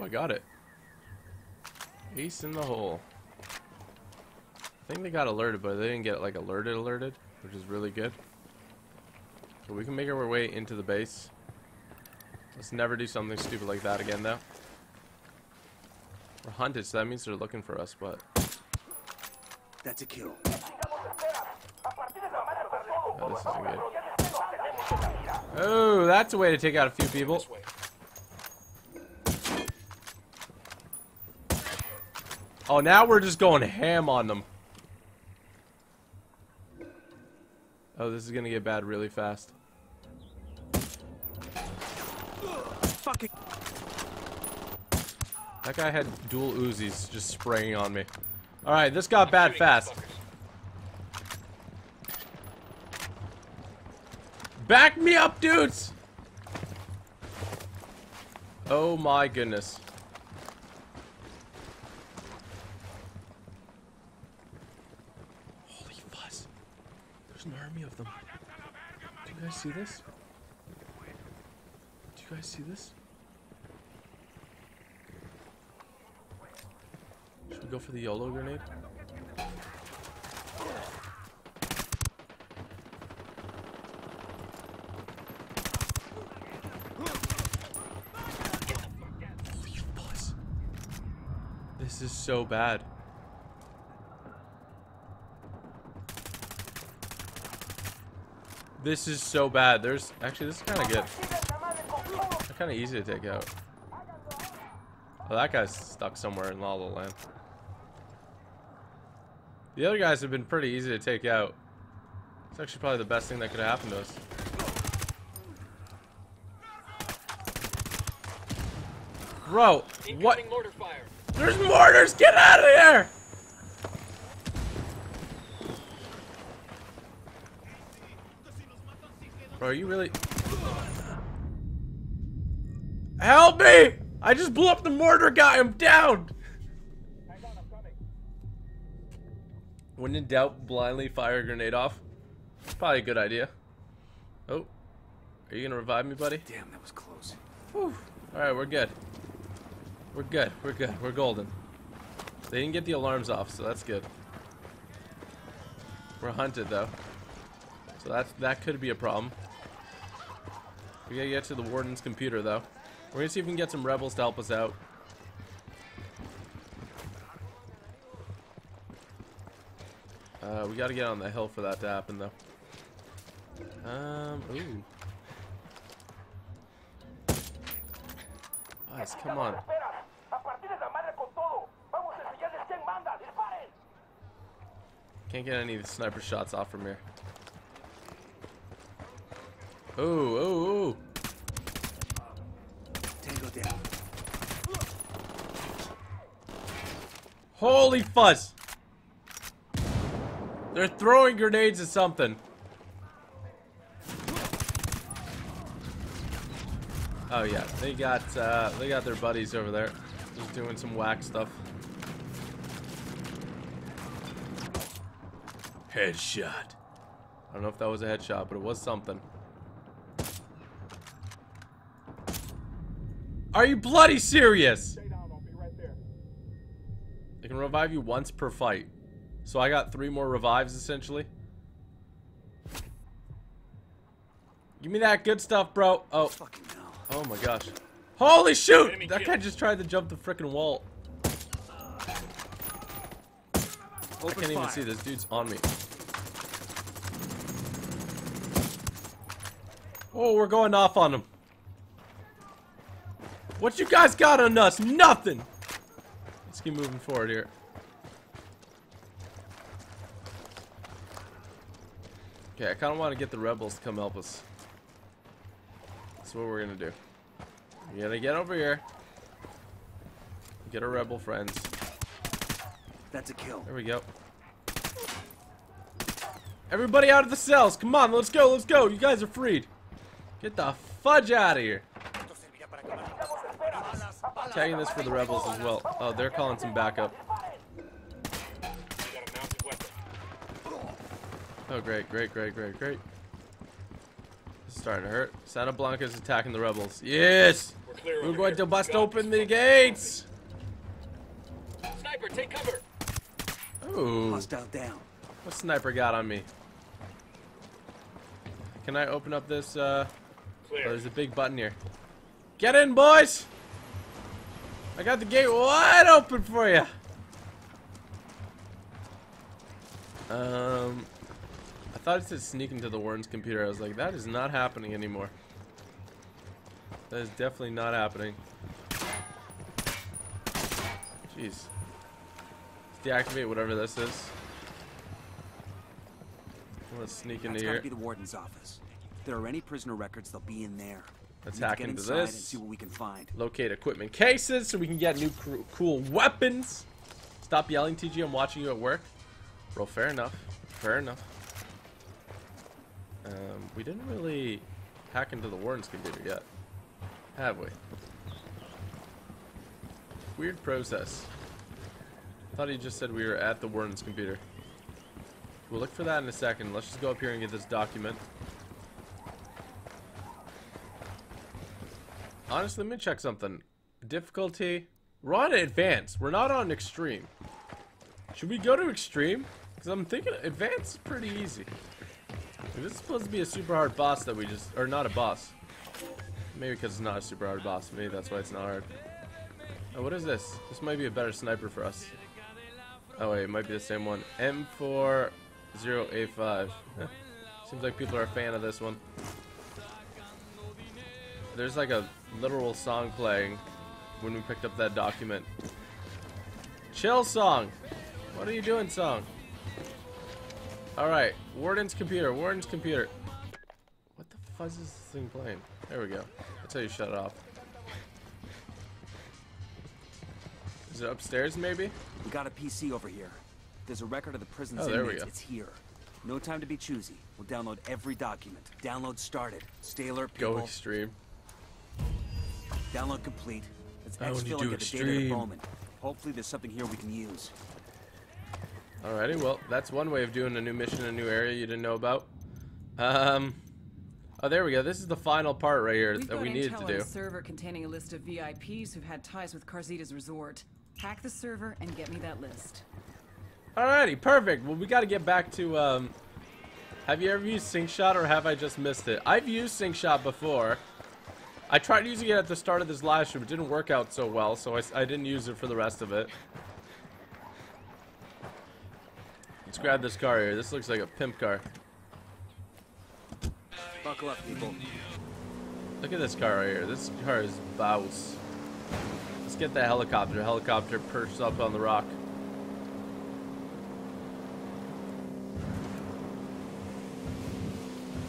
Oh, I got it. Ace in the hole. I think they got alerted, but they didn't get like alerted, which is really good. So we can make our way into the base. Let's never do something stupid like that again, though. We're hunted, so that means they're looking for us, but. That's a kill. Oh, this isn't good. Oh, that's a way to take out a few people. Oh, now we're just going ham on them. Oh, this is gonna get bad really fast. Fucking. That guy had dual Uzis just spraying on me. Alright, this got bad fast. Back me up, dudes! Oh my goodness. Holy fuzz. There's an army of them. Do you guys see this? Do you guys see this? Should we go for the YOLO grenade? Holy buzz. This is so bad. This is so bad. There's actually, this is kind of good. They're kind of easy to take out. Oh, that guy's stuck somewhere in La La Land. The other guys have been pretty easy to take out. It's actually probably the best thing that could have happened to us. Bro, what? There's mortars! Get out of here! Bro, are you really? Help me! I just blew up the mortar guy! I'm down! When in doubt, blindly fire a grenade off. Probably a good idea. Oh. Are you gonna revive me, buddy? Damn, that was close. Alright, we're good. We're good. We're good. We're golden. They didn't get the alarms off, so that's good. We're hunted, though. So that could be a problem. We gotta get to the warden's computer, though. We're gonna see if we can get some rebels to help us out. We gotta get on the hill for that to happen, though. Ooh. Guys, come on. Can't get any of the sniper shots off from here. Ooh, ooh, ooh. Holy fuzz! They're throwing grenades at something. Oh yeah, they got their buddies over there, just doing some whack stuff. Headshot. I don't know if that was a headshot, but it was something. Are you bloody serious? They can revive you once per fight. So I got 3 more revives, essentially. Give me that good stuff, bro. Oh. Oh my gosh. Holy shoot! That guy just tried to jump the frickin' wall. I can't even see. This dude's on me. Oh, we're going off on him. What you guys got on us? Nothing! Let's keep moving forward here. Okay, I kind of want to get the rebels to come help us. That's what we're going to do. We're going to get over here. Get our rebel friends. That's a kill. There we go. Everybody out of the cells. Come on, let's go, let's go. You guys are freed. Get the fudge out of here. Tagging this for the rebels as well. Oh, they're calling some backup. Oh, great, great, great, great, great. This is starting to hurt. Santa Blanca is attacking the rebels. Yes! We're going to bust open the gates! Sniper, take cover! Ooh. Hostile down. What sniper got on me? Can I open up this, Oh, there's a big button here. Get in, boys! I got the gate wide open for you. I thought it said sneak into the warden's computer. I was like, that is not happening anymore. That is definitely not happening. Jeez. Let's deactivate whatever this is. Let's sneak into here. That's gotta be the warden's office. If there are any prisoner records, they'll be in there. Let's hack into this. See what we can find. Locate equipment cases so we can get new cool weapons. Stop yelling, TG. I'm watching you at work. Bro, fair enough. Fair enough. We didn't really hack into the Warden's computer yet, have we? Weird process. Thought he just said we were at the Warden's computer. We'll look for that in a second. Let's just go up here and get this document. Honestly, let me check something. Difficulty. We're on advanced. We're not on extreme. Should we go to extreme? Because I'm thinking advanced is pretty easy. This is supposed to be a super hard boss that we just... Or not a boss. Maybe because it's not a super hard boss. Maybe that's why it's not hard. Oh, what is this? This might be a better sniper for us. Oh, wait. It might be the same one. M40A5. Huh. Seems like people are a fan of this one. There's like a literal song playing when we picked up that document. Chill, song. What are you doing, song? Alright, Warden's computer, Warden's computer. What the fuzz is this thing playing? There we go. That's how you shut it off. Is it upstairs, maybe? We got a PC over here. There's a record of the prison's inmates. It's here. No time to be choosy. We'll download every document. Download started. Stay alert, people. Go extreme. Download complete. Let's exfil and get the data to Bowman. Hopefully there's something here we can use. Alrighty, well, that's one way of doing a new mission in a new area you didn't know about. Oh, there we go. This is the final part right here that we needed to do. We've got intel on a server containing a list of VIPs who've had ties with Carcita's resort. Hack the server and get me that list. Alrighty, perfect. Well, we got to get back to, have you ever used SyncShot or have I just missed it? I've used SyncShot before. I tried using it at the start of this live stream. It didn't work out so well, so I didn't use it for the rest of it. Let's grab this car here. This looks like a pimp car. Buckle up, people. Look at this car right here. This car is bows. Let's get that helicopter. Helicopter perched up on the rock.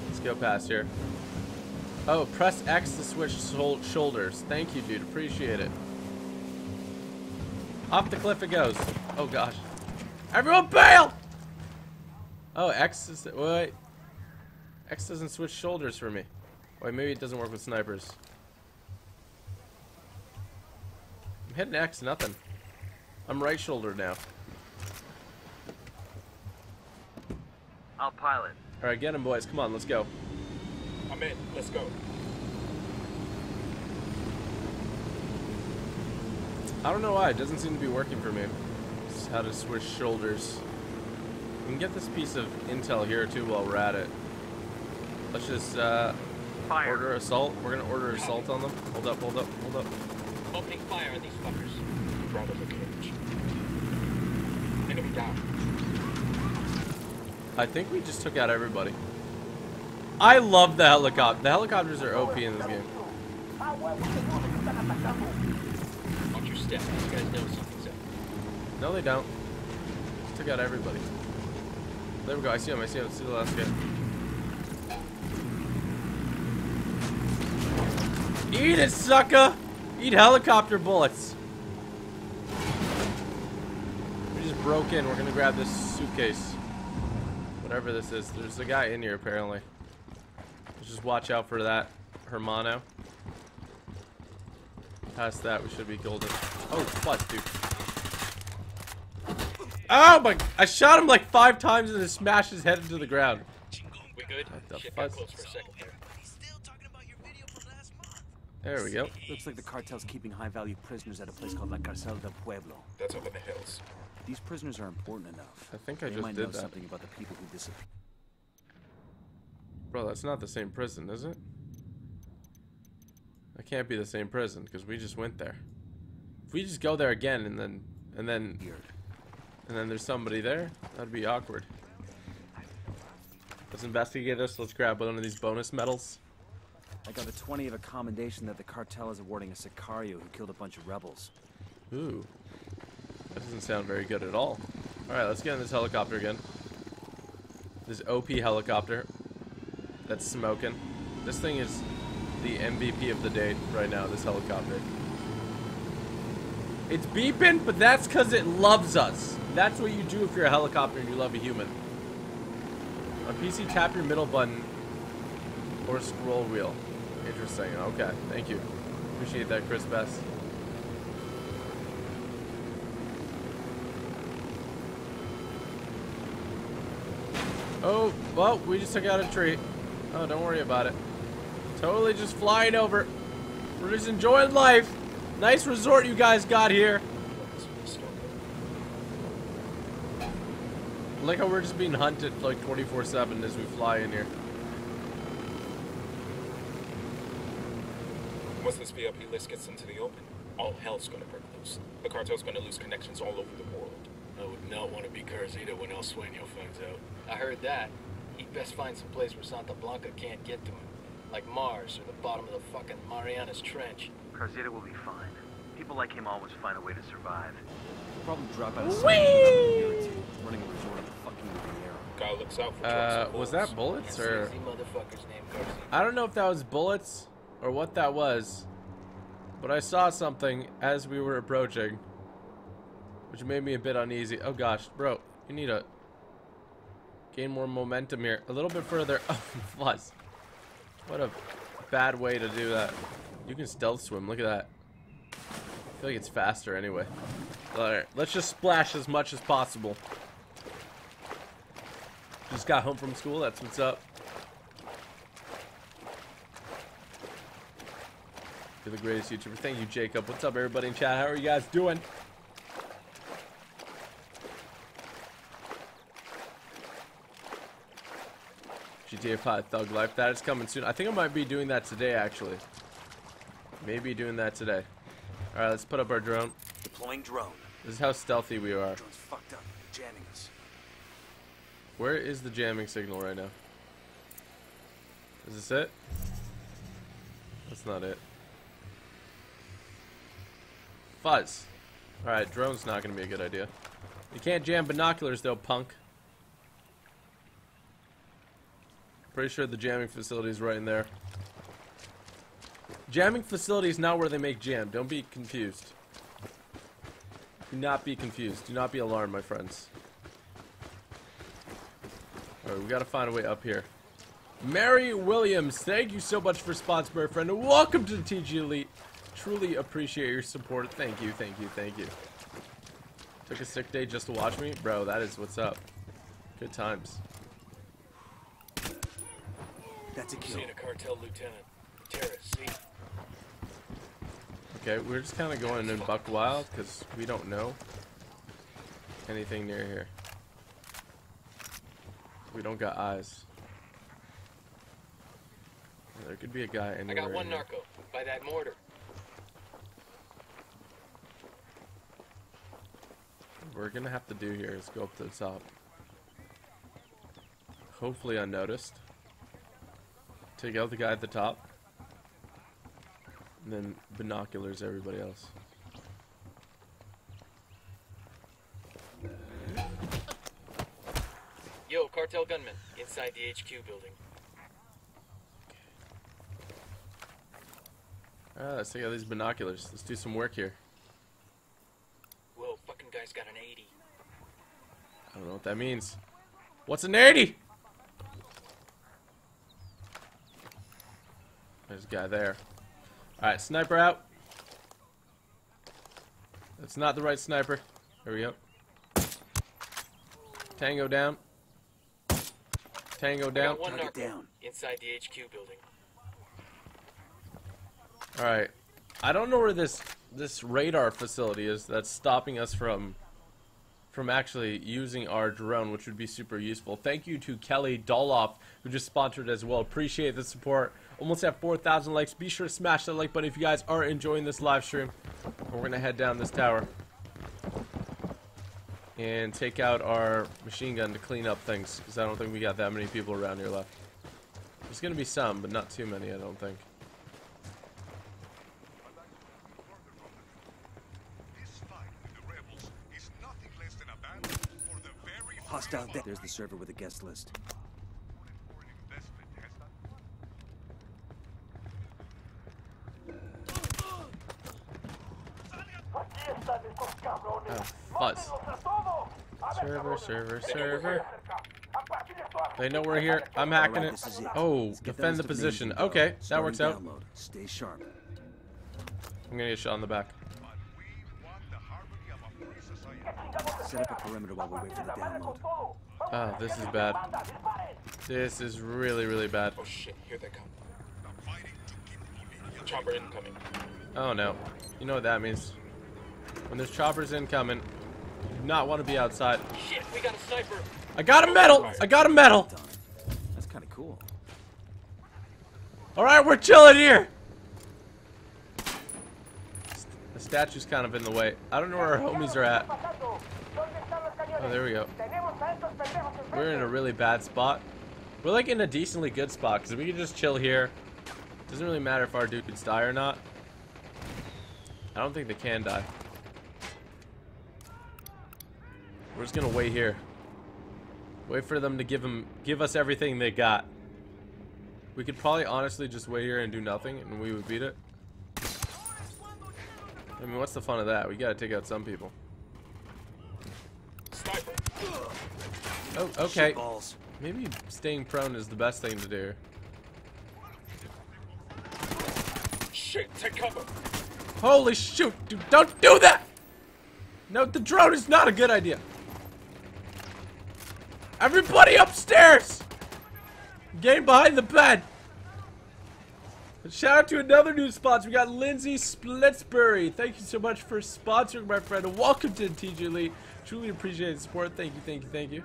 Let's go past here. Oh, press X to switch shoulders. Thank you, dude. Appreciate it. Off the cliff it goes. Oh, gosh. Everyone bail! Oh, X is... Wait. X doesn't switch shoulders for me. Wait, maybe it doesn't work with snipers. I'm hitting X, nothing. I'm right shoulder now. I'll pilot. Alright, get him, boys. Come on, let's go. I'm in. Let's go. I don't know why. It doesn't seem to be working for me. It's how to switch shoulders. We can get this piece of intel here, too, while we're at it. Let's just fire. Order assault. We're going to order assault on them. Hold up, hold up, hold up. Opening fire on these fuckers. Brought up a cage. Enemy down. I think we just took out everybody. I love the helicopter. The helicopters are OP in this game. Watch your step. These guys know something's up. No, they don't. Took out everybody. There we go. I see him. I see him. I see the last guy. Eat it, sucker! Eat helicopter bullets. We just broke in. We're gonna grab this suitcase. Whatever this is. There's a guy in here apparently. Just watch out for that Hermano. Past that, we should be golden. Oh, fuck, dude. Oh, my. I shot him like 5 times and it smashed his head into the ground. We good? What the fuck? There we go. Looks like the cartel's keeping high-value prisoners at a place called La Carcel del Pueblo. That's over the hills. These prisoners are important enough. I think I just did that. They might know something about the people who disappeared. Bro, that's not the same prison, is it? That can't be the same prison because we just went there. If we just go there again and then there's somebody there, that'd be awkward. Let's investigate this. Let's grab one of these bonus medals. I got a 20 of a commendation that the cartel is awarding a Sicario who killed a bunch of rebels. Ooh, that doesn't sound very good at all. All right, let's get in this helicopter again. This OP helicopter. That's smoking. This thing is the MVP of the day right now, this helicopter. It's beeping, but that's because it loves us. That's what you do if you're a helicopter and you love a human. On PC, tap your middle button or scroll wheel. Interesting. Okay, thank you. Appreciate that, Chris Best. Oh, well, we just took out a tree. Oh, don't worry about it. Totally just flying over. We're just enjoying life. Nice resort you guys got here. I like how we're just being hunted like 24/7 as we fly in here. Once this VIP list gets into the open, all hell's gonna break loose. The cartel's gonna lose connections all over the world. I would not want to be Carcita when El Sueño finds out. I heard that. He'd best find some place where Santa Blanca can't get to him. Like Mars or the bottom of the fucking Marianas Trench. Carcita will be fine. People like him always find a way to survive. He'll probably drop out of sight. Running a resort in the fucking Riviera. Guy looks out for trucks. Was that bullets or? I don't know if that was bullets or what that was, but I saw something as we were approaching, which made me a bit uneasy. Oh gosh, bro, you need to gain more momentum here. A little bit further. Oh, fuzz. What a bad way to do that. You can stealth swim. Look at that. I feel like it's faster anyway. Alright, let's just splash as much as possible. Just got home from school. That's what's up. You're the greatest YouTuber. Thank you, Jacob. What's up, everybody in chat? How are you guys doing? GTA 5 Thug Life. That is coming soon. I think I might be doing that today, actually. Maybe doing that today. Alright, let's put up our drone. Deploying drone. This is how stealthy we are. Drone's fucked up. Jamming us. Where is the jamming signal right now? Is this it? That's not it. Fuzz. Alright, drone's not going to be a good idea. You can't jam binoculars, though, punk. Pretty sure the jamming facility is right in there. Jamming facility is not where they make jam. Don't be confused. Do not be confused. Do not be alarmed, my friends. Alright, we gotta find a way up here. Mary Williams, thank you so much for sponsoring, my friend, and welcome to the TG Elite. Truly appreciate your support. Thank you, thank you, thank you. Took a sick day just to watch me? Bro, that is what's up. Good times. That's a kill. Cartel lieutenant. Okay, we're just kind of going in buck wild because we don't know anything near here. We don't got eyes. There could be a guy anywhere. I got one narco by that mortar. What we're gonna have to do here is go up to the top. Hopefully unnoticed. Take out the guy at the top. And then binoculars everybody else. Yo, cartel gunman, inside the HQ building. Alright, let's take out these binoculars. Let's do some work here. Whoa, fucking guy's got an 80. I don't know what that means. What's an 80? There's a guy there. Alright, sniper out. That's not the right sniper. There we go. Tango down. Tango down. One down. Inside the HQ building. Alright. I don't know where this radar facility is that's stopping us from actually using our drone, which would be super useful. Thank you to Kelly Doloff, who just sponsored as well. Appreciate the support. Almost at 4,000 likes. Be sure to smash that like button if you guys are enjoying this live stream. We're gonna head down this tower and take out our machine gun to clean up things, because I don't think we got that many people around here left. There's gonna be some, but not too many, I don't think. Hostile. There's the server with a guest list. Buzz. Server. They know we're here. I'm hacking it. Oh, defend the position. Okay, that works out. Stay sharp. I'm gonna get shot in the back. Set up a perimeter while we wait for the download. Ah, this is bad. This is really, really bad. Oh shit, here they come. Chopper incoming. Oh no. You know what that means. When there's choppers incoming, you do not want to be outside. Shit, we got a sniper. I got a medal! I got a medal! That's kind of cool. Alright, we're chilling here! The statue's kind of in the way. I don't know where our homies are at. Oh, there we go. We're in a really bad spot. We're like in a decently good spot, because we can just chill here. Doesn't really matter if our dudes die or not. I don't think they can die. We're just gonna wait here. Wait for them to give us everything they got. We could probably honestly just wait here and do nothing, and we would beat it. I mean, what's the fun of that? We gotta take out some people. Oh, okay. Maybe staying prone is the best thing to do. Shit, take cover. Holy shoot, dude, don't do that! No, the drone is not a good idea. Everybody upstairs! Game behind the bed! And shout out to another new sponsor. We got Lindsay Splitsbury. Thank you so much for sponsoring, my friend. And welcome to TJ Lee. Truly appreciate the support. Thank you, thank you, thank you.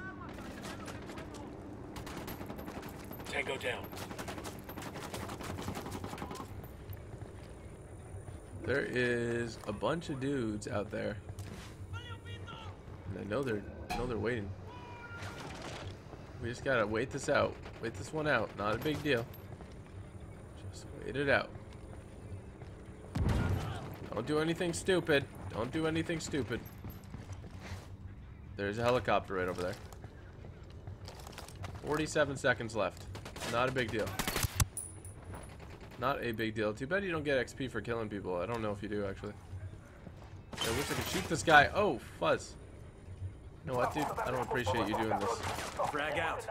Tango down. There is a bunch of dudes out there. And I know they're waiting. We just gotta wait this out. Wait this one out. Not a big deal. Just wait it out. Don't do anything stupid. Don't do anything stupid. There's a helicopter right over there. 47 seconds left. Not a big deal. Not a big deal. Too bad you don't get XP for killing people. I don't know if you do, actually. I wish I could shoot this guy. Oh, fuzz. You know what, dude? I don't appreciate you doing this. Frag out.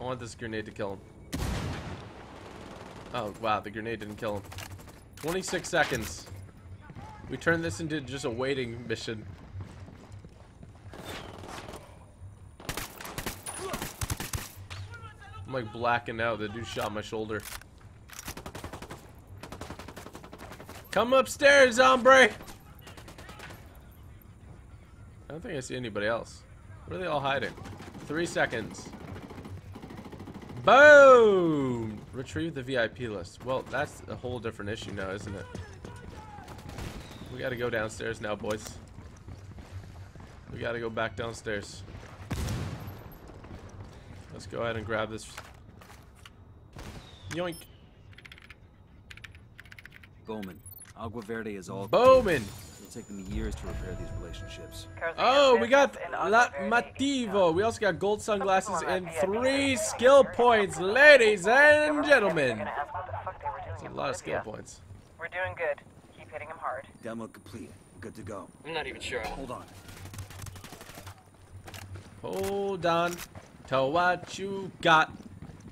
I want this grenade to kill him. Oh, wow. The grenade didn't kill him. 26 seconds. We turned this into just a waiting mission. I'm like blacking out. The dude shot my shoulder. Come upstairs, hombre! I don't think I see anybody else. Where are they all hiding? 3 seconds. Boom! Retrieve the VIP list. Well, that's a whole different issue now, isn't it? We gotta go downstairs now, boys. We gotta go back downstairs. Let's go ahead and grab this. Yoink. Bowman. Agua Verde is all Bowman! Clear. It'll take them years to repair these relationships. Oh, we got La Mativo. We also got gold sunglasses and 3 skill points, ladies and gentlemen. That's a lot of skill points. We're doing good. Keep hitting them hard. Download complete. Good to go. I'm not even sure. Hold on. Hold on to what you got.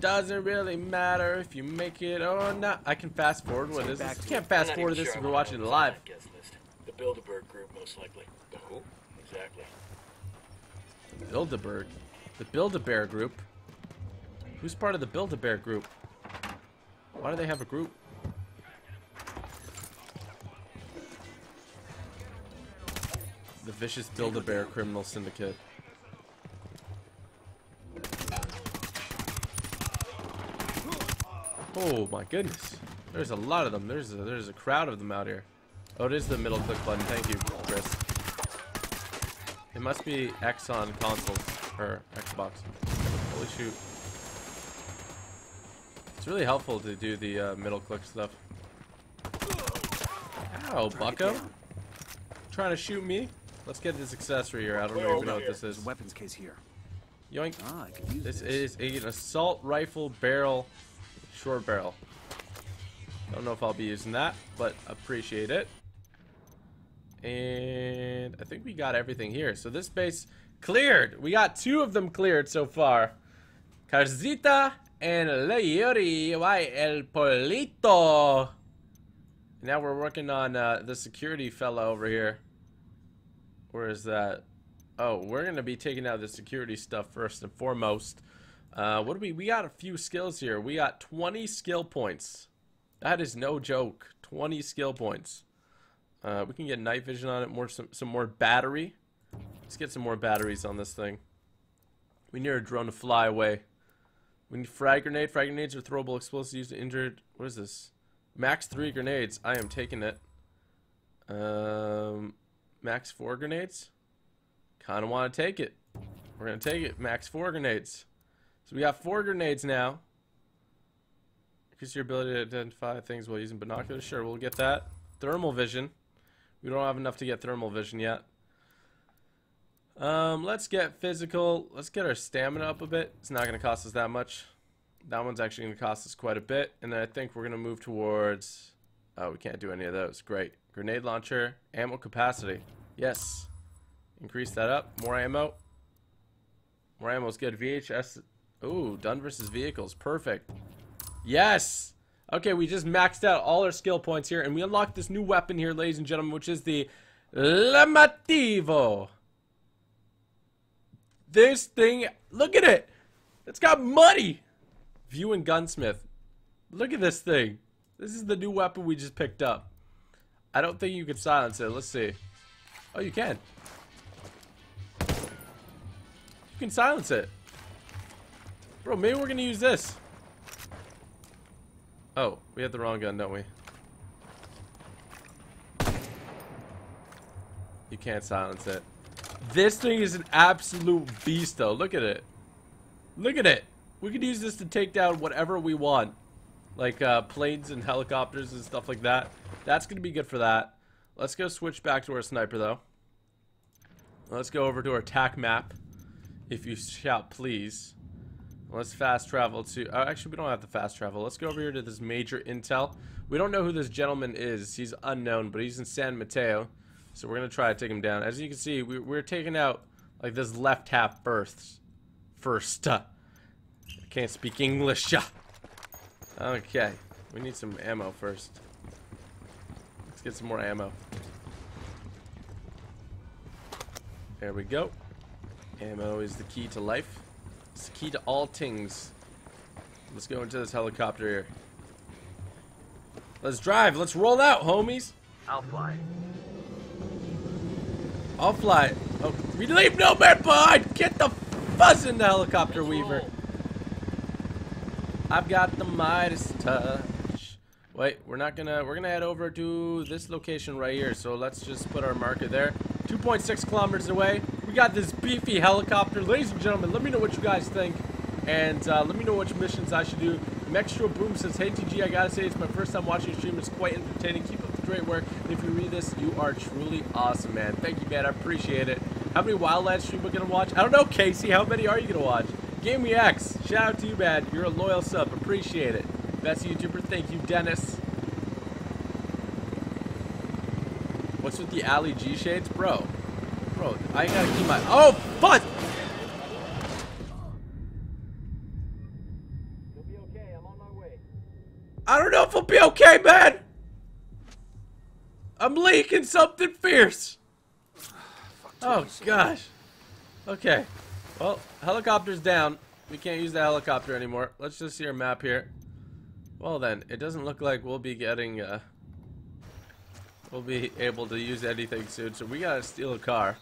Doesn't really matter if you make it or not. I can fast forward when this is. You can't fast forward this if you're watching it live. The Bilderberg group, most likely. The who? Exactly. Bilderberg? The Build-A-Bear group? Who's part of the Build-A-Bear group? Why do they have a group? The vicious Build-A-Bear criminal syndicate. Oh my goodness. There's a lot of them. There's a crowd of them out here. Oh, it is the middle click button. Thank you, Chris. It must be X on consoles or Xbox. Holy shoot! It's really helpful to do the middle click stuff. Ow, bucko! Trying to shoot me? Let's get this accessory here. I don't even know what this is. Weapons case here. Yoink! Ah, I can use this. This is an assault rifle barrel, short barrel. Don't know if I'll be using that, but appreciate it. And I think we got everything here. So this base cleared. We got two of them cleared so far. Carcita and Leyuri. Why El Polito. Now we're working on the security fella over here. Where is that? Oh, we're going to be taking out the security stuff first and foremost. What do we got a few skills here. We got 20 skill points. That is no joke. 20 skill points. We can get night vision on it, some more battery. Let's get some more batteries on this thing. We need our drone to fly away. We need frag grenade. Frag grenades are throwable explosives used to injured. What is this? Max 3 grenades. I am taking it. Max 4 grenades. Kinda wanna take it. We're gonna take it. Max 4 grenades. So we got 4 grenades now. Increase your ability to identify things while using binoculars. Sure, we'll get that. Thermal vision. We don't have enough to get thermal vision yet. Let's get physical. Let's get our stamina up a bit. It's not going to cost us that much. That one's actually going to cost us quite a bit. And then I think we're going to move towards... Oh, we can't do any of those. Great. Grenade launcher. Ammo capacity. Yes. Increase that up. More ammo. More ammo is good. VHS... Ooh, done versus vehicles. Perfect. Yes! Okay, we just maxed out all our skill points here, and we unlocked this new weapon here, ladies and gentlemen, which is the Lamativo. This thing, look at it! It's got money! View and gunsmith. Look at this thing. This is the new weapon we just picked up. I don't think you can silence it. Let's see. Oh, you can. You can silence it. Bro, maybe we're gonna use this. Oh, we had the wrong gun, don't we? You can't silence it. This thing is an absolute beast, though. Look at it. Look at it. We could use this to take down whatever we want. Like planes and helicopters and stuff like that. That's gonna be good for that. Let's go switch back to our sniper, though. Let's go over to our attack map. If you shout, please. Let's fast travel to... Oh, actually, we don't have to fast travel. Let's go over here to this major intel. We don't know who this gentleman is. He's unknown, but he's in San Mateo. So we're going to try to take him down. As you can see, we're taking out like this left half first. I can't speak English. Okay. We need some ammo first. Let's get some more ammo. There we go. Ammo is the key to life. It's the key to all things. Let's go into this helicopter here. Let's drive. Let's roll out, homies. I'll fly. I'll fly. Oh, we leave no man behind. Get the fuzz in the helicopter, let's Weaver. Roll. I've got the Midas touch. Wait, we're gonna head over to this location right here. So let's just put our marker there. 2.6 kilometers away. We got this beefy helicopter. Ladies and gentlemen, let me know what you guys think, and let me know which missions I should do. Mexico Boom says, hey TG, I gotta say it's my first time watching your stream. It's quite entertaining. Keep up the great work. And if you read this, you are truly awesome, man. Thank you, man. I appreciate it. How many Wildlands stream are gonna watch? I don't know, Casey. How many are you gonna watch? GameX, shout out to you, man. You're a loyal sub. Appreciate it. Best YouTuber. Thank you, Dennis. What's with the Ali G shades, bro? I gotta keep my... Oh, fuck! You'll be okay. I'm on my way. I don't know if I'll be okay, man. I'm leaking something fierce. Oh, gosh. Okay. Well, helicopter's down. We can't use the helicopter anymore. Let's just see our map here. Well, then. It doesn't look like we'll be getting... We'll be able to use anything soon, so we gotta steal a car.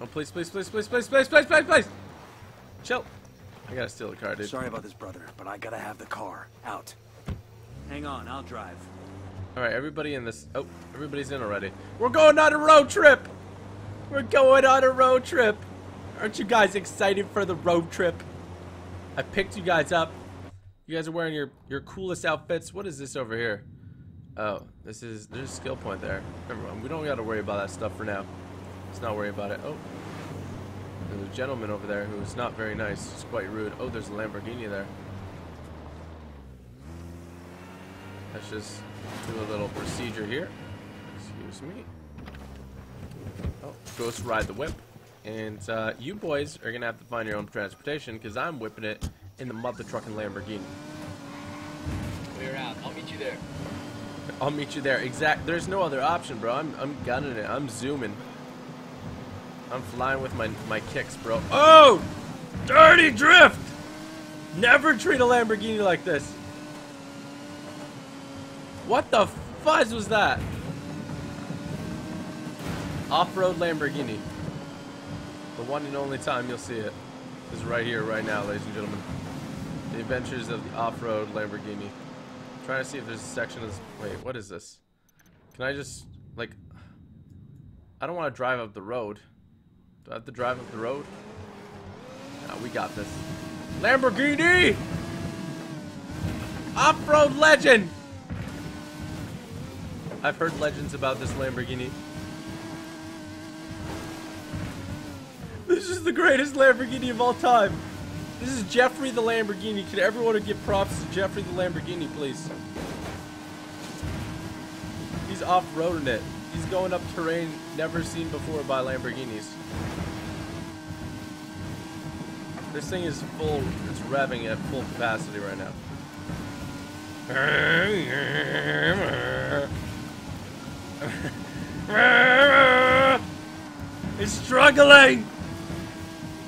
Oh, please, please, please, please, please, please, please, please, please! Chill. I gotta steal a car, dude. Sorry about this, brother, but I gotta have the car out. Hang on, I'll drive. Alright, everybody in this... Oh, everybody's in already. We're going on a road trip! We're going on a road trip! Aren't you guys excited for the road trip? I picked you guys up. You guys are wearing your coolest outfits. What is this over here? Oh, this is... There's a skill point there. Never mind. We don't got to worry about that stuff for now. Let's not worry about it. Oh. There's a gentleman over there who is not very nice. He's quite rude. Oh, there's a Lamborghini there. Let's just do a little procedure here. Excuse me. Oh, Ghost ride the whip. And you boys are going to have to find your own transportation because I'm whipping it in the mother trucking Lamborghini. We're out. I'll meet you there. I'll meet you there. Exact. There's no other option, bro. I'm gunning it. I'm zooming. I'm flying with my kicks, bro. Oh! Dirty drift! Never treat a Lamborghini like this. What the fuzz was that? Off-road Lamborghini. The one and only time you'll see it is right here, right now, ladies and gentlemen. The adventures of the off-road Lamborghini. I'm trying to see if there's a section of this. Wait, what is this? Can I just, like, I don't want to drive up the road. Do I have to drive up the road? Nah, we got this. Lamborghini! Off-road legend! I've heard legends about this Lamborghini. This is the greatest Lamborghini of all time. This is Jeffrey the Lamborghini. Could everyone give props to Jeffrey the Lamborghini, please? He's off-roading it. He's going up terrain never seen before by Lamborghinis. This thing is full, it's revving at full capacity right now. It's struggling!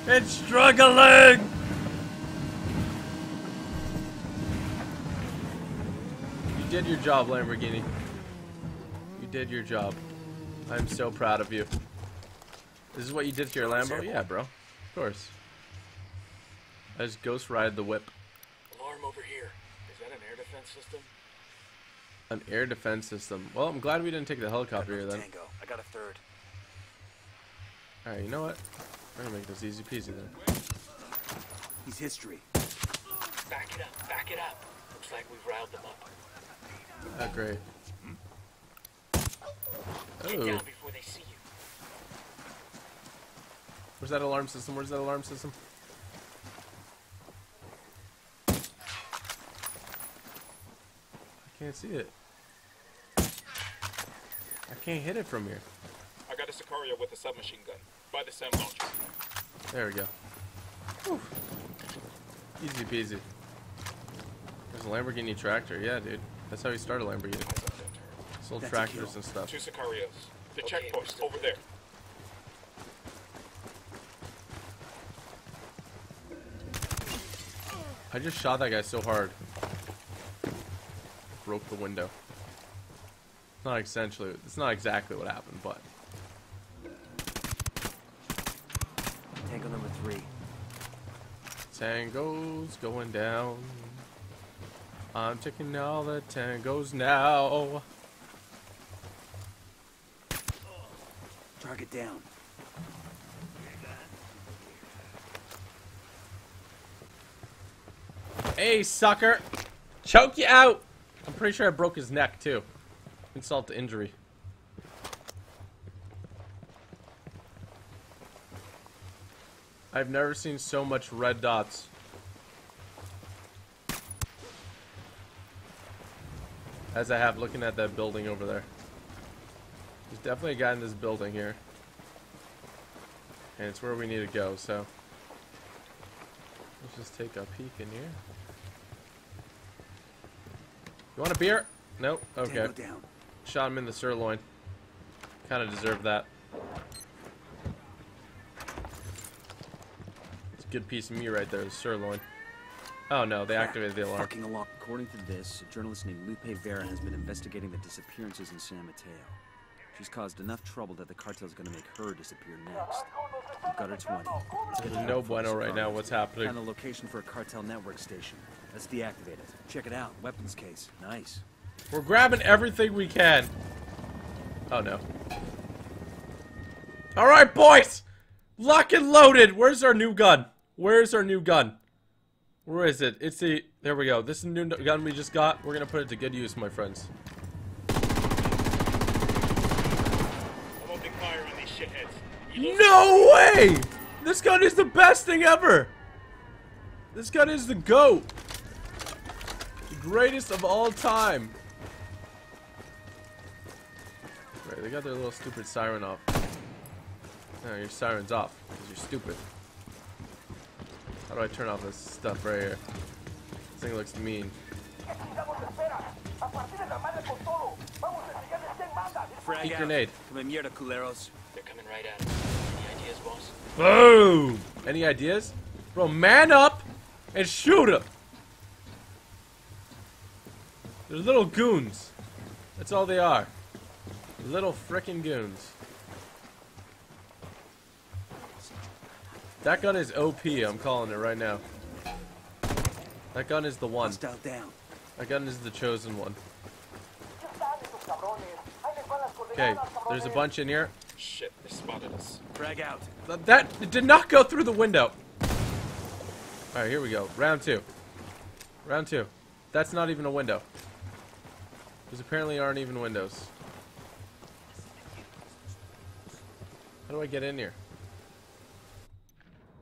It's struggling! You did your job, Lamborghini. You did your job. I'm so proud of you. This is what you did to your Lambo? Yeah, bro. Of course. I just ghost ride the whip. Alarm over here. Is that an air defense system? An air defense system. Well, I'm glad we didn't take the helicopter here then. Tango. I got a third. Alright, you know what? We're gonna make this easy peasy then. He's history. Back it up, back it up. Looks like we've riled them up. Oh, great. Oh. Get down before they see you. Where's that alarm system? Where's that alarm system? I can't see it. I can't hit it from here. I got a Sicario with a submachine gun by the SAM launcher. There we go. Whew. Easy peasy. There's a Lamborghini tractor. Yeah, dude. That's how you start a Lamborghini. Sold tractors and stuff. Two Sicarios. The checkpoint's over there. I just shot that guy so hard. Broke the window. It's not exactly what happened, but. Tango number 3. Tango's going down. I'm taking all the tangos now. Target down. Hey, sucker! Choke you out! I'm pretty sure I broke his neck, too. Insult to injury. I've never seen so much red dots. As I have looking at that building over there. There's definitely a guy in this building here. And it's where we need to go, so. Let's just take a peek in here. You want a beer? Nope. Okay. Down. Shot him in the sirloin. Kind of deserved that. It's a good piece of meat right there, the sirloin. Oh no, they activated the alarm. Fucking alarm. According to this, a journalist named Lupe Vera has been investigating the disappearances in San Mateo. She's caused enough trouble that the cartel's gonna make her disappear next. We've got her 20. There's no bueno right now. What's happening? Found the location for a cartel network station. Let's deactivate it. Check it out. Weapons case. Nice. We're grabbing everything we can. Oh no. Alright, boys! Lock and loaded! Where's our new gun? Where's our new gun? Where is it? It's the... There we go. This is the new gun we just got. We're gonna put it to good use, my friends. I'm opening fire on these shitheads. No way! This gun is the best thing ever! This gun is the GOAT! The greatest of all time. They got their little stupid siren off. No, your siren's off, because you're stupid. How do I turn off this stuff right here? This thing looks mean. Frag out. Grenade. They're coming right at us. Any ideas, boss? Boom! Any ideas? Bro, man up and shoot him! They're little goons. That's all they are. Little frickin' goons. That gun is OP, I'm calling it right now. That gun is the one. That gun is the chosen one. Okay, there's a bunch in here. Shit, they spotted us. Frag out. That did not go through the window. Alright, here we go. Round two. Round two. That's not even a window. Those apparently aren't even windows. How do I get in here?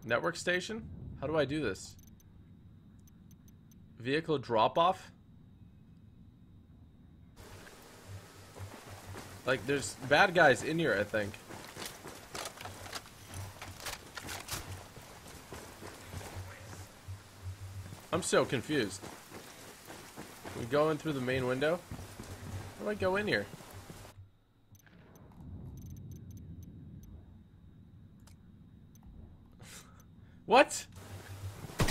Network station? How do I do this? Vehicle drop-off? Like, there's bad guys in here, I think. I'm so confused. We go in through the main window? How do I go in here? What? I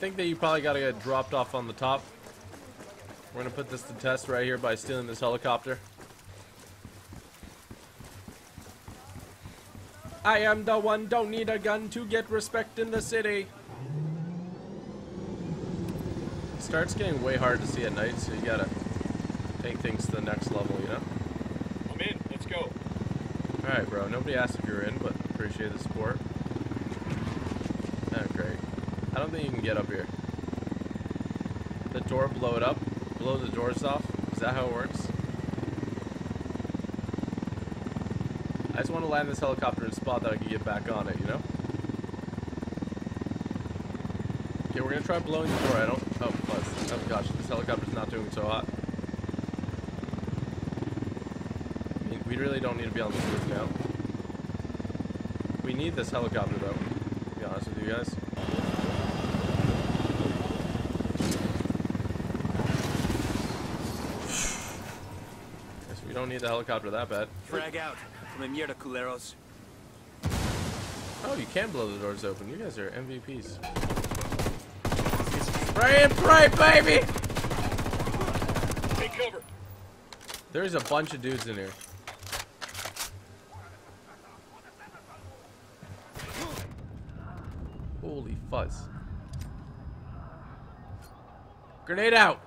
think that you probably gotta get dropped off on the top. We're gonna put this to test right here by stealing this helicopter. I am the one, don't need a gun to get respect in the city. It starts getting way hard to see at night, so you gotta take things to the next level, you know? I'm in, let's go. Alright, bro, nobody asked if you were in, but appreciate the support. Oh, great. I don't think you can get up here. The door, blow it up. Blow the doors off. Is that how it works? I just want to land this helicopter in a spot that I can get back on it, you know? Okay, we're gonna try blowing the door. I don't... Oh, plus. Oh, gosh. This helicopter's not doing so hot. I mean, we really don't need to be on this roof now. We need this helicopter, though. To be honest with you guys. Guess we don't need the helicopter that bad. Frag out. Oh, you can blow the doors open. You guys are MVPs. Spray and pray, baby! Take cover. There's a bunch of dudes in here. Holy fuzz. Grenade out!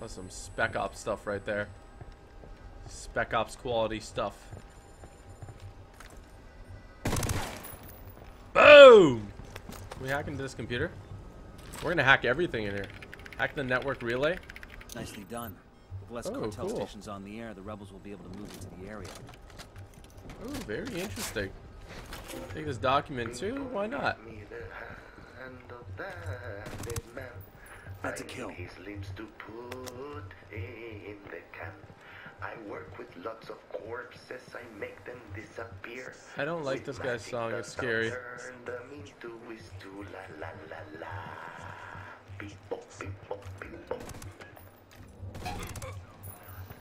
That's some Spec Ops stuff right there. Spec Ops quality stuff. Boom! Can we hack into this computer? We're gonna hack everything in here. Hack the network relay. Nicely done. With less cartel stations on the air, the rebels will be able to move into the area. Oh, very interesting. Take this document too. Why not? That's a kill. His limbs to put in the camp. I work with lots of corpses. I make them disappear. I don't like this guy's song. It's scary.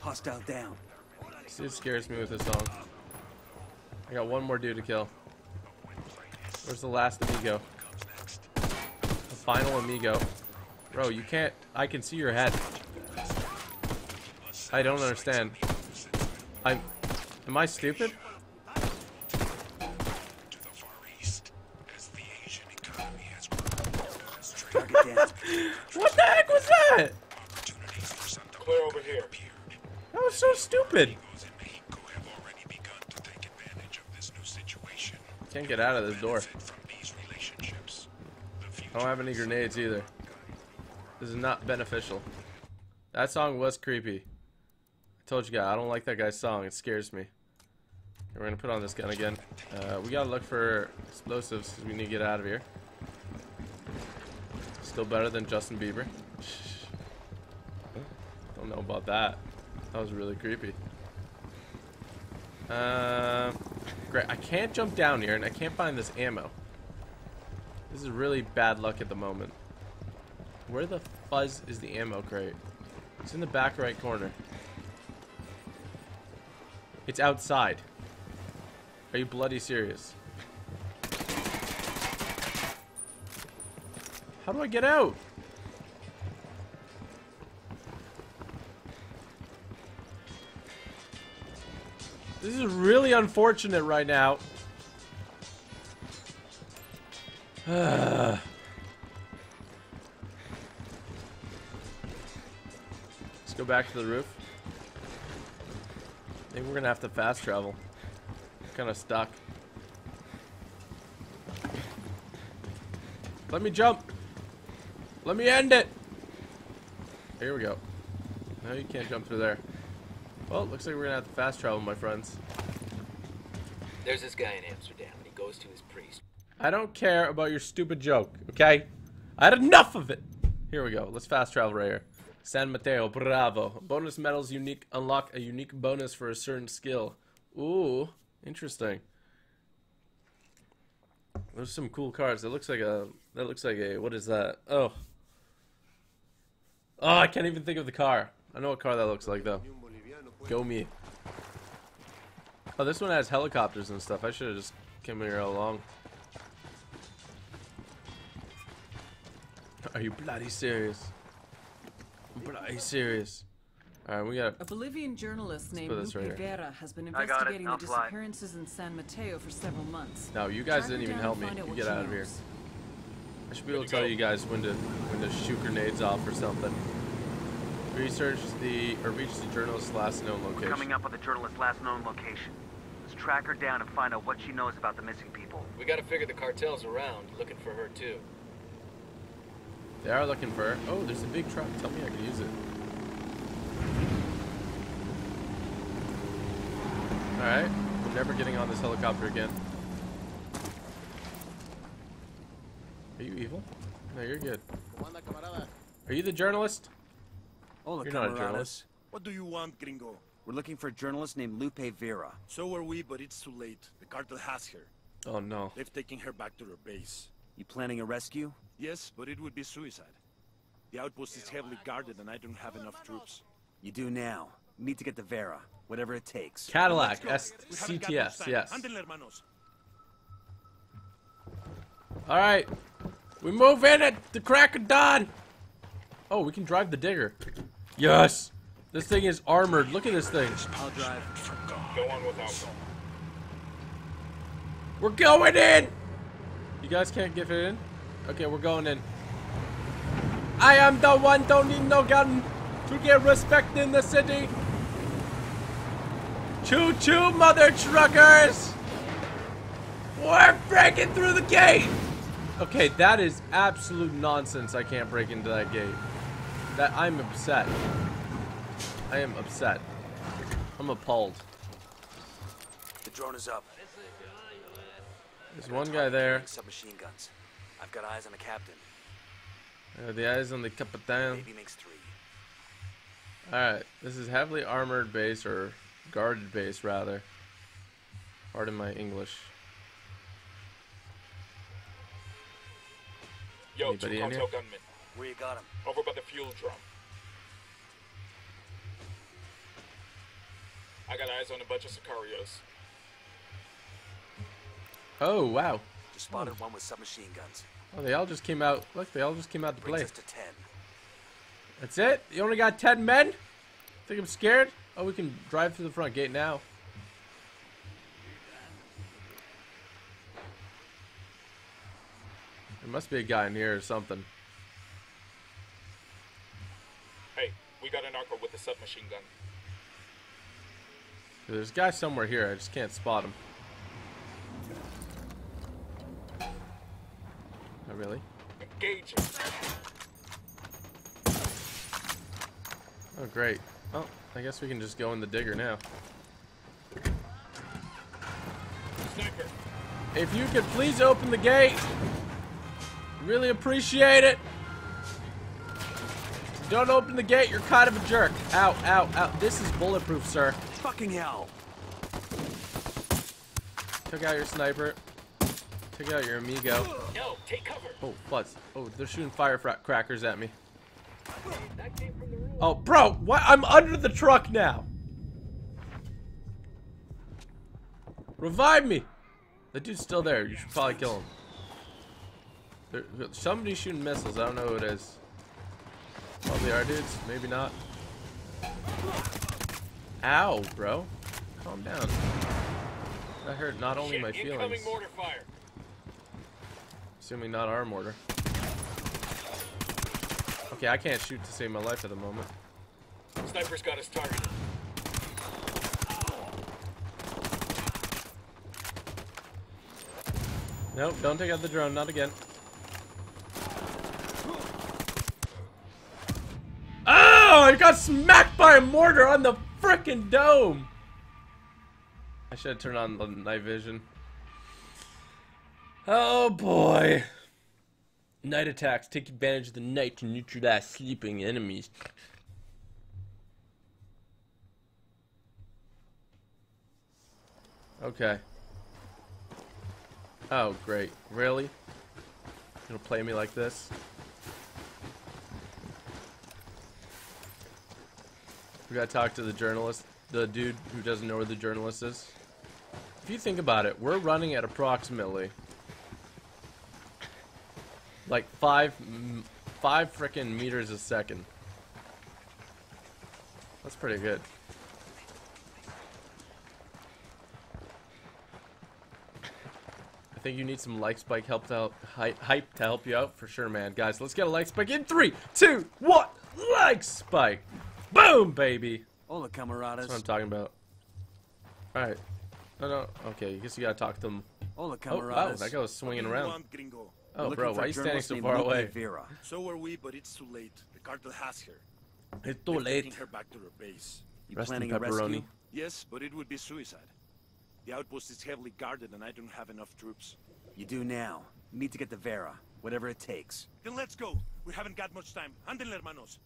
Hostile down. It scares me with this song. I got one more dude to kill. Where's the last amigo? The final amigo. Bro, you can't... I can see your head. I don't understand. Am I stupid? What the heck was that? Clear over here. That was so stupid. Can't get out of this door. I don't have any grenades either. This is not beneficial. That song was creepy. I told you guys, I don't like that guy's song. It scares me. We're gonna put on this gun again. We gotta look for explosives because we need to get out of here. Still better than Justin Bieber. Don't know about that. That was really creepy. Great. I can't jump down here, and I can't find this ammo. This is really bad luck at the moment. Where the fuzz is the ammo crate? It's in the back right corner. It's outside. Are you bloody serious? How do I get out? This is really unfortunate right now. Let's go back to the roof. I think we're gonna have to fast travel. I'm kinda stuck. Let me jump. Let me end it. Here we go. No, you can't jump through there. Well, it looks like we're gonna have to fast travel, my friends. There's this guy in Amsterdam, and he goes to his priest. I don't care about your stupid joke, okay? I had enough of it. Here we go. Let's fast travel right here. San Mateo, bravo. Bonus medals unique. Unlock a unique bonus for a certain skill. Ooh, interesting. There's some cool cards. That looks like a. What is that? Oh. Oh, I can't even think of the car. I know what car that looks like though. Go me. Oh, this one has helicopters and stuff. I should have just came here all along. Are you bloody serious? Bloody serious. All right, we got a Bolivian journalist named Lupe Vera has been investigating the disappearances in San Mateo for several months. No, you guys didn't even help me. You get out of here. I should be able to tell you guys when to shoot grenades off or something. Research the or reach the journalist's last known location. We're coming up with the journalist's last known location. Let's track her down and find out what she knows about the missing people. We got to figure the cartel's around looking for her too. They are looking for her. Oh, there's a big truck. Tell me I can use it. All right, we're never getting on this helicopter again. Are you evil? No, you're good. Are you the journalist? Hola, you're not a journalist. What do you want, gringo? We're looking for a journalist named Lupe Vera. So are we, but it's too late. The cartel has her. Oh, no. They've taken her back to her base. You planning a rescue? Yes, but it would be suicide. The outpost is heavily guarded and I don't have enough troops. You do now. You need to get to Vera, whatever it takes. Cadillac, SCTS, yes. All right. We move in at the crack of dawn. Oh, we can drive the digger. Yes! This thing is armored. Look at this thing. I'll drive. Go on without. We're going in! You guys can't get it in? Okay, we're going in. I am the one, don't need no gun to get respect in the city. Choo choo, mother truckers! We're breaking through the gate! Okay, that is absolute nonsense. I can't break into that gate. That I'm upset. I am upset. I'm appalled. The drone is up. There's one guy there. Submachine guns. I've got eyes on the captain. The eyes on the captain. Maybe makes three. All right, this is heavily armored base or guarded base rather. Pardon my English. Yo, anybody in here? Gunmen. Where you got him? Over by the fuel drum. I got eyes on a bunch of sicarios. Oh wow! Just spotted one with submachine guns. Oh, they all just came out. Look, they all just came out to play. That's it. You only got 10 men. Think I'm scared? Oh, we can drive through the front gate now. There must be a guy in here or something. Hey, we got an narco with a submachine gun. There's a guy somewhere here. I just can't spot him. Not really. Engage him. Oh, great. Oh, I guess we can just go in the digger now. If you could please open the gate, really appreciate it. Don't open the gate, you're kind of a jerk. Ow, ow, ow. This is bulletproof, sir. Fucking hell. Took out your sniper. Took out your amigo. No, take cover. Oh, plus. Oh, they're shooting firecrackers at me. That came from the room. Oh, bro, what? I'm under the truck now. Revive me. The dude's still there. You should probably kill him. Somebody's shooting missiles. I don't know who it is. Probably our dudes, maybe not. Ow, bro. Calm down. That hurt not only my feelings. Assuming not our mortar. Okay, I can't shoot to save my life at the moment. Sniper's got us targeted. Nope, don't take out the drone, not again. Oh, I got smacked by a mortar on the frickin' dome. I should have turned on the night vision. Oh boy. Night attacks. Take advantage of the night to neutralize sleeping enemies. Okay. Oh, great. Really? It'll play me like this? We gotta talk to the journalist, the dude who doesn't know where the journalist is. If you think about it, we're running at approximately like five frickin' meters a second. That's pretty good. I think you need some like spike help to hype to help you out for sure, man. Guys, let's get a like spike in 3, 2, 1. Like spike. Boom, baby! Hola, camaradas. That's what I'm talking about. Alright. No, no. Okay, I guess you gotta talk to them. Hola, camaradas. Oh, wow, that guy was swinging around. Oh, bro, why are you standing so far away? So are we, but it's too late. The cartel has her. It's too late. Her back to her base. You planning a rescue? Yes, but it would be suicide. The outpost is heavily guarded and I don't have enough troops. You do now. You need to get the Vera. Whatever it takes. Then let's go. We haven't got much time. Anden, hermanos.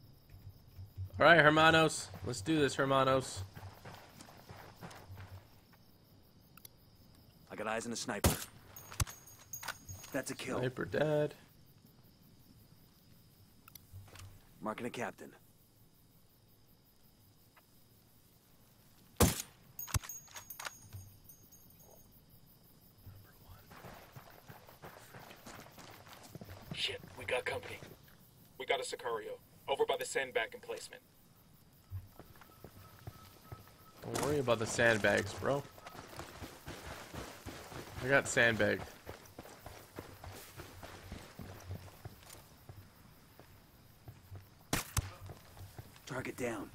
Alright, hermanos. Let's do this, hermanos. I got eyes on a sniper. That's a kill. Sniper dead. Marking a captain. Shit, we got company. We got a Sicario. Over by the sandbag emplacement. Don't worry about the sandbags, bro. I got sandbagged. Target down.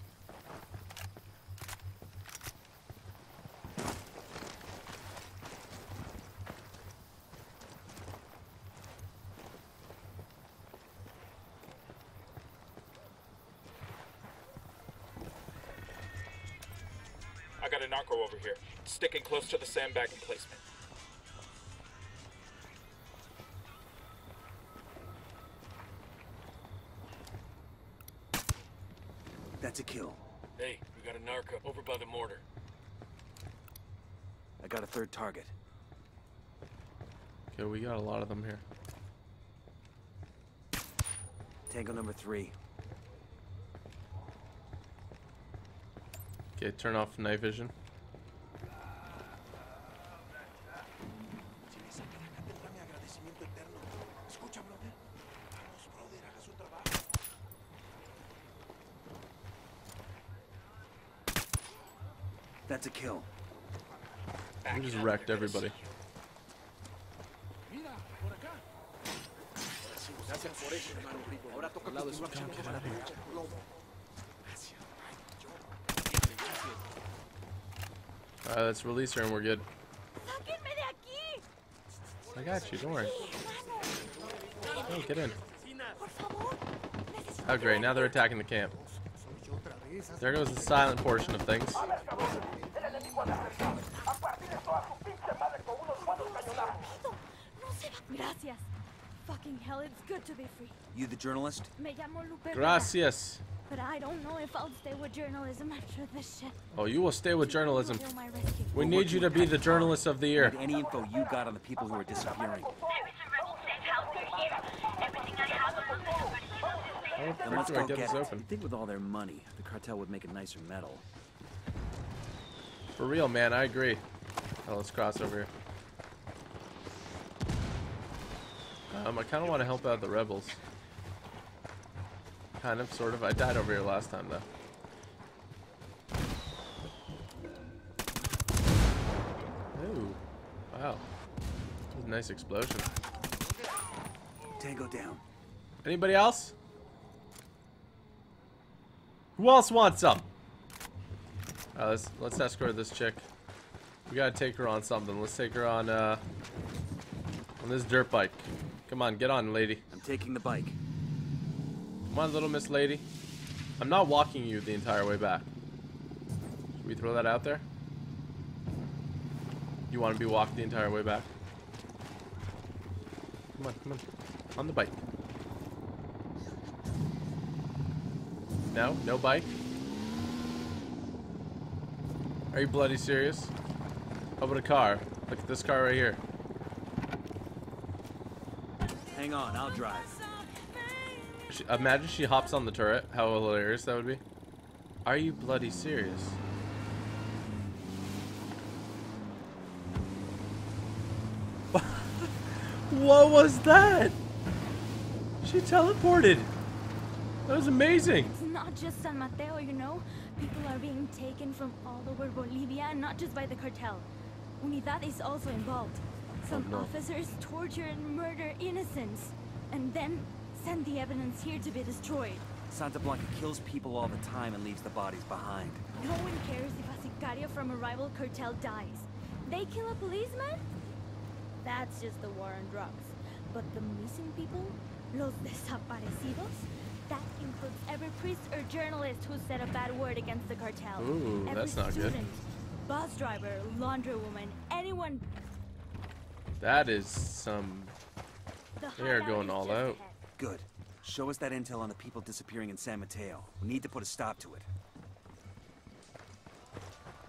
Over here, sticking close to the sandbag emplacement. That's a kill. Hey, we got a narco over by the mortar. I got a third target. Okay, we got a lot of them here. Tango number 3. Okay, turn off night vision. That's a kill. We just wrecked everybody. Alright, let's release her and we're good. I got you, don't worry. Oh, get in. Oh great, now they're attacking the camp. There goes the silent portion of things. Gracias. Fucking hell, it's good to be free. You the journalist? Me llamo Lupe Vera. Gracias. But I don't know if I'll stay with journalism after this shit. Oh, you will stay with journalism. We need you to be the journalist of the year. Any info you got on the people who are disappearing? Let's go get this open. I think with all their money, the cartel would make a nicer medal. For real, man, I agree. Oh, let's cross over here. I kind of want to help out the rebels. Kind of, sort of. I died over here last time, though. Ooh. Wow. That was a nice explosion. Tango down. Anybody else? Who else wants some? Let's escort this chick. We gotta take her on something. Let's take her on this dirt bike. Come on, get on, lady. I'm taking the bike. Come on, little miss lady. I'm not walking you the entire way back. Should we throw that out there? You want to be walked the entire way back? Come on, come on. On the bike. No? No bike? Are you bloody serious? How about a car? Look at this car right here. Hang on, I'll drive. Imagine she hops on the turret. How hilarious that would be. Are you bloody serious? What was that? She teleported. That was amazing. It's not just San Mateo, you know. People are being taken from all over Bolivia, and not just by the cartel. Unidad is also involved. Some officers torture and murder innocents, and then send the evidence here to be destroyed. Santa Blanca kills people all the time and leaves the bodies behind. No one cares if a sicario from a rival cartel dies. They kill a policeman? That's just the war on drugs. But the missing people, Los Desaparecidos, that includes every priest or journalist who said a bad word against the cartel. Ooh, every that's not student, good. Bus driver, laundry woman, anyone. That is some... They are going all out. Good. Show us that intel on the people disappearing in San Mateo. We need to put a stop to it.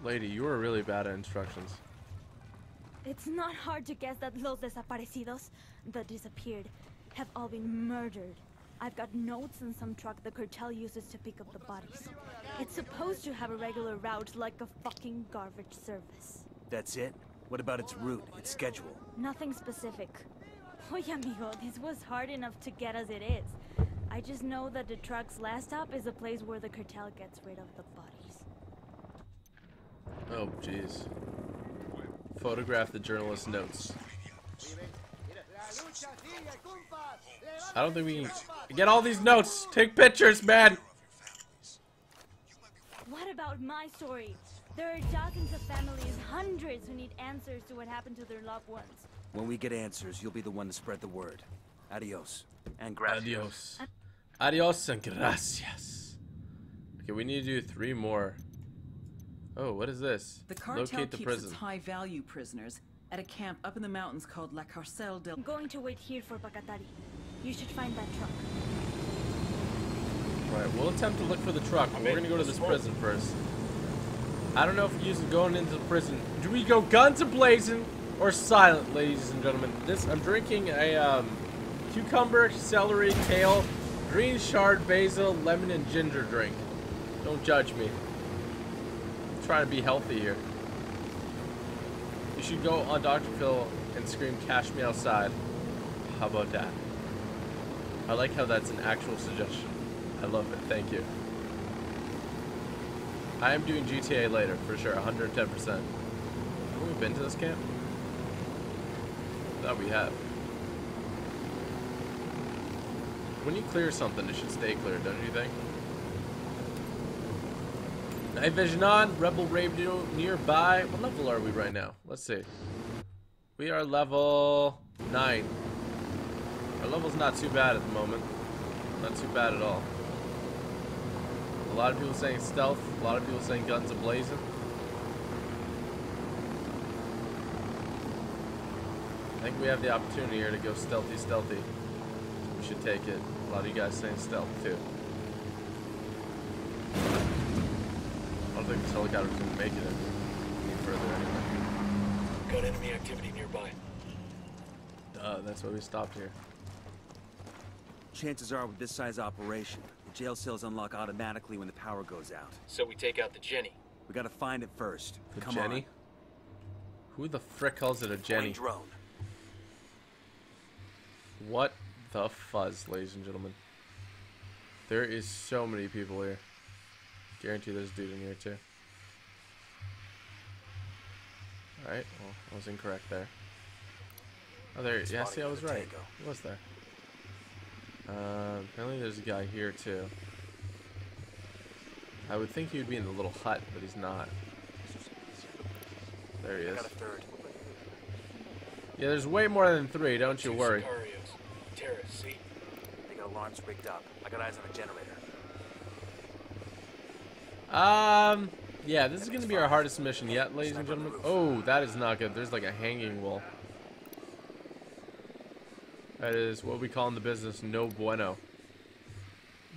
Lady, you were really bad at instructions. It's not hard to guess that Los Desaparecidos, the disappeared, have all been murdered. I've got notes in some truck the cartel uses to pick up the bodies. It's supposed to have a regular route like a fucking garbage service. That's it? What about its route, its schedule? Nothing specific. Oye, amigo, this was hard enough to get as it is. I just know that the truck's last stop is a place where the cartel gets rid of the bodies. Oh, jeez. Photograph the journalist's notes. I don't think we can... Get all these notes! Take pictures, man! What about my story? There are dozens of families, hundreds who need answers to what happened to their loved ones. When we get answers, you'll be the one to spread the word. Adios. And gracias. Adios. Adios and gracias. Okay, we need to do 3 more. Oh, what is this? The cartel locate the keeps prison. Its high-value prisoners at a camp up in the mountains called La Carcel del... I'm going to wait here for Pacatari. You should find that truck. Alright, we'll attempt to look for the truck, but we're going to go to this prison first. I don't know if we're using going into the prison. Do we go guns a-blazing? Or silent, ladies and gentlemen. This I'm drinking a cucumber, celery, kale, green chard, basil, lemon, and ginger drink. Don't judge me. I'm trying to be healthy here. You should go on Dr. Phil and scream "Cash me outside." How about that? I like how that's an actual suggestion. I love it. Thank you. I am doing GTA later for sure, 110%. Have we been to this camp? That we have. When you clear something, it should stay clear, don't you think? Night vision on, rebel radio nearby. What level are we right now? Let's see. We are level 9. Our level's not too bad at the moment. Not too bad at all. A lot of people saying stealth, a lot of people saying guns a-blazing. think we have the opportunity here to go stealthy, stealthy. We should take it. A lot of you guys saying stealth too. I don't think the helicopter's going to make it any further anyway. Got enemy activity nearby. Duh, that's why we stopped here. Chances are with this size operation, the jail cells unlock automatically when the power goes out. So we take out the Jenny. We gotta find it first. The Come Jenny? On. Who the frick calls it a Jenny? Drone. What the fuzz, ladies and gentlemen. There is so many people here. Guarantee there's a dude in here too. Alright, well, I was incorrect there. Oh, there, yeah, see, I was right. He was there. Apparently there's a guy here too. I would think he'd be in the little hut, but he's not. There he is. Yeah, there's way more than three, don't you worry. Terrorists, see? They got alarms rigged up. I got eyes on a generator. Yeah, this is gonna be our hardest mission yet, ladies and gentlemen. Oh, that is not good. There's like a hanging wall. That is what we call in the business no bueno.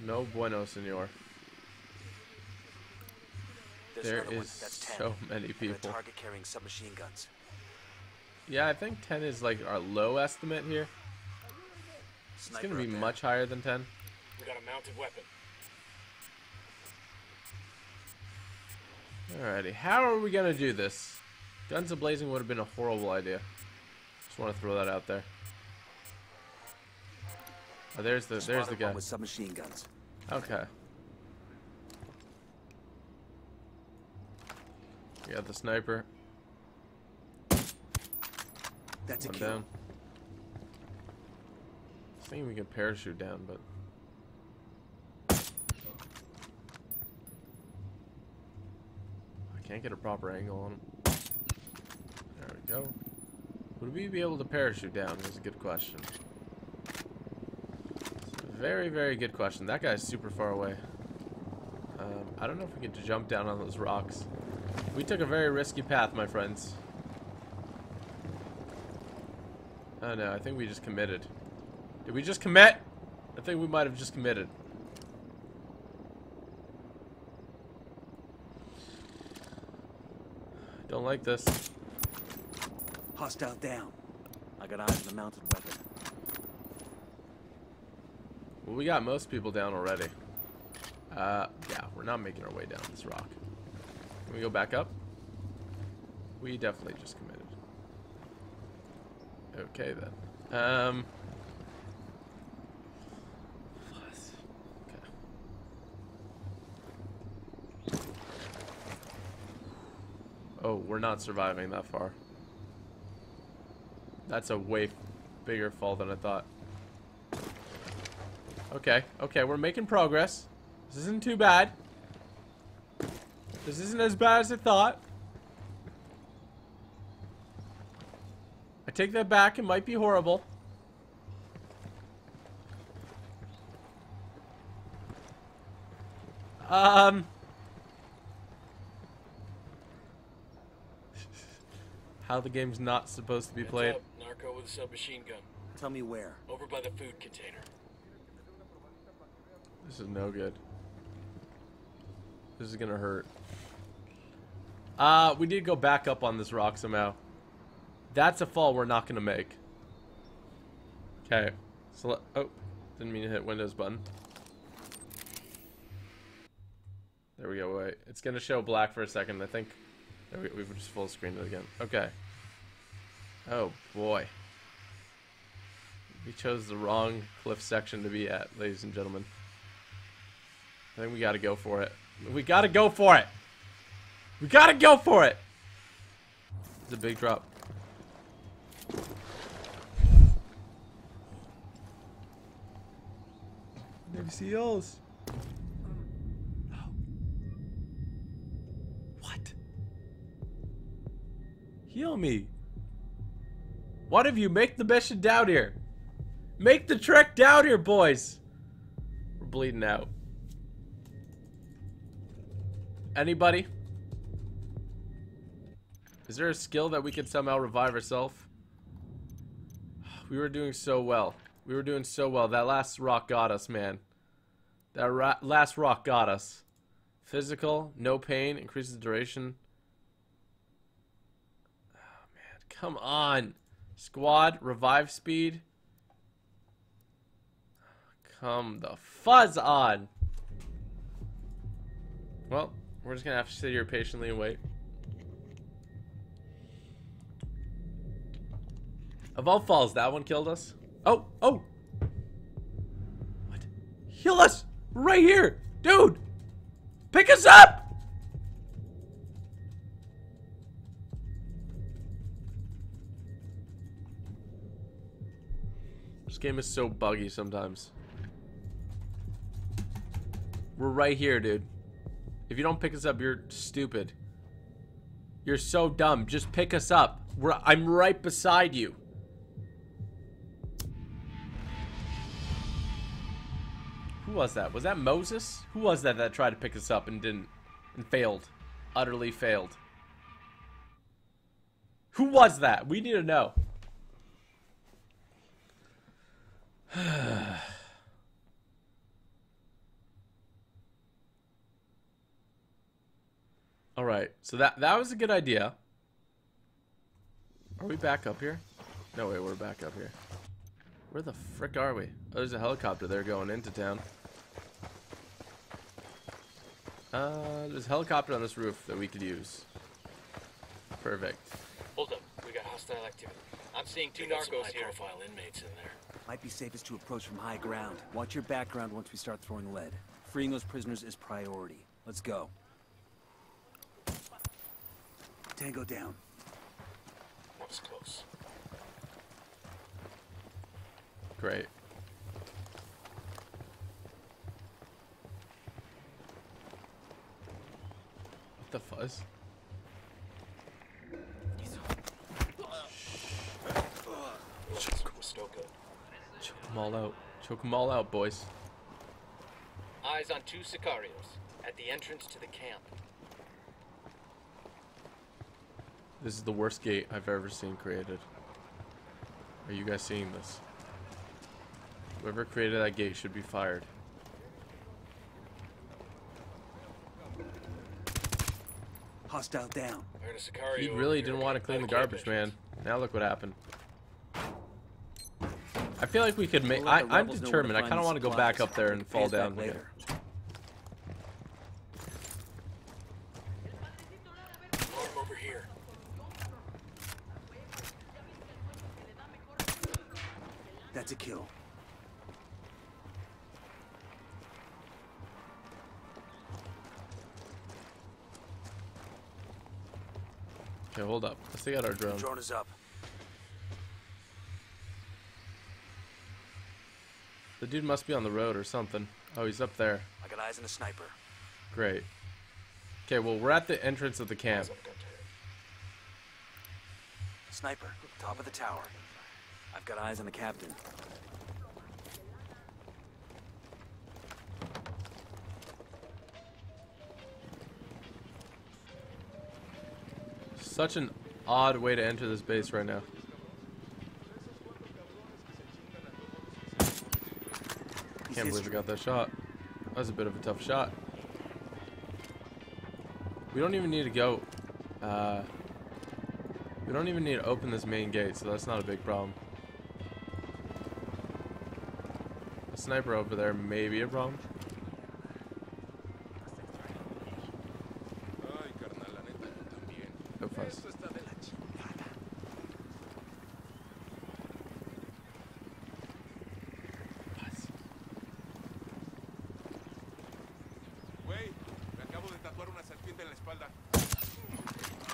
No bueno, senor. There is so many people. Target carrying submachine guns. Yeah, I think 10 is like our low estimate here. It's going to be much higher than 10. We got a mounted weapon. Alrighty, how are we going to do this? Guns ablazing would have been a horrible idea. Just want to throw that out there. Oh, there's the guy with submachine guns. Okay. We got the sniper. That's a kill. Down. I think we can parachute down, but I can't get a proper angle on him. There we go. Would we be able to parachute down? That's a good question. Very, very good question. That guy's super far away. I don't know if we could jump down on those rocks. We took a very risky path, my friends. Oh no, I think we just committed. Did we just commit? I think we might have just committed. Don't like this. Hostile down. I got eyes on the mounted weapon. Well, we got most people down already. Yeah, we're not making our way down this rock. Can we go back up? We definitely just committed. Okay, then. Okay. Oh, we're not surviving that far. That's a way bigger fall than I thought. Okay, okay, we're making progress. This isn't too bad. This isn't as bad as I thought. I take that back, it might be horrible. How the game's not supposed to be played. Narco with a submachine gun. Tell me where. Over by the food container. This is no good. This is gonna hurt. We did go back up on this rock somehow. That's a fall we're not gonna make. Okay. So, oh, didn't mean to hit Windows button. There we go. Wait, it's gonna show black for a second. I think there we've just full screened it again. Okay. Oh boy. We chose the wrong cliff section to be at, ladies and gentlemen. I think we gotta go for it. We gotta go for it. We gotta go for it. It's a big drop. Maybe seals. No. What? Heal me. What if you make the mission down here? Make the trek down here, boys. We're bleeding out. Anybody? Is there a skill that we could somehow revive ourselves? We were doing so well. We were doing so well. That last rock got us, man. That last rock got us. Physical, no pain, increases the duration. Oh, man. Come on. Squad, revive speed. Come the fuzz on. Well, we're just going to have to sit here patiently and wait. Of all falls, that one killed us. Oh, oh. What? Heal us right here. Dude. Pick us up. This game is so buggy sometimes. We're right here, dude. If you don't pick us up, you're stupid. You're so dumb. Just pick us up. I'm right beside you. Who was that? Was that Moses? Who was that that tried to pick us up and didn't? And failed. Utterly failed. Who was that? We need to know. Alright, so that was a good idea. Are we back up here? No way, we're back up here. Where the frick are we? Oh, there's a helicopter there going into town. There's a helicopter on this roof that we could use. Perfect. Hold up, we got hostile activity. I'm seeing two narcos here. High-profile inmates in there. Might be safest to approach from high ground. Watch your background once we start throwing lead. Freeing those prisoners is priority. Let's go. Tango down. That was close. Great. What the fuzz? Choke them all out. Choke them all out, boys. Eyes on two sicarios at the entrance to the camp. This is the worst gate I've ever seen created. Are you guys seeing this? Whoever created that gate should be fired. Hostile down. He really didn't want to clean the garbage, man. Now look what happened. I feel like we could make... I'm determined. I kind of want to go back up there and fall down later. That's a kill. Okay, hold up. Let's take out our drone. The drone is up. The dude must be on the road or something. Oh, he's up there. I got eyes on a sniper. Great. Okay, well, we're at the entrance of the camp. Sniper, top of the tower. I've got eyes on the captain. Such an odd way to enter this base right now. Can't believe I got that shot. That was a bit of a tough shot. We don't even need to go. We don't even need to open this main gate, so that's not a big problem. A sniper over there may be a problem.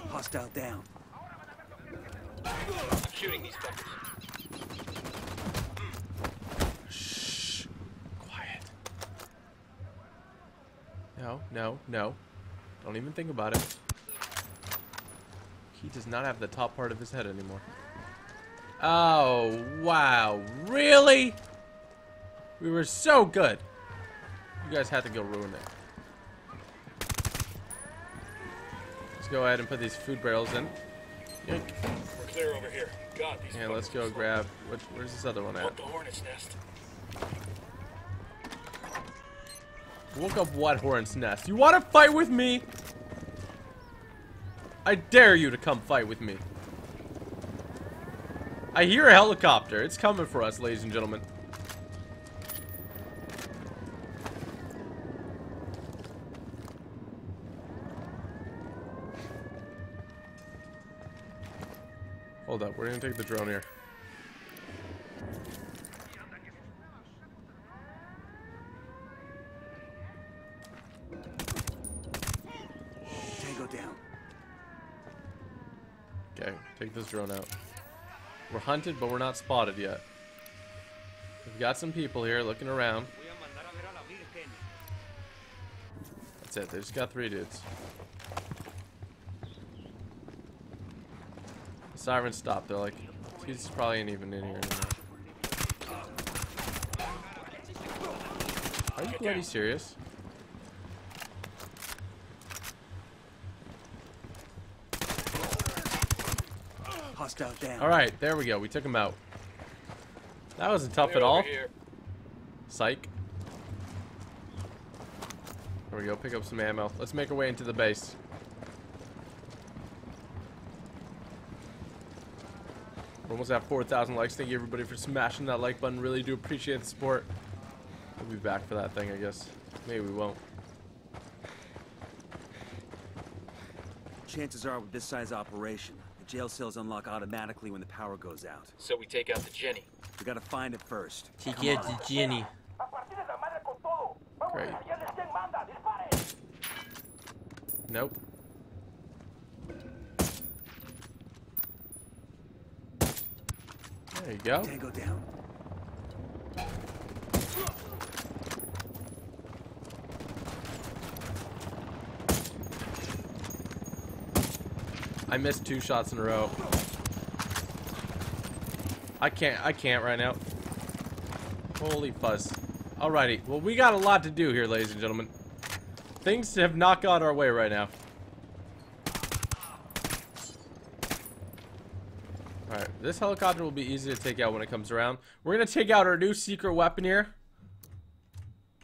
Hostile down. I'm shooting these fuckers. Shh. Quiet. No, no, no. Don't even think about it. He does not have the top part of his head anymore. Oh, wow. Really? We were so good. You guys had to go ruin it. Let's go ahead and put these food barrels in. Yoink. clear over here. God, these yeah, let's go grab. Where's this other one at? Up the hornet's nest. Woke up what hornet's nest? You want to fight with me? I dare you to come fight with me. I hear a helicopter. It's coming for us, ladies and gentlemen. Hold up, we're gonna take the drone here. Tango down. Okay, take this drone out. We're hunted, but we're not spotted yet. We've got some people here looking around. That's it, they just got 3 dudes. Siren stopped. They're like, he's probably ain't even in here anymore. Are you bloody serious? Hostile down. All right, there we go. We took him out. That wasn't tough at all. Psych. There we go. Pick up some ammo. Let's make our way into the base. Almost at 4,000 likes. Thank you everybody for smashing that like button. Really do appreciate the support. We'll be back for that thing, I guess. Maybe we won't. Chances are with this size operation, the jail cells unlock automatically when the power goes out. So we take out the Jenny. We gotta find it first. Take out the Jenny. Great. Nope. There you go. Tango down. I missed 2 shots in a row. I can't right now. Holy fuzz. Alrighty. Well, we got a lot to do here, ladies and gentlemen. Things have not got our way right now. Alright, this helicopter will be easy to take out when it comes around. We're going to take out our new secret weapon here.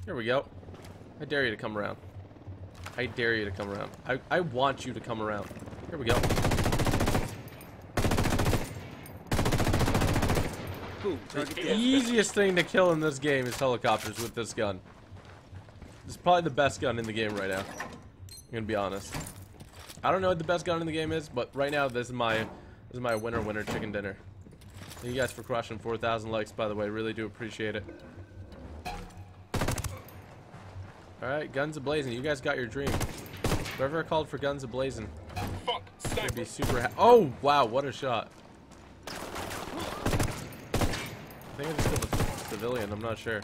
Here we go. I dare you to come around. I dare you to come around. I want you to come around. Here we go. Ooh, the easiest thing to kill in this game is helicopters with this gun. It's probably the best gun in the game right now. I'm going to be honest. I don't know what the best gun in the game is, but right now this is my... this is my winner chicken dinner. Thank you guys for crushing 4,000 likes, by the way. Really do appreciate it. Alright, guns a-blazing. You guys got your dream. Whoever called for guns a-blazing. Fuck! It'd be super oh, wow, what a shot. I think I just killed a civilian. I'm not sure.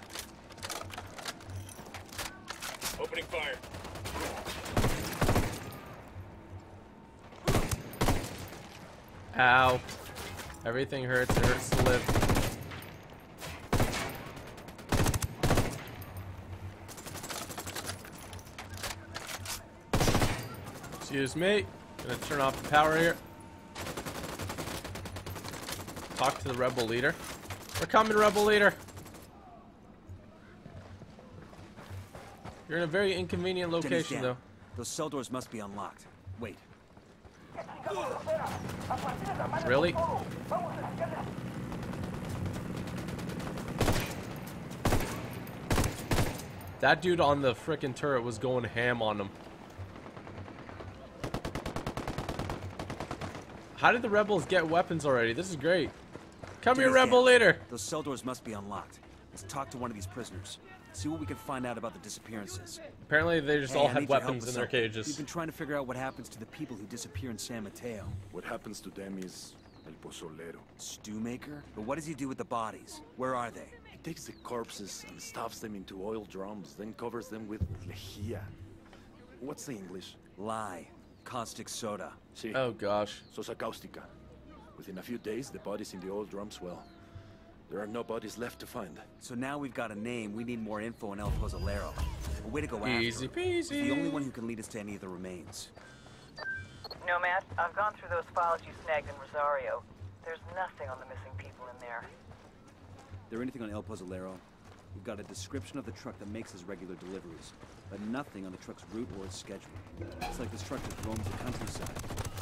Opening fire. Ow. Everything hurts. It hurts to live. Excuse me. I'm gonna turn off the power here. Talk to the rebel leader. We're coming, rebel leader. You're in a very inconvenient location, though. Those cell doors must be unlocked. Wait. Really? That dude on the frickin' turret was going ham on him. How did the rebels get weapons already? This is great. Come here, rebel leader. Those cell doors must be unlocked. Let's talk to one of these prisoners. See what we can find out about the disappearances. Apparently they just all had weapons in their cages. We've been trying to figure out what happens to the people who disappear in San Mateo. What happens to them is El Pozolero. Stew maker? But what does he do with the bodies? Where are they? He takes the corpses and stuffs them into oil drums, then covers them with lejía. What's the English? Lye. Caustic soda. Sí. Oh gosh. Sosa caustica. Within a few days, the bodies in the oil drums well. There are no bodies left to find. So now we've got a name. We need more info on El Pozolero. A way to go after. Easy peasy. The only one who can lead us to any of the remains. Nomad, I've gone through those files you snagged in Rosario. There's nothing on the missing people in there. Is there anything on El Pozolero? We've got a description of the truck that makes his regular deliveries, but nothing on the truck's route or its schedule. It's like this truck just roams the countryside,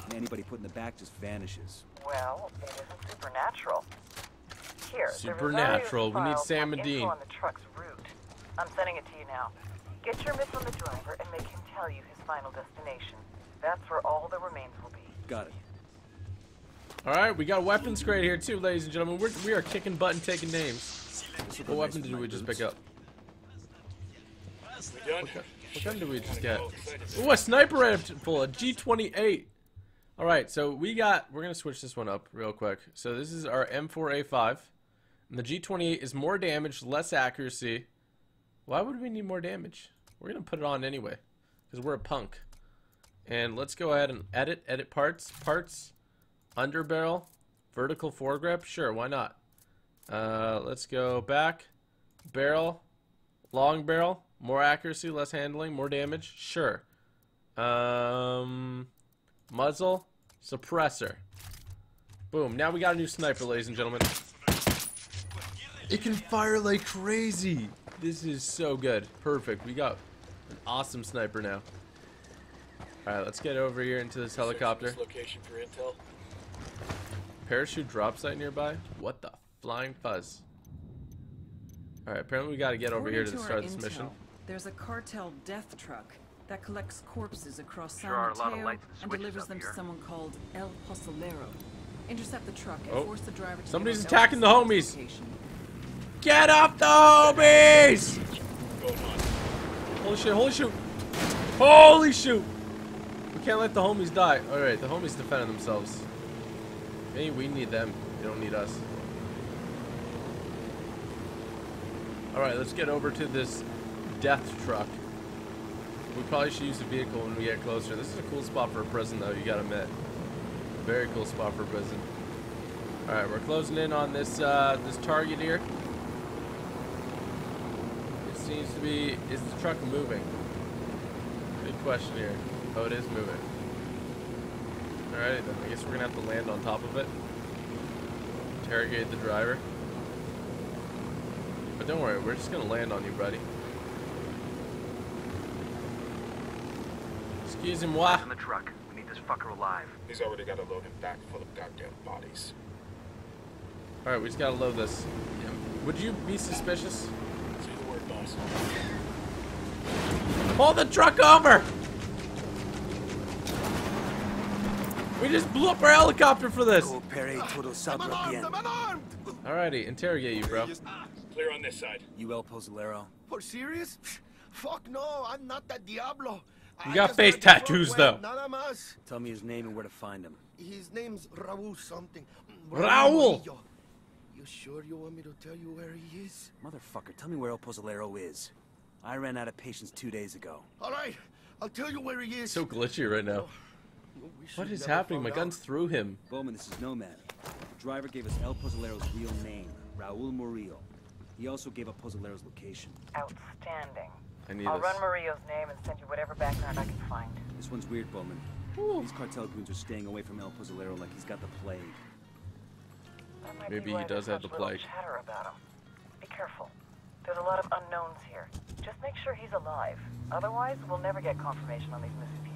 and anybody put in the back just vanishes. Well, it isn't supernatural. Here, supernatural. We need Sam and Dean. On the truck's route. I'm sending it to you now. Get your mitts on the driver and make him tell you his final destination. That's where all that remains will be. Got it. All right, we got a weapons crate here too, ladies and gentlemen. We are kicking butt and taking names. What weapon did we just pick up? What gun did we just get? Ooh, a sniper rifle, a G28. All right, so we're gonna switch this one up real quick. So this is our M4A5, and the G28 is more damage, less accuracy. Why would we need more damage? We're gonna put it on anyway, because we're a punk. And let's go ahead and edit parts, underbarrel, vertical foregrip, sure, why not? Let's go back, barrel, long barrel, more accuracy, less handling, more damage, sure. Muzzle, suppressor. Boom, now we got a new sniper, ladies and gentlemen. It can fire like crazy. This is so good, perfect, we got an awesome sniper now. Alright, let's get over here into this helicopter. This location for intel. Parachute drop site nearby? What the flying fuzz? Alright, apparently we gotta get over here to start this mission. There's a cartel death truck that collects corpses across San Mateo and delivers them to someone called El Pozolero. Intercept the truck and force the driver to... Somebody's attacking the homies! Get up the homies! Holy shit, holy shoot! Holy shoot! Can't let the homies die. Alright, the homies defending themselves. Maybe we need them. They don't need us. Alright, let's get over to this death truck. We probably should use the vehicle when we get closer. This is a cool spot for a prison, though, you gotta admit. Very cool spot for a prison. Alright, we're closing in on this this target here. It seems to be... Is the truck moving? Good question here. Oh, it is moving. Alright, then I guess we're gonna have to land on top of it. Interrogate the driver. But don't worry, we're just gonna land on you, buddy. Excuse me, moi. In the truck. We need this fucker alive. He's already got a loading back full of goddamn bodies. Alright, we just gotta load this. Yeah. Would you be suspicious? Say the word, boss. Pull the truck over! We just blew up our helicopter for this! Alrighty, interrogate you, bro. Clear on this side. You El Pozolero. For serious? Fuck no, I'm not that Diablo. You got face tattoos, though. Tell me his name and where to find him. His name's Raul something. Raul! You sure you want me to tell you where he is? Motherfucker, tell me where El Pozolero is. I ran out of patience 2 days ago. Alright, I'll tell you where he is. So glitchy right now. What is happening? My gun's through him. Bowman, this is Nomad. The driver gave us El Pozolero's real name, Raul Murillo. He also gave up Pozolero's location. Outstanding. I'll run Murillo's name and send you whatever background I can find. This one's weird, Bowman. Ooh. These cartel goons are staying away from El Pozolero like he's got the plague. Maybe he does have the plague. Chatter about him. Be careful. There's a lot of unknowns here. Just make sure he's alive. Otherwise, we'll never get confirmation on these missing people.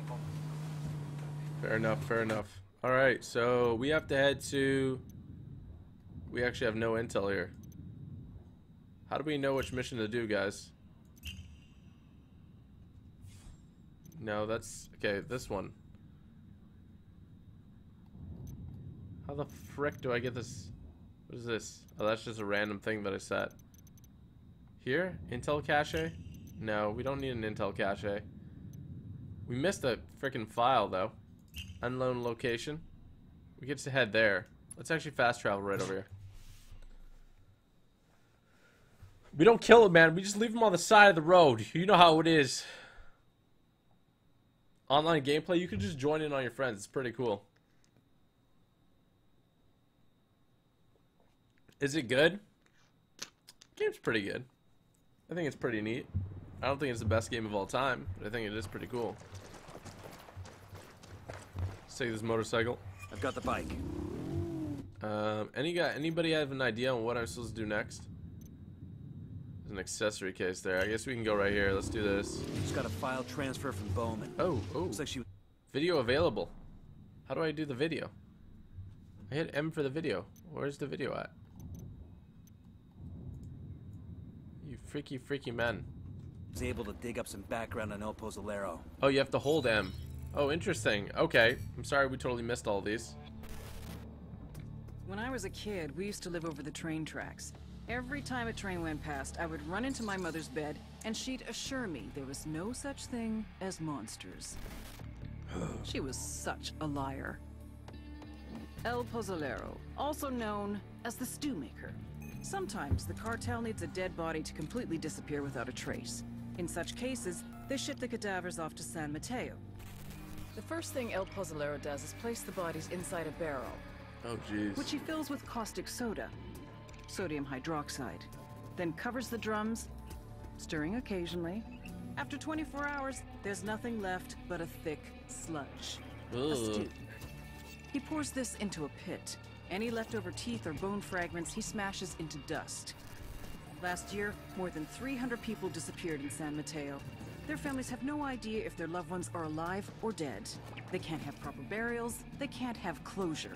Fair enough, fair enough. Alright, so we have to head to... We actually have no intel here. How do we know which mission to do, guys? No, that's... Okay, this one. How the frick do I get this? What is this? Oh, that's just a random thing that I set. Here? Intel cache? No, we don't need an intel cache. We missed a frickin' file, though. Unknown location. We get to head there. Let's actually fast travel right over here. We don't kill him, man. We just leave him on the side of the road. You know how it is. Online gameplay, you can just join in on your friends. It's pretty cool. Is it good? The game's pretty good. I think it's pretty neat. I don't think it's the best game of all time, but I think it is pretty cool. Take this motorcycle. I've got the bike. Anybody have an idea on what I'm supposed to do next? There's an accessory case there. I guess we can go right here. Let's do this. Just got a file transfer from Bowman. Oh. Looks like she... Video available. How do I do the video? I hit M for the video. Where's the video at? You freaky man. I was able to dig up some background on El Pozolero. Oh, you have to hold M. Oh, interesting. Okay. I'm sorry we totally missed all these. When I was a kid, we used to live over the train tracks. Every time a train went past, I would run into my mother's bed, and she'd assure me there was no such thing as monsters. She was such a liar. El Pozolero, also known as the stew maker. Sometimes the cartel needs a dead body to completely disappear without a trace. In such cases, they ship the cadavers off to San Mateo. The first thing El Pozolero does is place the bodies inside a barrel. Oh, jeez. Which he fills with caustic soda, sodium hydroxide, then covers the drums, stirring occasionally. After 24 hours, there's nothing left but a thick sludge. Ugh. A stew. He pours this into a pit. Any leftover teeth or bone fragments he smashes into dust. Last year, more than 300 people disappeared in San Mateo. Their families have no idea if their loved ones are alive or dead. They can't have proper burials. They can't have closure.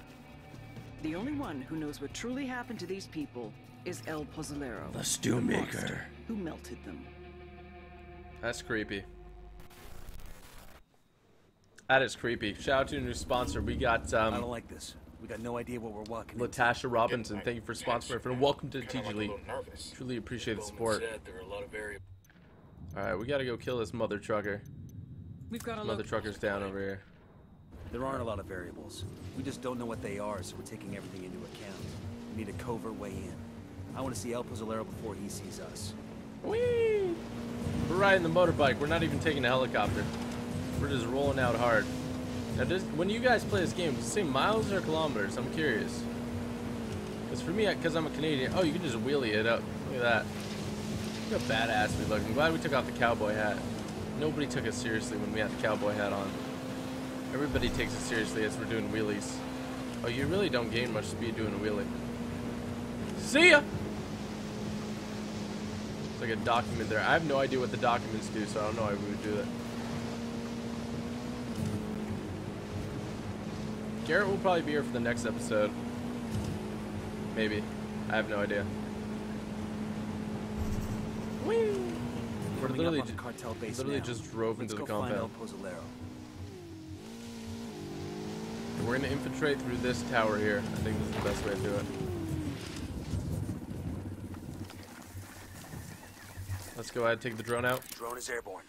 The only one who knows what truly happened to these people is El Pozolero, the stew maker, who melted them. That's creepy. That is creepy. Shout out to a new sponsor. We got I don't like this. We got no idea what we're walking. Latasha Robinson, thank you for sponsoring. And welcome to TG League. Truly appreciate the support. All right, we got to go kill this mother trucker. We've got a mother trucker's down over here. There aren't a lot of variables. We just don't know what they are, so we're taking everything into account. We need a covert way in. I want to see El Pozolero before he sees us. Whee! We're riding the motorbike. We're not even taking a helicopter. We're just rolling out hard. Now, when you guys play this game, does it say miles or kilometers? I'm curious. Because for me, because I'm a Canadian. Oh, you can just wheelie it up. Look at that. Look how badass we look. I'm glad we took off the cowboy hat. Nobody took us seriously when we had the cowboy hat on. Everybody takes it seriously as we're doing wheelies. Oh, you really don't gain much speed doing a wheelie. See ya! It's like a document there. I have no idea what the documents do, so I don't know why we would do that. Garrett will probably be here for the next episode. Maybe. I have no idea. Whee! We're literally just drove into the compound. We're gonna infiltrate through this tower here. I think this is the best way to do it. Let's go ahead and take the drone out. Drone is airborne.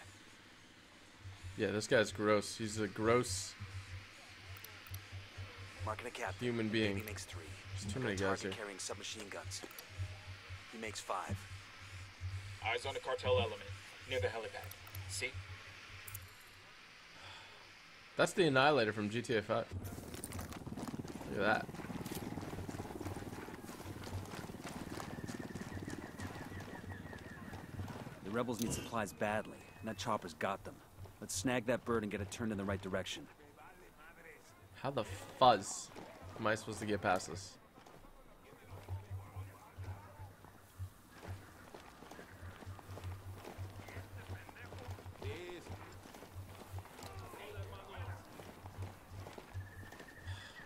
Yeah, this guy's gross. He's a gross human being. There's too many guys here. Carrying submachine guns. He makes 5. Eyes on the cartel element near the helipad. See? That's the Annihilator from GTA 5. Look at that. The rebels need supplies badly, and that chopper's got them. Let's snag that bird and get it turned in the right direction. How the fuzz am I supposed to get past this?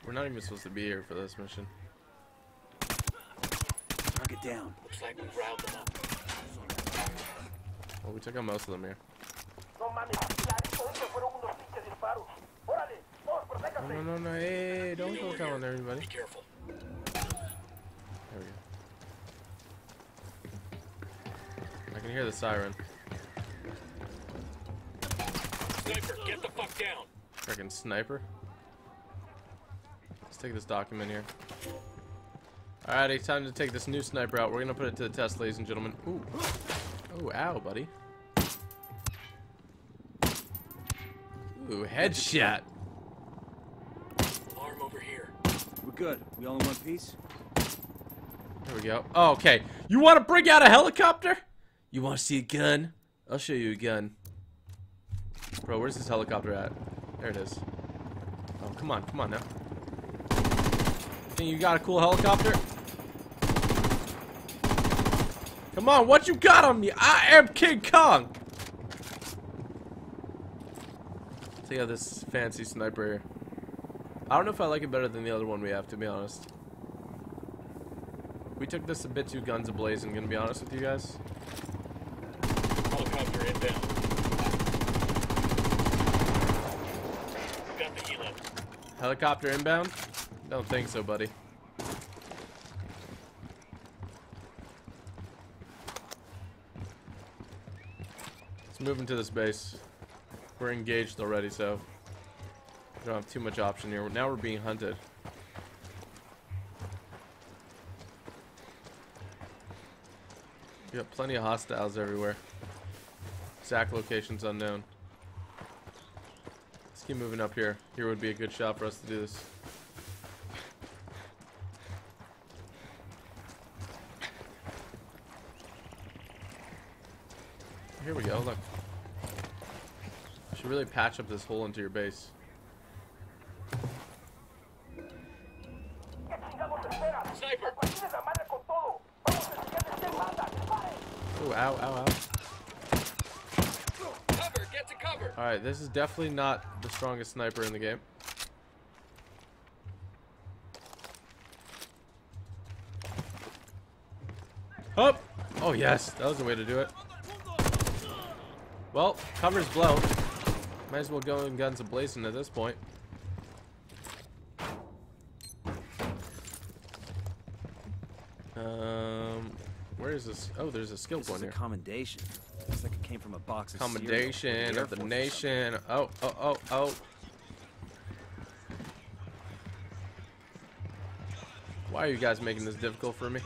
We're not even supposed to be here for this mission. Target down. Looks like we riled them up. Well, we took out most of them here. No, hey, don't go counting everybody. Be careful. There we go. I can hear the siren. Sniper, get the fuck down. Frickin' sniper. Take this document here. Alrighty, time to take this new sniper out. We're gonna put it to the test, ladies and gentlemen. Ooh. Oh, ow, buddy. Ooh, headshot. Alarm over here. We're good. We all in one piece. There we go. Oh, okay. You wanna bring out a helicopter? You wanna see a gun? I'll show you a gun. Bro, where's this helicopter at? There it is. Oh, come on now. Think you got a cool helicopter? Come on, what you got on me? I am King Kong! Let's take out this fancy sniper here. I don't know if I like it better than the other one we have, to be honest. We took this a bit too guns ablaze, I'm gonna be honest with you guys. Helicopter inbound. Got the helo. Helicopter inbound? Don't think so, buddy. Let's move into this base. We're engaged already, so we don't have too much option here. Now we're being hunted. We got plenty of hostiles everywhere. Exact location's unknown. Let's keep moving up here. Here would be a good shot for us to do this. Here we go, look. I should really patch up this hole into your base. Sniper! Ooh, ow, ow, ow. Cover, get to cover! Alright, this is definitely not the strongest sniper in the game. Up! Oh yes, that was the way to do it. Well, cover's blown. Might as well go in guns a-blazing at this point. Where is this? Oh, there's a skill point here. Commendation. Looks like it came from a box of commendation of the nation. Oh, oh, oh, oh. Why are you guys making this difficult for me?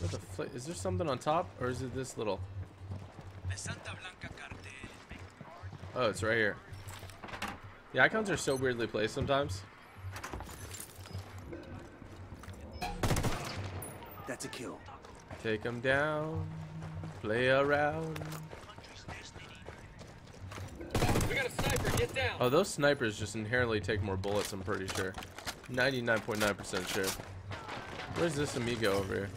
What the flip? Is there something on top, or is it this little? Oh, it's right here. The icons are so weirdly placed sometimes. That's a kill. Take him down. Play around. We got a sniper. Get down. Oh, those snipers just inherently take more bullets, I'm pretty sure. 99.9% sure. Where's this amigo over here?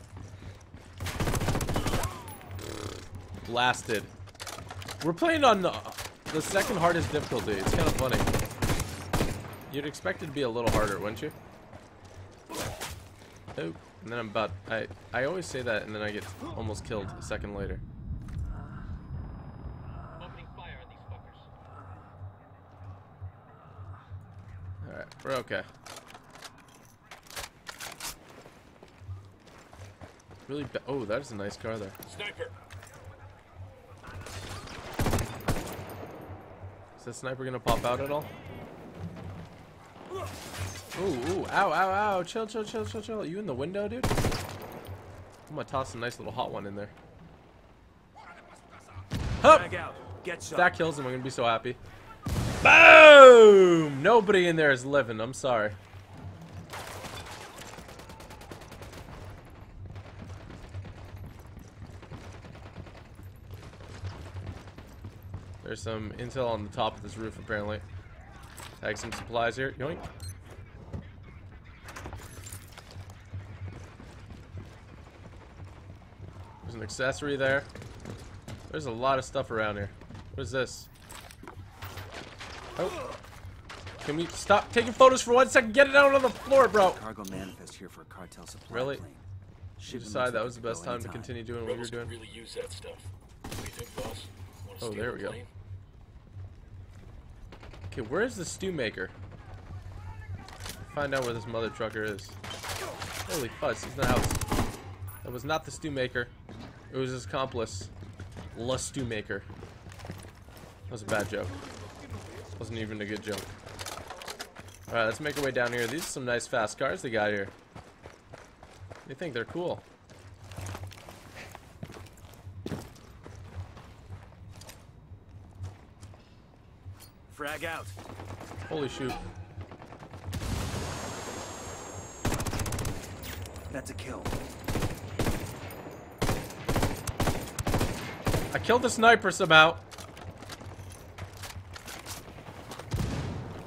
Blasted. We're playing on the second hardest difficulty. It's kind of funny. You'd expect it to be a little harder, wouldn't you? Oh, and then I'm about... I always say that, and then I get almost killed a second later. Opening fire on these fuckers. Alright, we're okay. Really bad. Oh, that is a nice car there. Sniper! Is that sniper gonna pop out at all? Ooh, ooh, ow, ow, ow, chill, chill, chill, chill, chill. Are you in the window, dude? I'm gonna toss a nice little hot one in there. Hup! If that kills him, I'm gonna be so happy. Boom! Nobody in there is living, I'm sorry. There's some intel on the top of this roof, apparently. Tag some supplies here. Yoink. There's an accessory there. There's a lot of stuff around here. What is this? Oh. Can we stop taking photos for 1 second? Get it out on the floor, bro. Cargo manifest here for cartel supply. Really? She decided that was the best time to continue doing what we were doing. Really use that stuff. What do you think, boss? Oh, there we go. Okay, where is the stew maker? Find out where this mother trucker is. Holy fuzz, he's in the house. That was not the stew maker. It was his accomplice. La stew maker. That was a bad joke. Wasn't even a good joke. Alright, let's make our way down here. These are some nice fast cars they got here. They think they're cool. Frag out. Holy shoot. That's a kill. I killed the sniper somehow.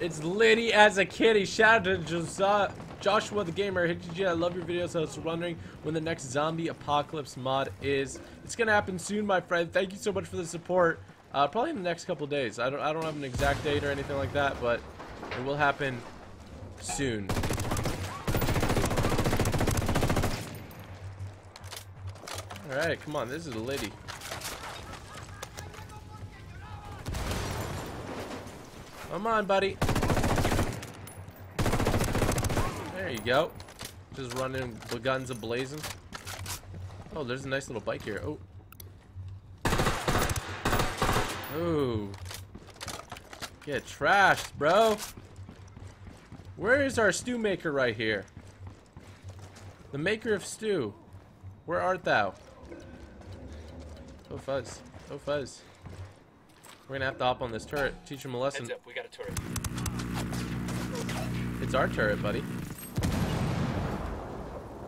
It's litty as a kitty. Shout out to Joshua the Gamer, hey GG, I love your videos. I was wondering when the next zombie apocalypse mod is. It's gonna happen soon, my friend. Thank you so much for the support. Probably in the next couple days. I don't have an exact date or anything like that, but it will happen soon. All right, come on. This is a lady. Come on, buddy. There you go. Just running the guns ablazing. Oh, there's a nice little bike here. Oh. Oh. Get trashed, bro. Where is our stew maker right here? The maker of stew. Where art thou? Oh, fuzz. Oh, fuzz. We're gonna have to hop on this turret. Teach him a lesson. Heads up, we got a turret. It's our turret, buddy.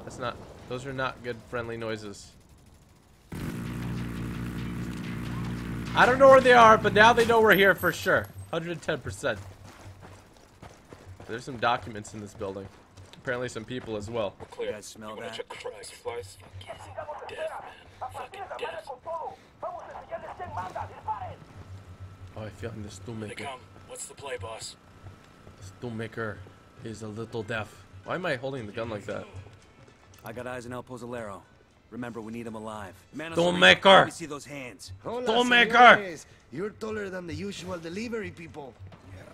That's not... Those are not good friendly noises. I don't know where they are, but now they know we're here for sure. 110%. There's some documents in this building. Apparently some people as well. We're clear. You guys smell that? Check the truck supplies? Death, man. Fucking death. Oh, I found the stew maker. What's the play, boss? The stew maker is a little deaf. Why am I holding the gun like that? I got eyes on El Pozolero. Remember, we need him alive. Stew maker! See those hands. Stew maker! You're taller than the usual delivery people.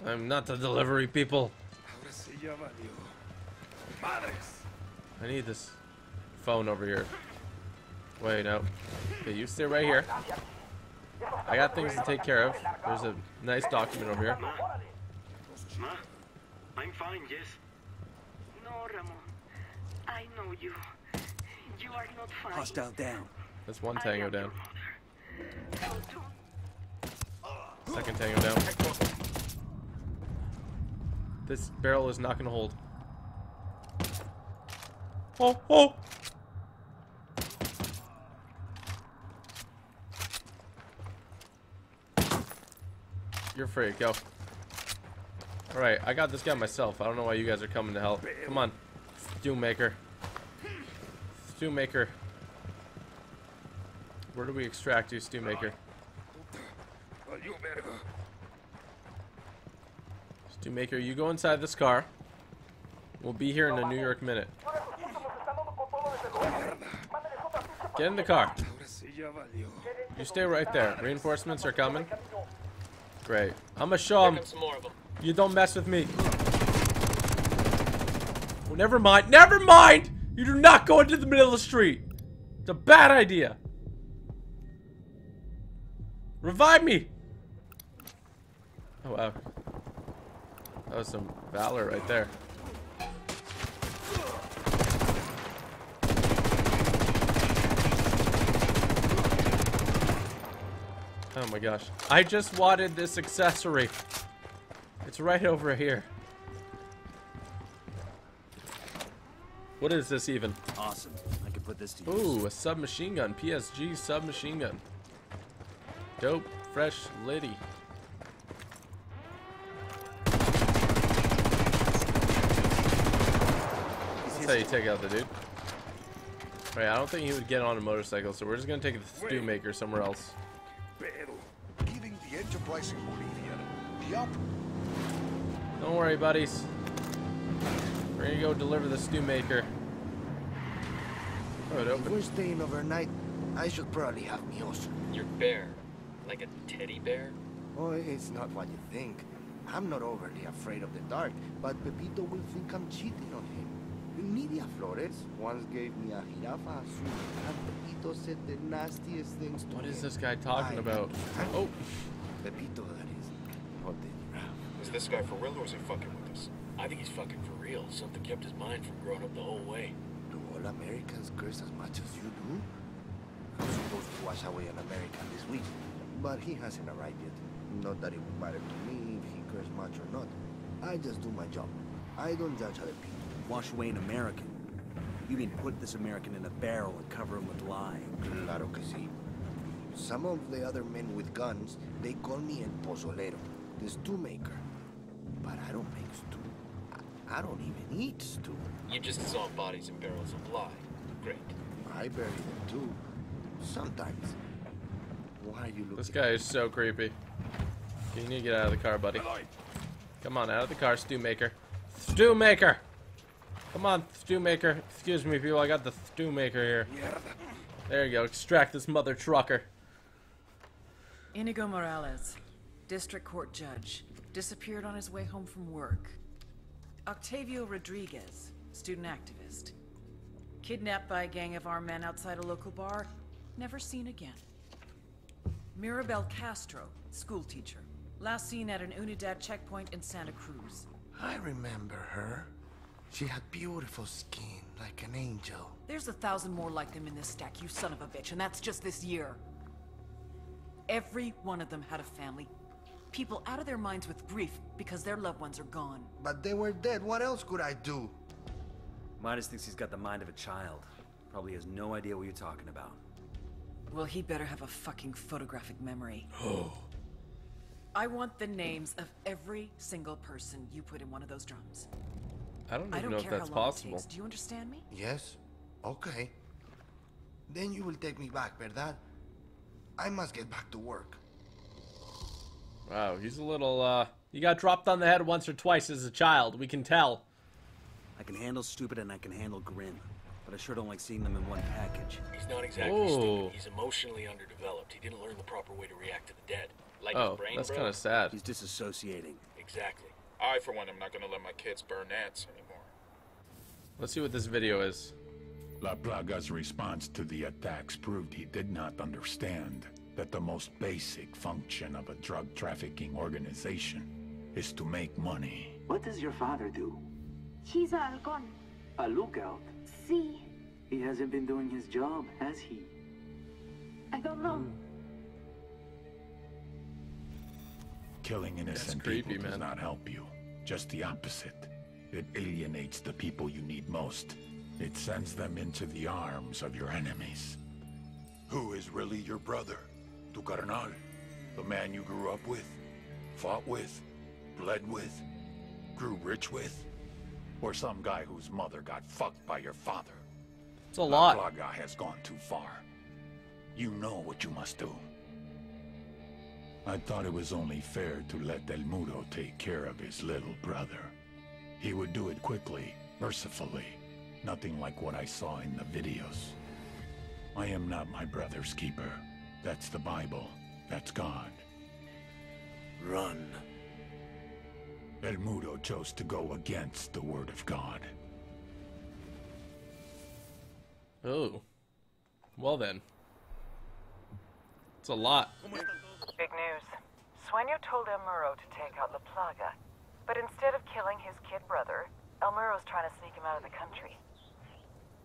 Yeah. I'm not the delivery people. I need this phone over here. Wait, no. Okay, you stay right here. I got things to take care of. There's a nice document over here. Ma, I'm fine, yes. No, Ramon. I know you. You are not fine. Hostile down. That's one tango down. Second tango down. This barrel is not gonna hold. Oh, oh! You're free, go. Alright, I got this guy myself. I don't know why you guys are coming to help. Come on. Stew maker. Stew maker. Where do we extract you, stew maker? Stew maker, you go inside this car. We'll be here in a New York minute. Get in the car. You stay right there. Reinforcements are coming. Great. I'm gonna show him. You don't mess with me. Oh, never mind. Never mind! You do not go into the middle of the street. It's a bad idea. Revive me. Oh, wow. That was some valor right there. Oh my gosh. I just wanted this accessory. It's right over here. What is this even? Awesome. I can put this to use. Ooh, a submachine gun. PSG submachine gun. Dope. Fresh lady. That's how you take out the dude. Alright, I don't think he would get on a motorcycle, so we're just gonna take the stew maker somewhere else. Don't worry, buddies. We're gonna go deliver the stew maker. Oh, it opened. We're staying overnight. I should probably have meals. You're bear, like a teddy bear. Oh, it's not what you think. I'm not overly afraid of the dark, but Pepito will think I'm cheating on him. Nidia Flores once gave me a jirafa soup. Pepito said the nastiest things to me. What is this guy talking about? Oh, Pepito, that is. What did you have? Is this guy for real or is he fucking with us? I think he's fucking for real. Something kept his mind from growing up the whole way. Do all Americans curse as much as you do? I'm supposed to wash away an American this week, but he hasn't arrived yet. Not that it would matter to me if he cursed much or not. I just do my job. I don't judge other people. Wash away an American. You mean put this American in a barrel and cover him with lime? Claro que sí. Some of the other men with guns, they call me El Pozolero, the stew maker. But I don't make stew. I don't even eat stew. You just saw bodies in barrels of lye. Great. I bury them too. Sometimes. Why are you looking? This guy is so creepy. You need to get out of the car, buddy. Come on, out of the car, stew maker. Stew maker! Come on, stew maker. Excuse me, people. I got the stew maker here. There you go. Extract this mother trucker. Inigo Morales, district court judge, disappeared on his way home from work. Octavio Rodriguez, student activist, kidnapped by a gang of armed men outside a local bar, never seen again. Mirabel Castro, school teacher, last seen at an Unidad checkpoint in Santa Cruz. I remember her. She had beautiful skin, like an angel. There's 1,000 more like them in this stack, you son of a bitch, and that's just this year. Every one of them had a family. People out of their minds with grief because their loved ones are gone. But they were dead. What else could I do? Midas thinks he's got the mind of a child. Probably has no idea what you're talking about. Well, he better have a fucking photographic memory. Oh. I want the names of every single person you put in one of those drums. I don't know if that's possible. Takes. Do you understand me? Yes. Okay. Then you will take me back, verdad? I must get back to work. Wow, he's a little, he got dropped on the head once or twice as a child, we can tell. I can handle stupid and I can handle grim, but I sure don't like seeing them in one package. He's not exactly stupid, he's emotionally underdeveloped. He didn't learn the proper way to react to the dead. Like his brain, that's kind of sad. He's disassociating. Exactly. I, for one, am not going to let my kids burn ants anymore. Let's see what this video is. La Plaga's response to the attacks proved he did not understand that the most basic function of a drug trafficking organization is to make money. What does your father do? He's a halcón. A lookout? Si. He hasn't been doing his job, has he? I don't know. Killing innocent people does not help you. Just the opposite. It alienates the people you need most. It sends them into the arms of your enemies. Who is really your brother? Tu carnal. The man you grew up with, fought with, bled with, grew rich with? Or some guy whose mother got fucked by your father? It's a lot. La Plaga has gone too far. You know what you must do. I thought it was only fair to let El Mudo take care of his little brother. He would do it quickly, mercifully. Nothing like what I saw in the videos. I am not my brother's keeper. That's the Bible. That's God. Run. El Mudo chose to go against the word of God. Oh. Well then. It's a lot. Big news. Sueño told El Mudo to take out La Plaga. But instead of killing his kid brother, El Mudo's trying to sneak him out of the country.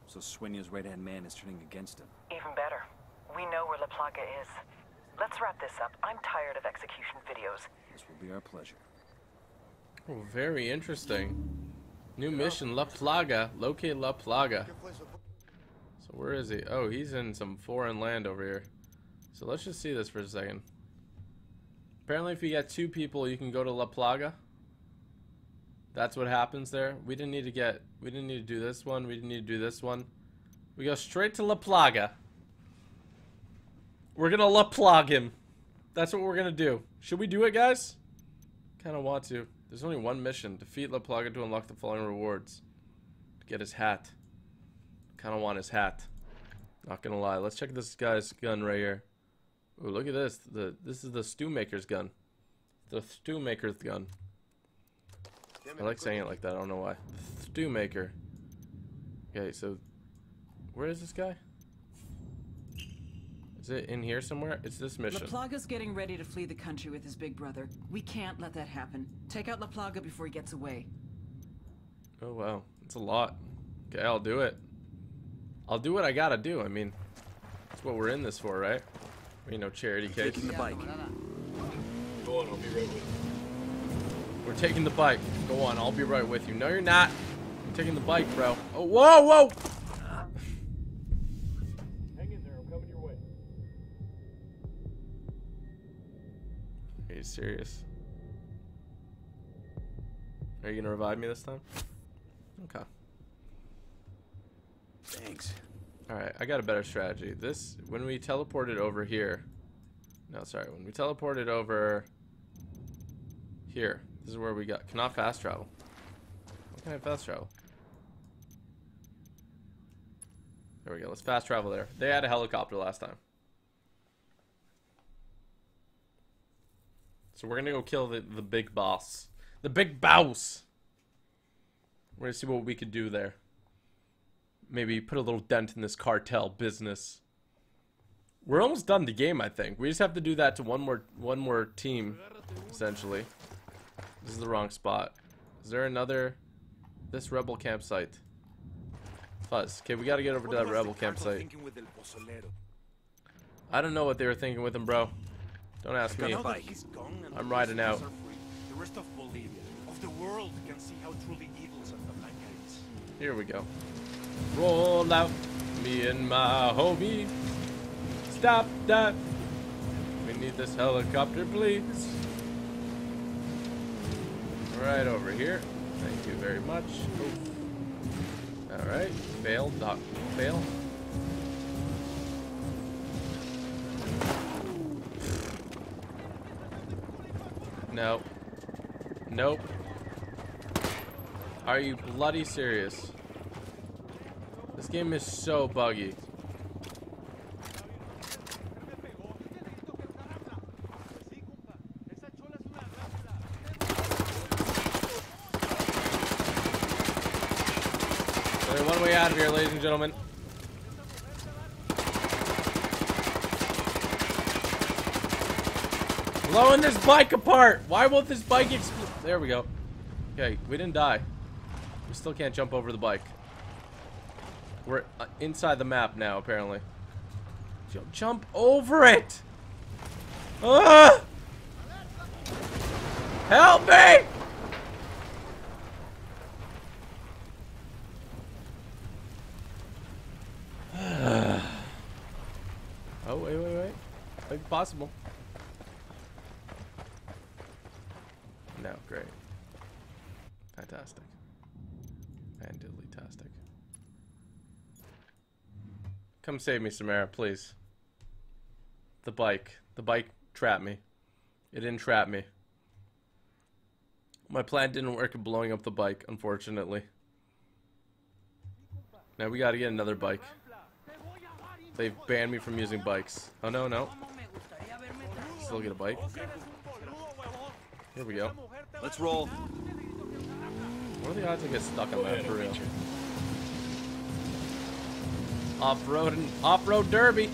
So Sueño's right-hand man is turning against him. Even better. We know where La Plaga is. Let's wrap this up. I'm tired of execution videos. This will be our pleasure. Oh, very interesting. New mission, La Plaga. Locate La Plaga. So where is he? Oh, he's in some foreign land over here. So let's just see this for a second. Apparently if you get two people, you can go to La Plaga. That's what happens there. We didn't need to get... We didn't need to do this one. We didn't need to do this one. We go straight to La Plaga. We're gonna La Plaga him. That's what we're gonna do. Should we do it, guys? Kinda want to. There's only one mission. Defeat La Plaga to unlock the following rewards. Get his hat. Kinda want his hat. Not gonna lie. Let's check this guy's gun right here. Ooh, look at this. This is the stew maker's gun. The stew maker's gun. I like saying it like that. I don't know why. The stew maker. Okay, so... Where is this guy? Is it in here somewhere? It's this mission. La Plaga's getting ready to flee the country with his big brother. We can't let that happen. Take out La Plaga before he gets away. Oh, wow. It's a lot. Okay, I'll do it. I'll do what I gotta do. I mean, that's what we're in this for, right? You know, charity case. Taking the bike. Go on, I'll be right with you. We're taking the bike. Go on, I'll be right with you. No, you're not. I'm taking the bike, bro. Oh, whoa, whoa! Serious? Are you gonna revive me this time? Okay. Thanks. Alright, I got a better strategy. This, when we teleported over here... No, sorry. When we teleported over here, this is where we got... Cannot fast travel. How can I fast travel? There we go. Let's fast travel there. They had a helicopter last time. So we're going to go kill the big boss. The big boss! We're going to see what we could do there. Maybe put a little dent in this cartel business. We're almost done the game, I think. We just have to do that to one more team, essentially. This is the wrong spot. Is there another... This rebel campsite. Fuzz. Okay, we gotta get over to that rebel campsite. I don't know what they were thinking with him, bro. Don't ask me. I'm riding out. The rest of Bolivia, of the world, can see how truly evil Santa Blanca is. Here we go. Roll out, me and my homie. Stop that. We need this helicopter, please. Right over here. Thank you very much. Alright. Fail. Doc. Fail. No. Nope. Are you bloody serious? This game is so buggy. Out of here, ladies and gentlemen. Blowing this bike apart. Why won't this bike explode? There we go. Okay, we didn't die. We still can't jump over the bike. We're inside the map now, apparently. Jump over it. Help me. Oh, wait. Like possible. No, great. Fantastic. Fandiddly-tastic. Come save me, Samara, please. The bike. The bike trapped me. It didn't trap me. My plan didn't work at blowing up the bike, unfortunately. Now we gotta get another bike. They've banned me from using bikes. Oh, no, no. Still get a bike. Here we go. Let's roll. What are the odds I get stuck on that for real? Off-road derby.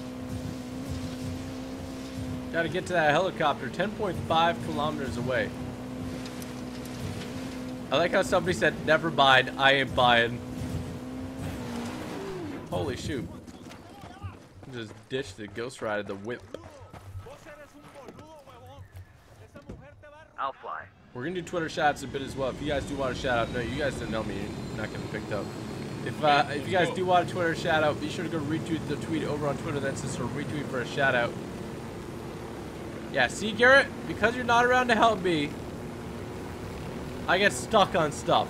Gotta get to that helicopter. 10.5 kilometers away. I like how somebody said, never mind, I ain't buying. Holy shoot. Just ditched the Ghost Rider, the whip. I'll fly. We're gonna do Twitter shout-outs a bit as well. If you guys do want a shout-out, no, you guys didn't know me. You're not getting picked up. If you guys do want a Twitter shout-out, be sure to go retweet the tweet over on Twitter that says retweet for a shout-out. Yeah, see, Garrett? Because you're not around to help me, I get stuck on stuff.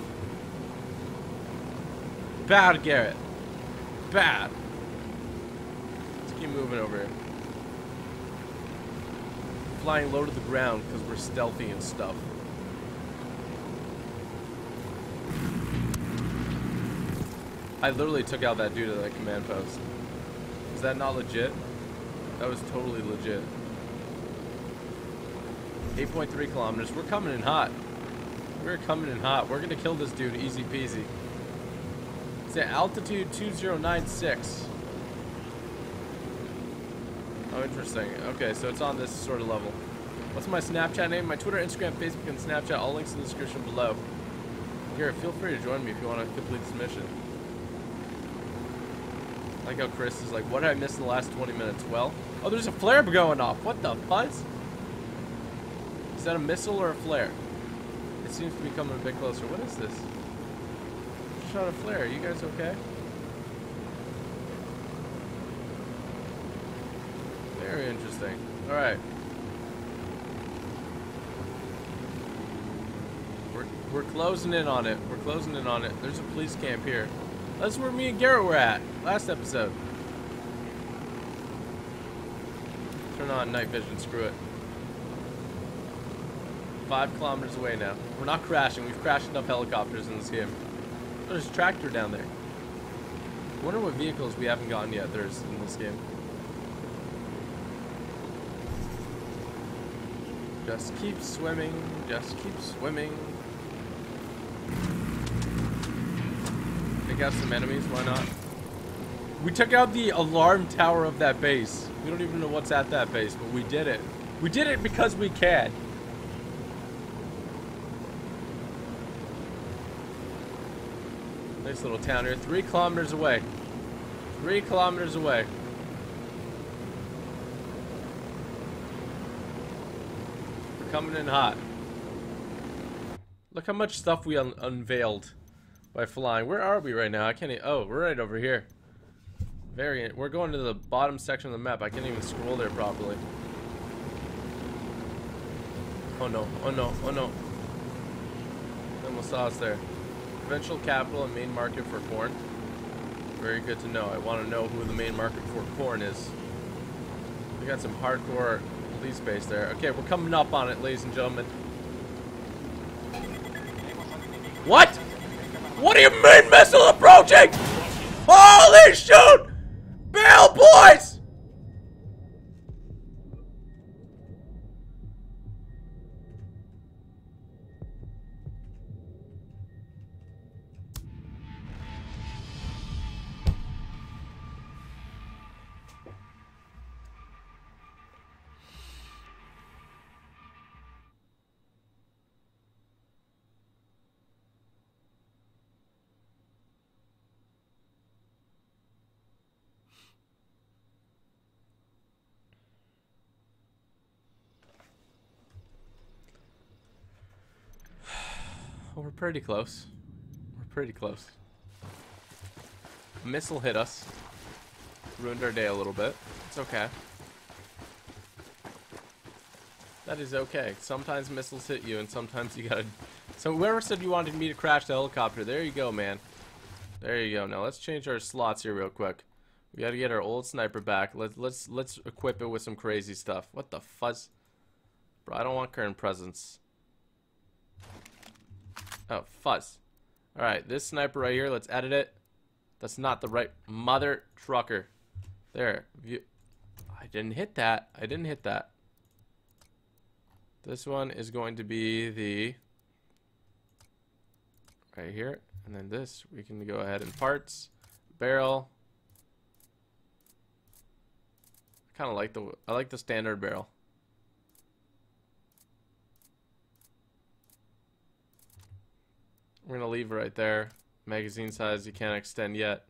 Bad, Garrett. Bad. Keep moving over here. Flying low to the ground because we're stealthy and stuff. I literally took out that dude at that command post. Is that not legit? That was totally legit. 8.3 kilometers. We're coming in hot. We're coming in hot. We're gonna kill this dude easy peasy. It's at altitude 2096. Oh, interesting. Okay, so it's on this sort of level. What's my Snapchat name? My Twitter, Instagram, Facebook, and Snapchat. All links in the description below. Garrett, feel free to join me if you want to complete this mission. I like how Chris is like, what did I miss in the last 20 minutes? Well, oh, there's a flare going off. What the fuzz? Is that a missile or a flare? It seems to be coming a bit closer. What is this? Shot a flare. Are you guys okay? Very interesting. Alright. We're closing in on it. We're closing in on it. There's a police camp here. That's where me and Garrett were at last episode. Turn on night vision. Screw it. 5 kilometers away now. We're not crashing. We've crashed enough helicopters in this game. There's a tractor down there. I wonder what vehicles we haven't gotten yet there's in this game. Just keep swimming. Just keep swimming. Take out some enemies. Why not? We took out the alarm tower of that base. We don't even know what's at that base, but we did it. We did it because we can. Nice little town here. 3 kilometers away. 3 kilometers away. We're coming in hot. Look how much stuff we unveiled by flying. Where are we right now? I can't even... Oh, we're right over here. Very... We're going to the bottom section of the map. I can't even scroll there properly. Oh no. Oh no. Oh no. They almost saw us there. Provincial capital and main market for corn. Very good to know. I want to know who the main market for corn is. We got some hardcore police base there. Okay, we're coming up on it, ladies and gentlemen. What? What do you mean missile approaching? Holy shoot! Bail, boys! We're pretty close. We're pretty close. A missile hit us. Ruined our day a little bit. It's okay. That is okay. Sometimes missiles hit you and sometimes you gotta... So whoever said you wanted me to crash the helicopter, there you go, man. There you go. Now let's change our slots here real quick. We gotta get our old sniper back. Let's equip it with some crazy stuff. What the fuzz? Bro, I don't want current presence. Oh, fuzz. Alright, this sniper right here, let's edit it. That's not the right mother trucker. There. I didn't hit that. I didn't hit that. This one is going to be the... Right here. And then this, we can go ahead and parts. Barrel. I kind of like the... I like the standard barrel. We're going to leave it right there. Magazine size you can't extend yet.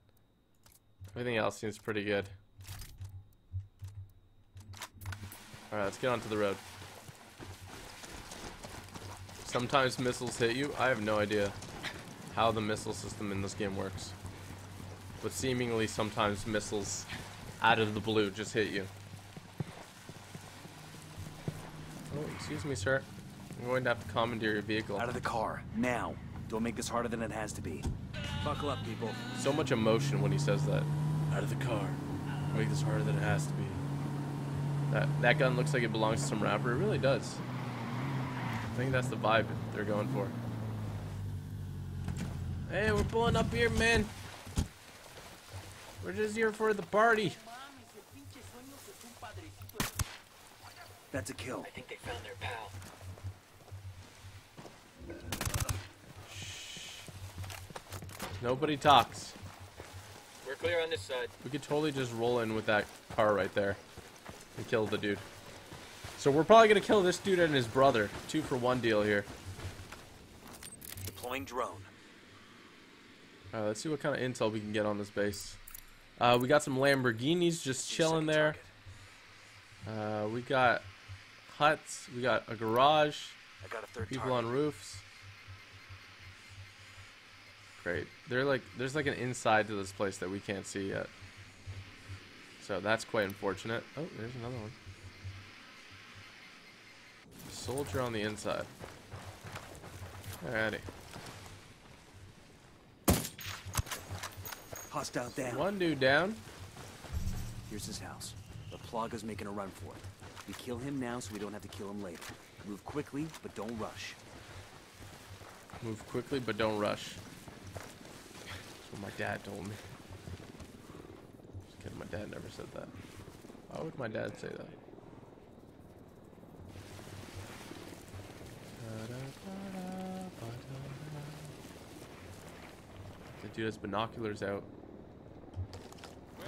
Everything else seems pretty good. Alright, let's get onto the road. Sometimes missiles hit you. I have no idea how the missile system in this game works. But seemingly sometimes missiles out of the blue just hit you. Oh, excuse me, sir. I'm going to have to commandeer your vehicle. Out of the car, now. Don't make this harder than it has to be. Buckle up, people. So much emotion when he says that. Out of the car. Make this harder than it has to be. That gun looks like it belongs to some rapper. It really does. I think that's the vibe they're going for. Hey, we're pulling up here, man. We're just here for the party. That's a kill. I think they found their pal. Nobody talks. We're clear on this side. We could totally just roll in with that car right there and kill the dude. So we're probably going to kill this dude and his brother. 2-for-1 deal here. Deploying drone. Alright, let's see what kind of intel we can get on this base. We got some Lamborghinis just chilling there. We got huts. We got a garage. I got a third people target. On roofs. Great. They're like, there's like an inside to this place that we can't see yet. So that's quite unfortunate. Oh, there's another one. Soldier on the inside. Alrighty. Hostile down. One dude down. Here's his house. The Plaga's making a run for it. We kill him now so we don't have to kill him later. Move quickly, but don't rush. Move quickly, but don't rush. That's what my dad told me. Just kidding, my dad never said that. Why would my dad say that? The dude has binoculars out.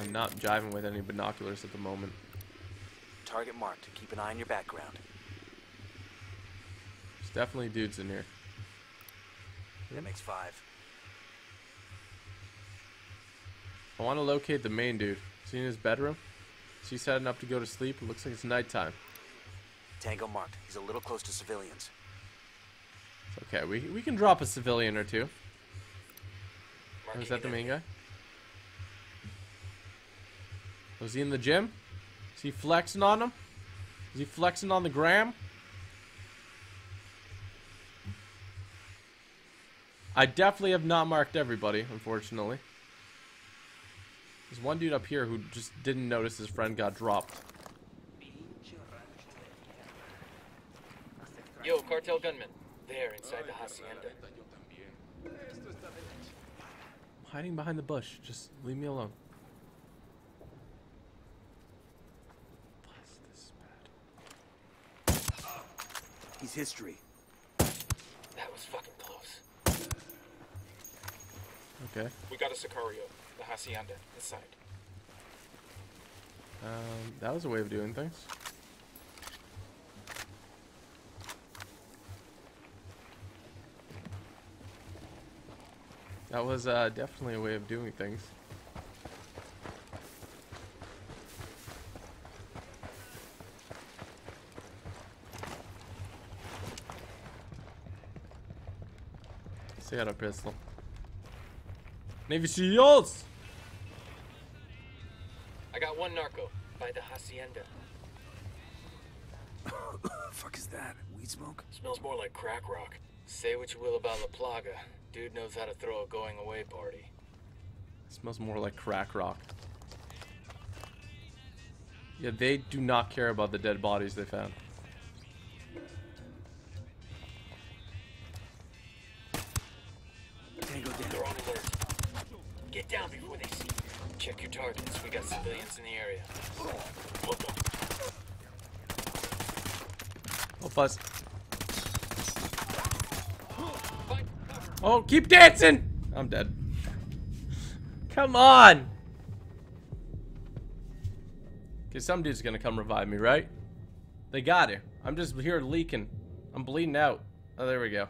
I'm not jiving with any binoculars at the moment. Target marked. Keep an eye on your background. There's definitely dudes in here. That makes 5. I want to locate the main dude. Is he in his bedroom? Is he setting up to go to sleep? It looks like it's nighttime. Tango marked. He's a little close to civilians. Okay, we can drop a civilian or two. Was that the main guy? Was he in the gym? Is he flexing on him? Is he flexing on the gram? I definitely have not marked everybody, unfortunately. There's one dude up here who just didn't notice his friend got dropped. Yo, cartel gunman. There, inside the hacienda. I'm hiding behind the bush. Just leave me alone. He's history. That was fucking close. Okay. We got a Sicario. The hacienda. Inside. That was a way of doing things. That was definitely a way of doing things. Stay out of pistol. Navy SEALs! I got one narco by the hacienda. Fuck is that? Weed smoke? Smells more like crack rock. Say what you will about La Plaga. Dude knows how to throw a going away party. It smells more like crack rock. Yeah, they do not care about the dead bodies they found. Tango down. They're on alert. Get down before they see you. Check your targets. We got civilians in the area. Oh, fuzz. Oh, keep dancing! I'm dead. Come on! Okay, some dude's gonna come revive me, right? They got it. I'm just here leaking. I'm bleeding out. Oh, there we go.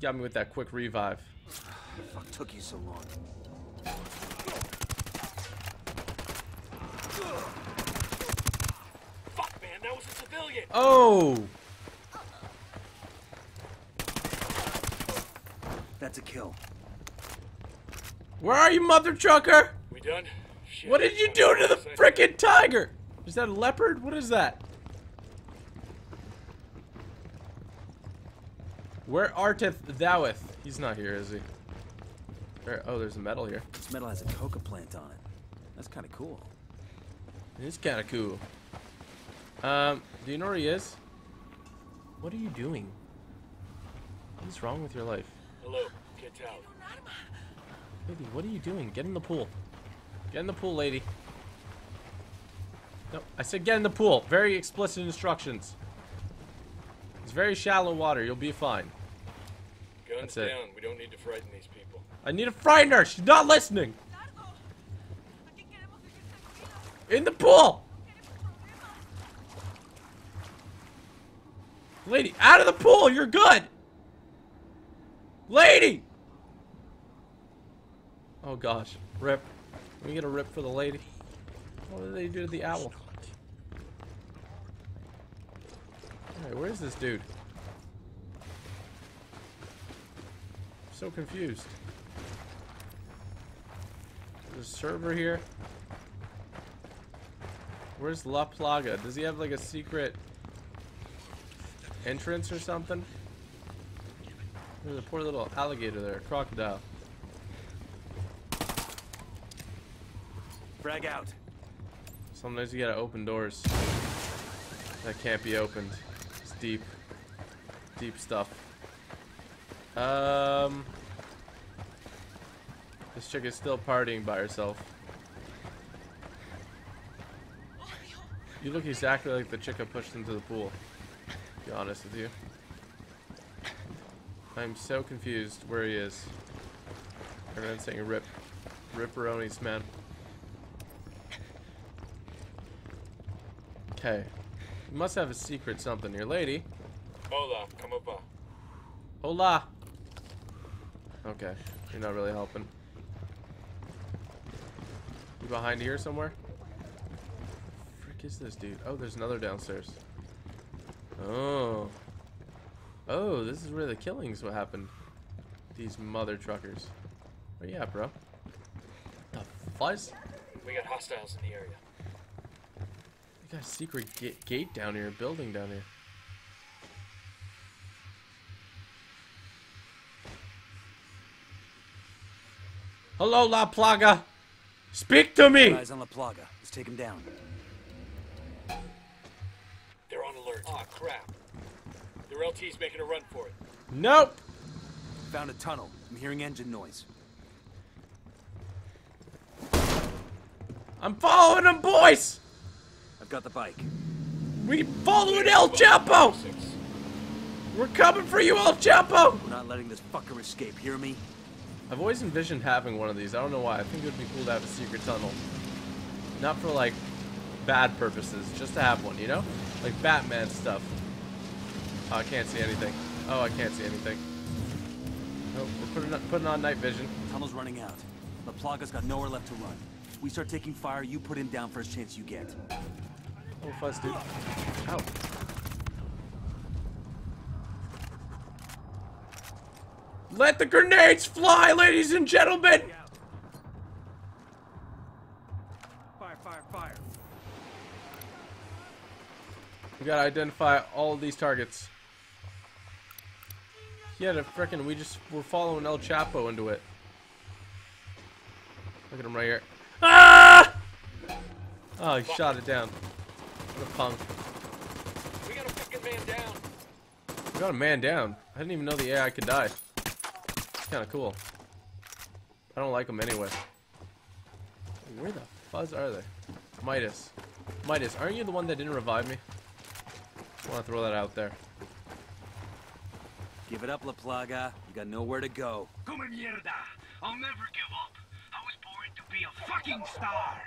Got me with that quick revive. The fuck took you so long? Fuck, man, that was a civilian! Oh! That's a kill. Where are you, mother trucker? We done? Shit. What did you do to the frickin' tiger? Is that a leopard? What is that? Where arteth thoueth? He's not here, is he? Where, oh, there's a metal here. This metal has a coca plant on it. That's kind of cool. It is kind of cool. Do you know where he is? What are you doing? What's wrong with your life? Hello, get out. Lady, what are you doing? Get in the pool. Get in the pool, lady. No, I said get in the pool. Very explicit instructions. It's very shallow water. You'll be fine. Guns down. We don't need to frighten these people. I need to frighten her. She's not listening. In the pool. Lady, out of the pool. You're good. Lady! Oh gosh. Rip. Can we get a rip for the lady? What did they do to the owl? Alright, where is this dude? I'm so confused. There's a server here. Where's La Plaga? Does he have like a secret entrance or something? There's a poor little alligator there, crocodile. Frag out. Sometimes you gotta open doors that can't be opened. It's deep. Deep stuff. This chick is still partying by herself. You look exactly like the chick I pushed into the pool, to be honest with you. I'm so confused where he is. Everyone's saying rip. Ripperonis, man. Okay. You must have a secret something here. Lady. Hola, come over. Hola. Okay. You're not really helping. You behind here somewhere? Frick is this dude? Oh, there's another downstairs. Oh. Oh, this is where the killings what happened. These mother truckers. Where you at, bro? The fuzz? We got hostiles in the area. We got a secret gate down here, a building down here. Hello, La Plaga. Speak to me. Eyes on La Plaga. Let's take him down. They're on alert. Ah, crap. Their LT's making a run for it. Nope. Found a tunnel. I'm hearing engine noise. I'm following them, boys. I've got the bike. We following El Chapo. We're coming for you, El Chapo. We're not letting this fucker escape. Hear me? I've always envisioned having one of these. I don't know why. I think it would be cool to have a secret tunnel. Not for, like, bad purposes. Just to have one, you know? Like Batman stuff. Oh, I can't see anything. Oh, I can't see anything. Nope, we're putting on night vision. Tunnel's running out. La Plaga's got nowhere left to run. If we start taking fire, you put him down first chance you get. Oh, fuzz, dude. Ow. Let the grenades fly, ladies and gentlemen! Fire, fire, fire. We gotta identify all these targets. Yeah, we just were following El Chapo into it. Look at him right here. Ah! Oh, he shot it down. What a punk. We got a fucking man down. We got a man down. I didn't even know the AI could die. Kind of cool. I don't like them anyway. Where the fuzz are they? Midas. Midas, aren't you the one that didn't revive me? I want to throw that out there. Give it up, La Plaga. You got nowhere to go. Come mierda. I'll never give up. I was born to be a fucking star.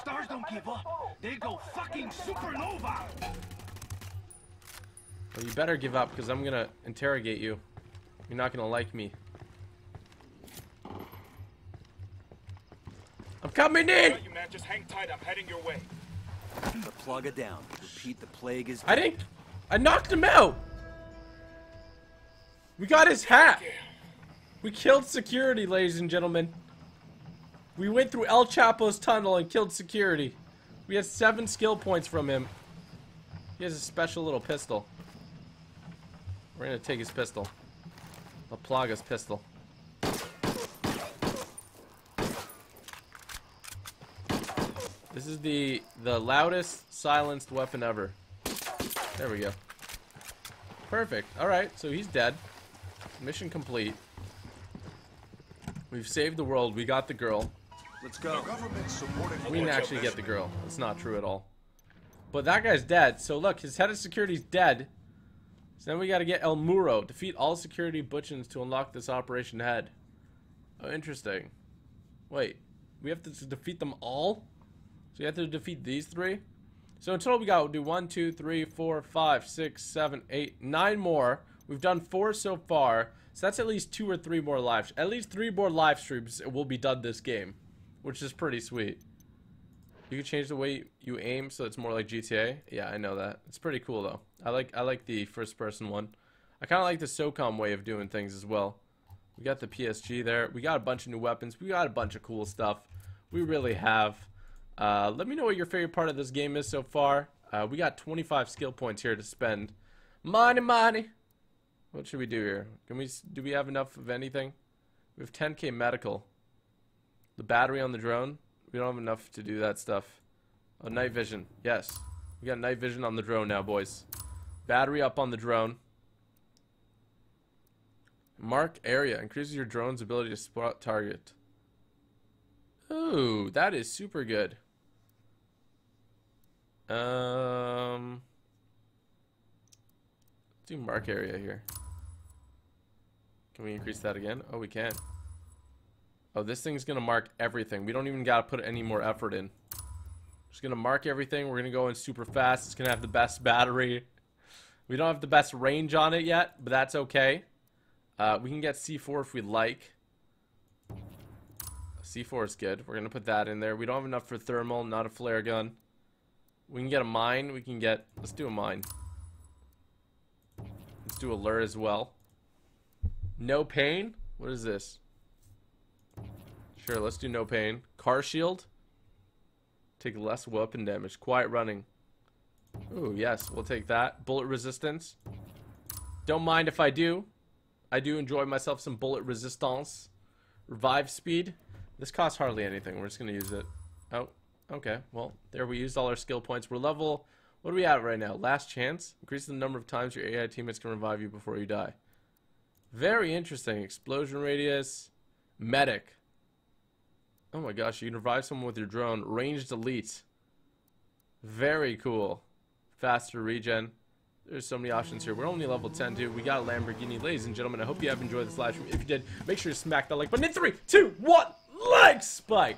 Stars don't give up. They go fucking supernova. Well, you better give up because I'm going to interrogate you. You're not going to like me. I'm coming in! You, man. Just hang tight. I'm heading your way. The plug it down. Repeat, the plague is... I didn't... I knocked him out! We got his hat! We killed security, ladies and gentlemen. We went through El Chapo's tunnel and killed security. We had 7 skill points from him. He has a special little pistol. We're gonna take his pistol. La Plaga's pistol. This is the loudest silenced weapon ever. There we go. Perfect. Alright, so he's dead. Mission complete. We've saved the world. We got the girl. Let's go. We didn't actually get the girl. That's not true at all. But that guy's dead. So look, his head of security's dead. So then we gotta get El Muro. Defeat all security butchins to unlock this operation head. Oh, interesting. Wait. We have to defeat them all? So you have to defeat these 3. So in total we got, we'll do 1, 2, 3, 4, 5, 6, 7, 8, 9 more. We've done 4 so far. So that's at least 2 or 3 more live. At least 3 more live streams will be done this game, which is pretty sweet. You can change the way you aim so it's more like GTA. Yeah, I know that. It's pretty cool though. I like the first person one. I kind of like the SOCOM way of doing things as well. We got the PSG there. We got a bunch of new weapons. We got a bunch of cool stuff. We really have. Let me know what your favorite part of this game is so far. We got 25 skill points here to spend. Money, money. What should we do here? Do we have enough of anything? We have 10k medical. The battery on the drone. We don't have enough to do that stuff. Oh, night vision. Yes. We got night vision on the drone now, boys. Battery up on the drone. Mark area. Increases your drone's ability to spot target. Ooh, that is super good. Let's do mark area here. Can we increase that again? Oh, we can. Oh, this thing's going to mark everything. We don't even got to put any more effort in. Just going to mark everything. We're going to go in super fast. It's going to have the best battery. We don't have the best range on it yet, but that's okay. We can get C4 if we like. C4 is good. We're going to put that in there. We don't have enough for thermal, not a flare gun. We can get a mine. We can get... Let's do a mine. Let's do alert as well. No pain? What is this? Sure, let's do no pain. Car shield. Take less weapon damage. Quiet running. Ooh, yes. We'll take that. Bullet resistance. Don't mind if I do. I do enjoy myself some bullet resistance. Revive speed. This costs hardly anything. We're just going to use it. Oh, okay. Well, there we used all our skill points. We're level... What are we at right now? Last chance. Increase the number of times your AI teammates can revive you before you die. Very interesting. Explosion radius. Medic. Oh my gosh, you can revive someone with your drone. Ranged elite. Very cool. Faster regen. There's so many options here. We're only level 10, too. We got a Lamborghini. Ladies and gentlemen, I hope you have enjoyed this live stream. If you did, make sure to smack that like button in 3, 2, 1. Like spike.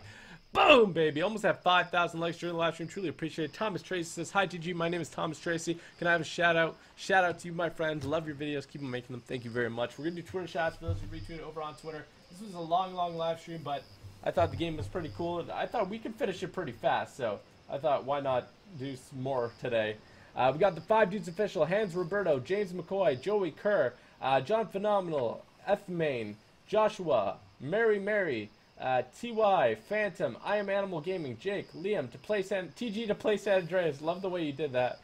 Boom, baby. Almost have 5,000 likes during the live stream. Truly appreciate it. Thomas Tracy says, hi, TG. My name is Thomas Tracy. Can I have a shout out? Shout out to you, my friends. Love your videos. Keep on making them. Thank you very much. We're going to do Twitter shots for those who retweet over on Twitter. This was a long, long live stream, but I thought the game was pretty cool. I thought we could finish it pretty fast, so I thought why not do some more today. We got the Five Dudes Official, Hans Roberto, James McCoy, Joey Kerr, John Phenomenal, F. Main, Joshua, Mary Mary, TY, Phantom, I Am Animal Gaming, Jake, Liam, TG to play San Andreas. Love the way you did that.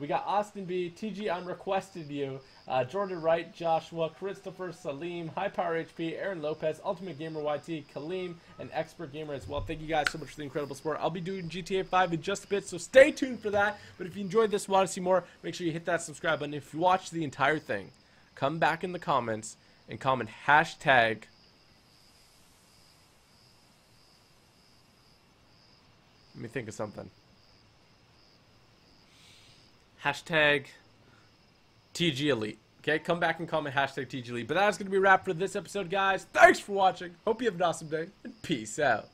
We got Austin B, TG, I'm requested you, Jordan Wright, Joshua, Christopher, Salim, High Power HP, Aaron Lopez, Ultimate Gamer YT, Kaleem, and Expert Gamer as well. Thank you guys so much for the incredible support. I'll be doing GTA 5 in just a bit, so stay tuned for that. But if you enjoyed this, want to see more, make sure you hit that subscribe button. If you watch the entire thing, come back in the comments and comment hashtag let me think of something. Hashtag TG Elite. Okay, come back and comment hashtag TG Elite. But that's going to be a wrap for this episode, guys. Thanks for watching. Hope you have an awesome day, and peace out.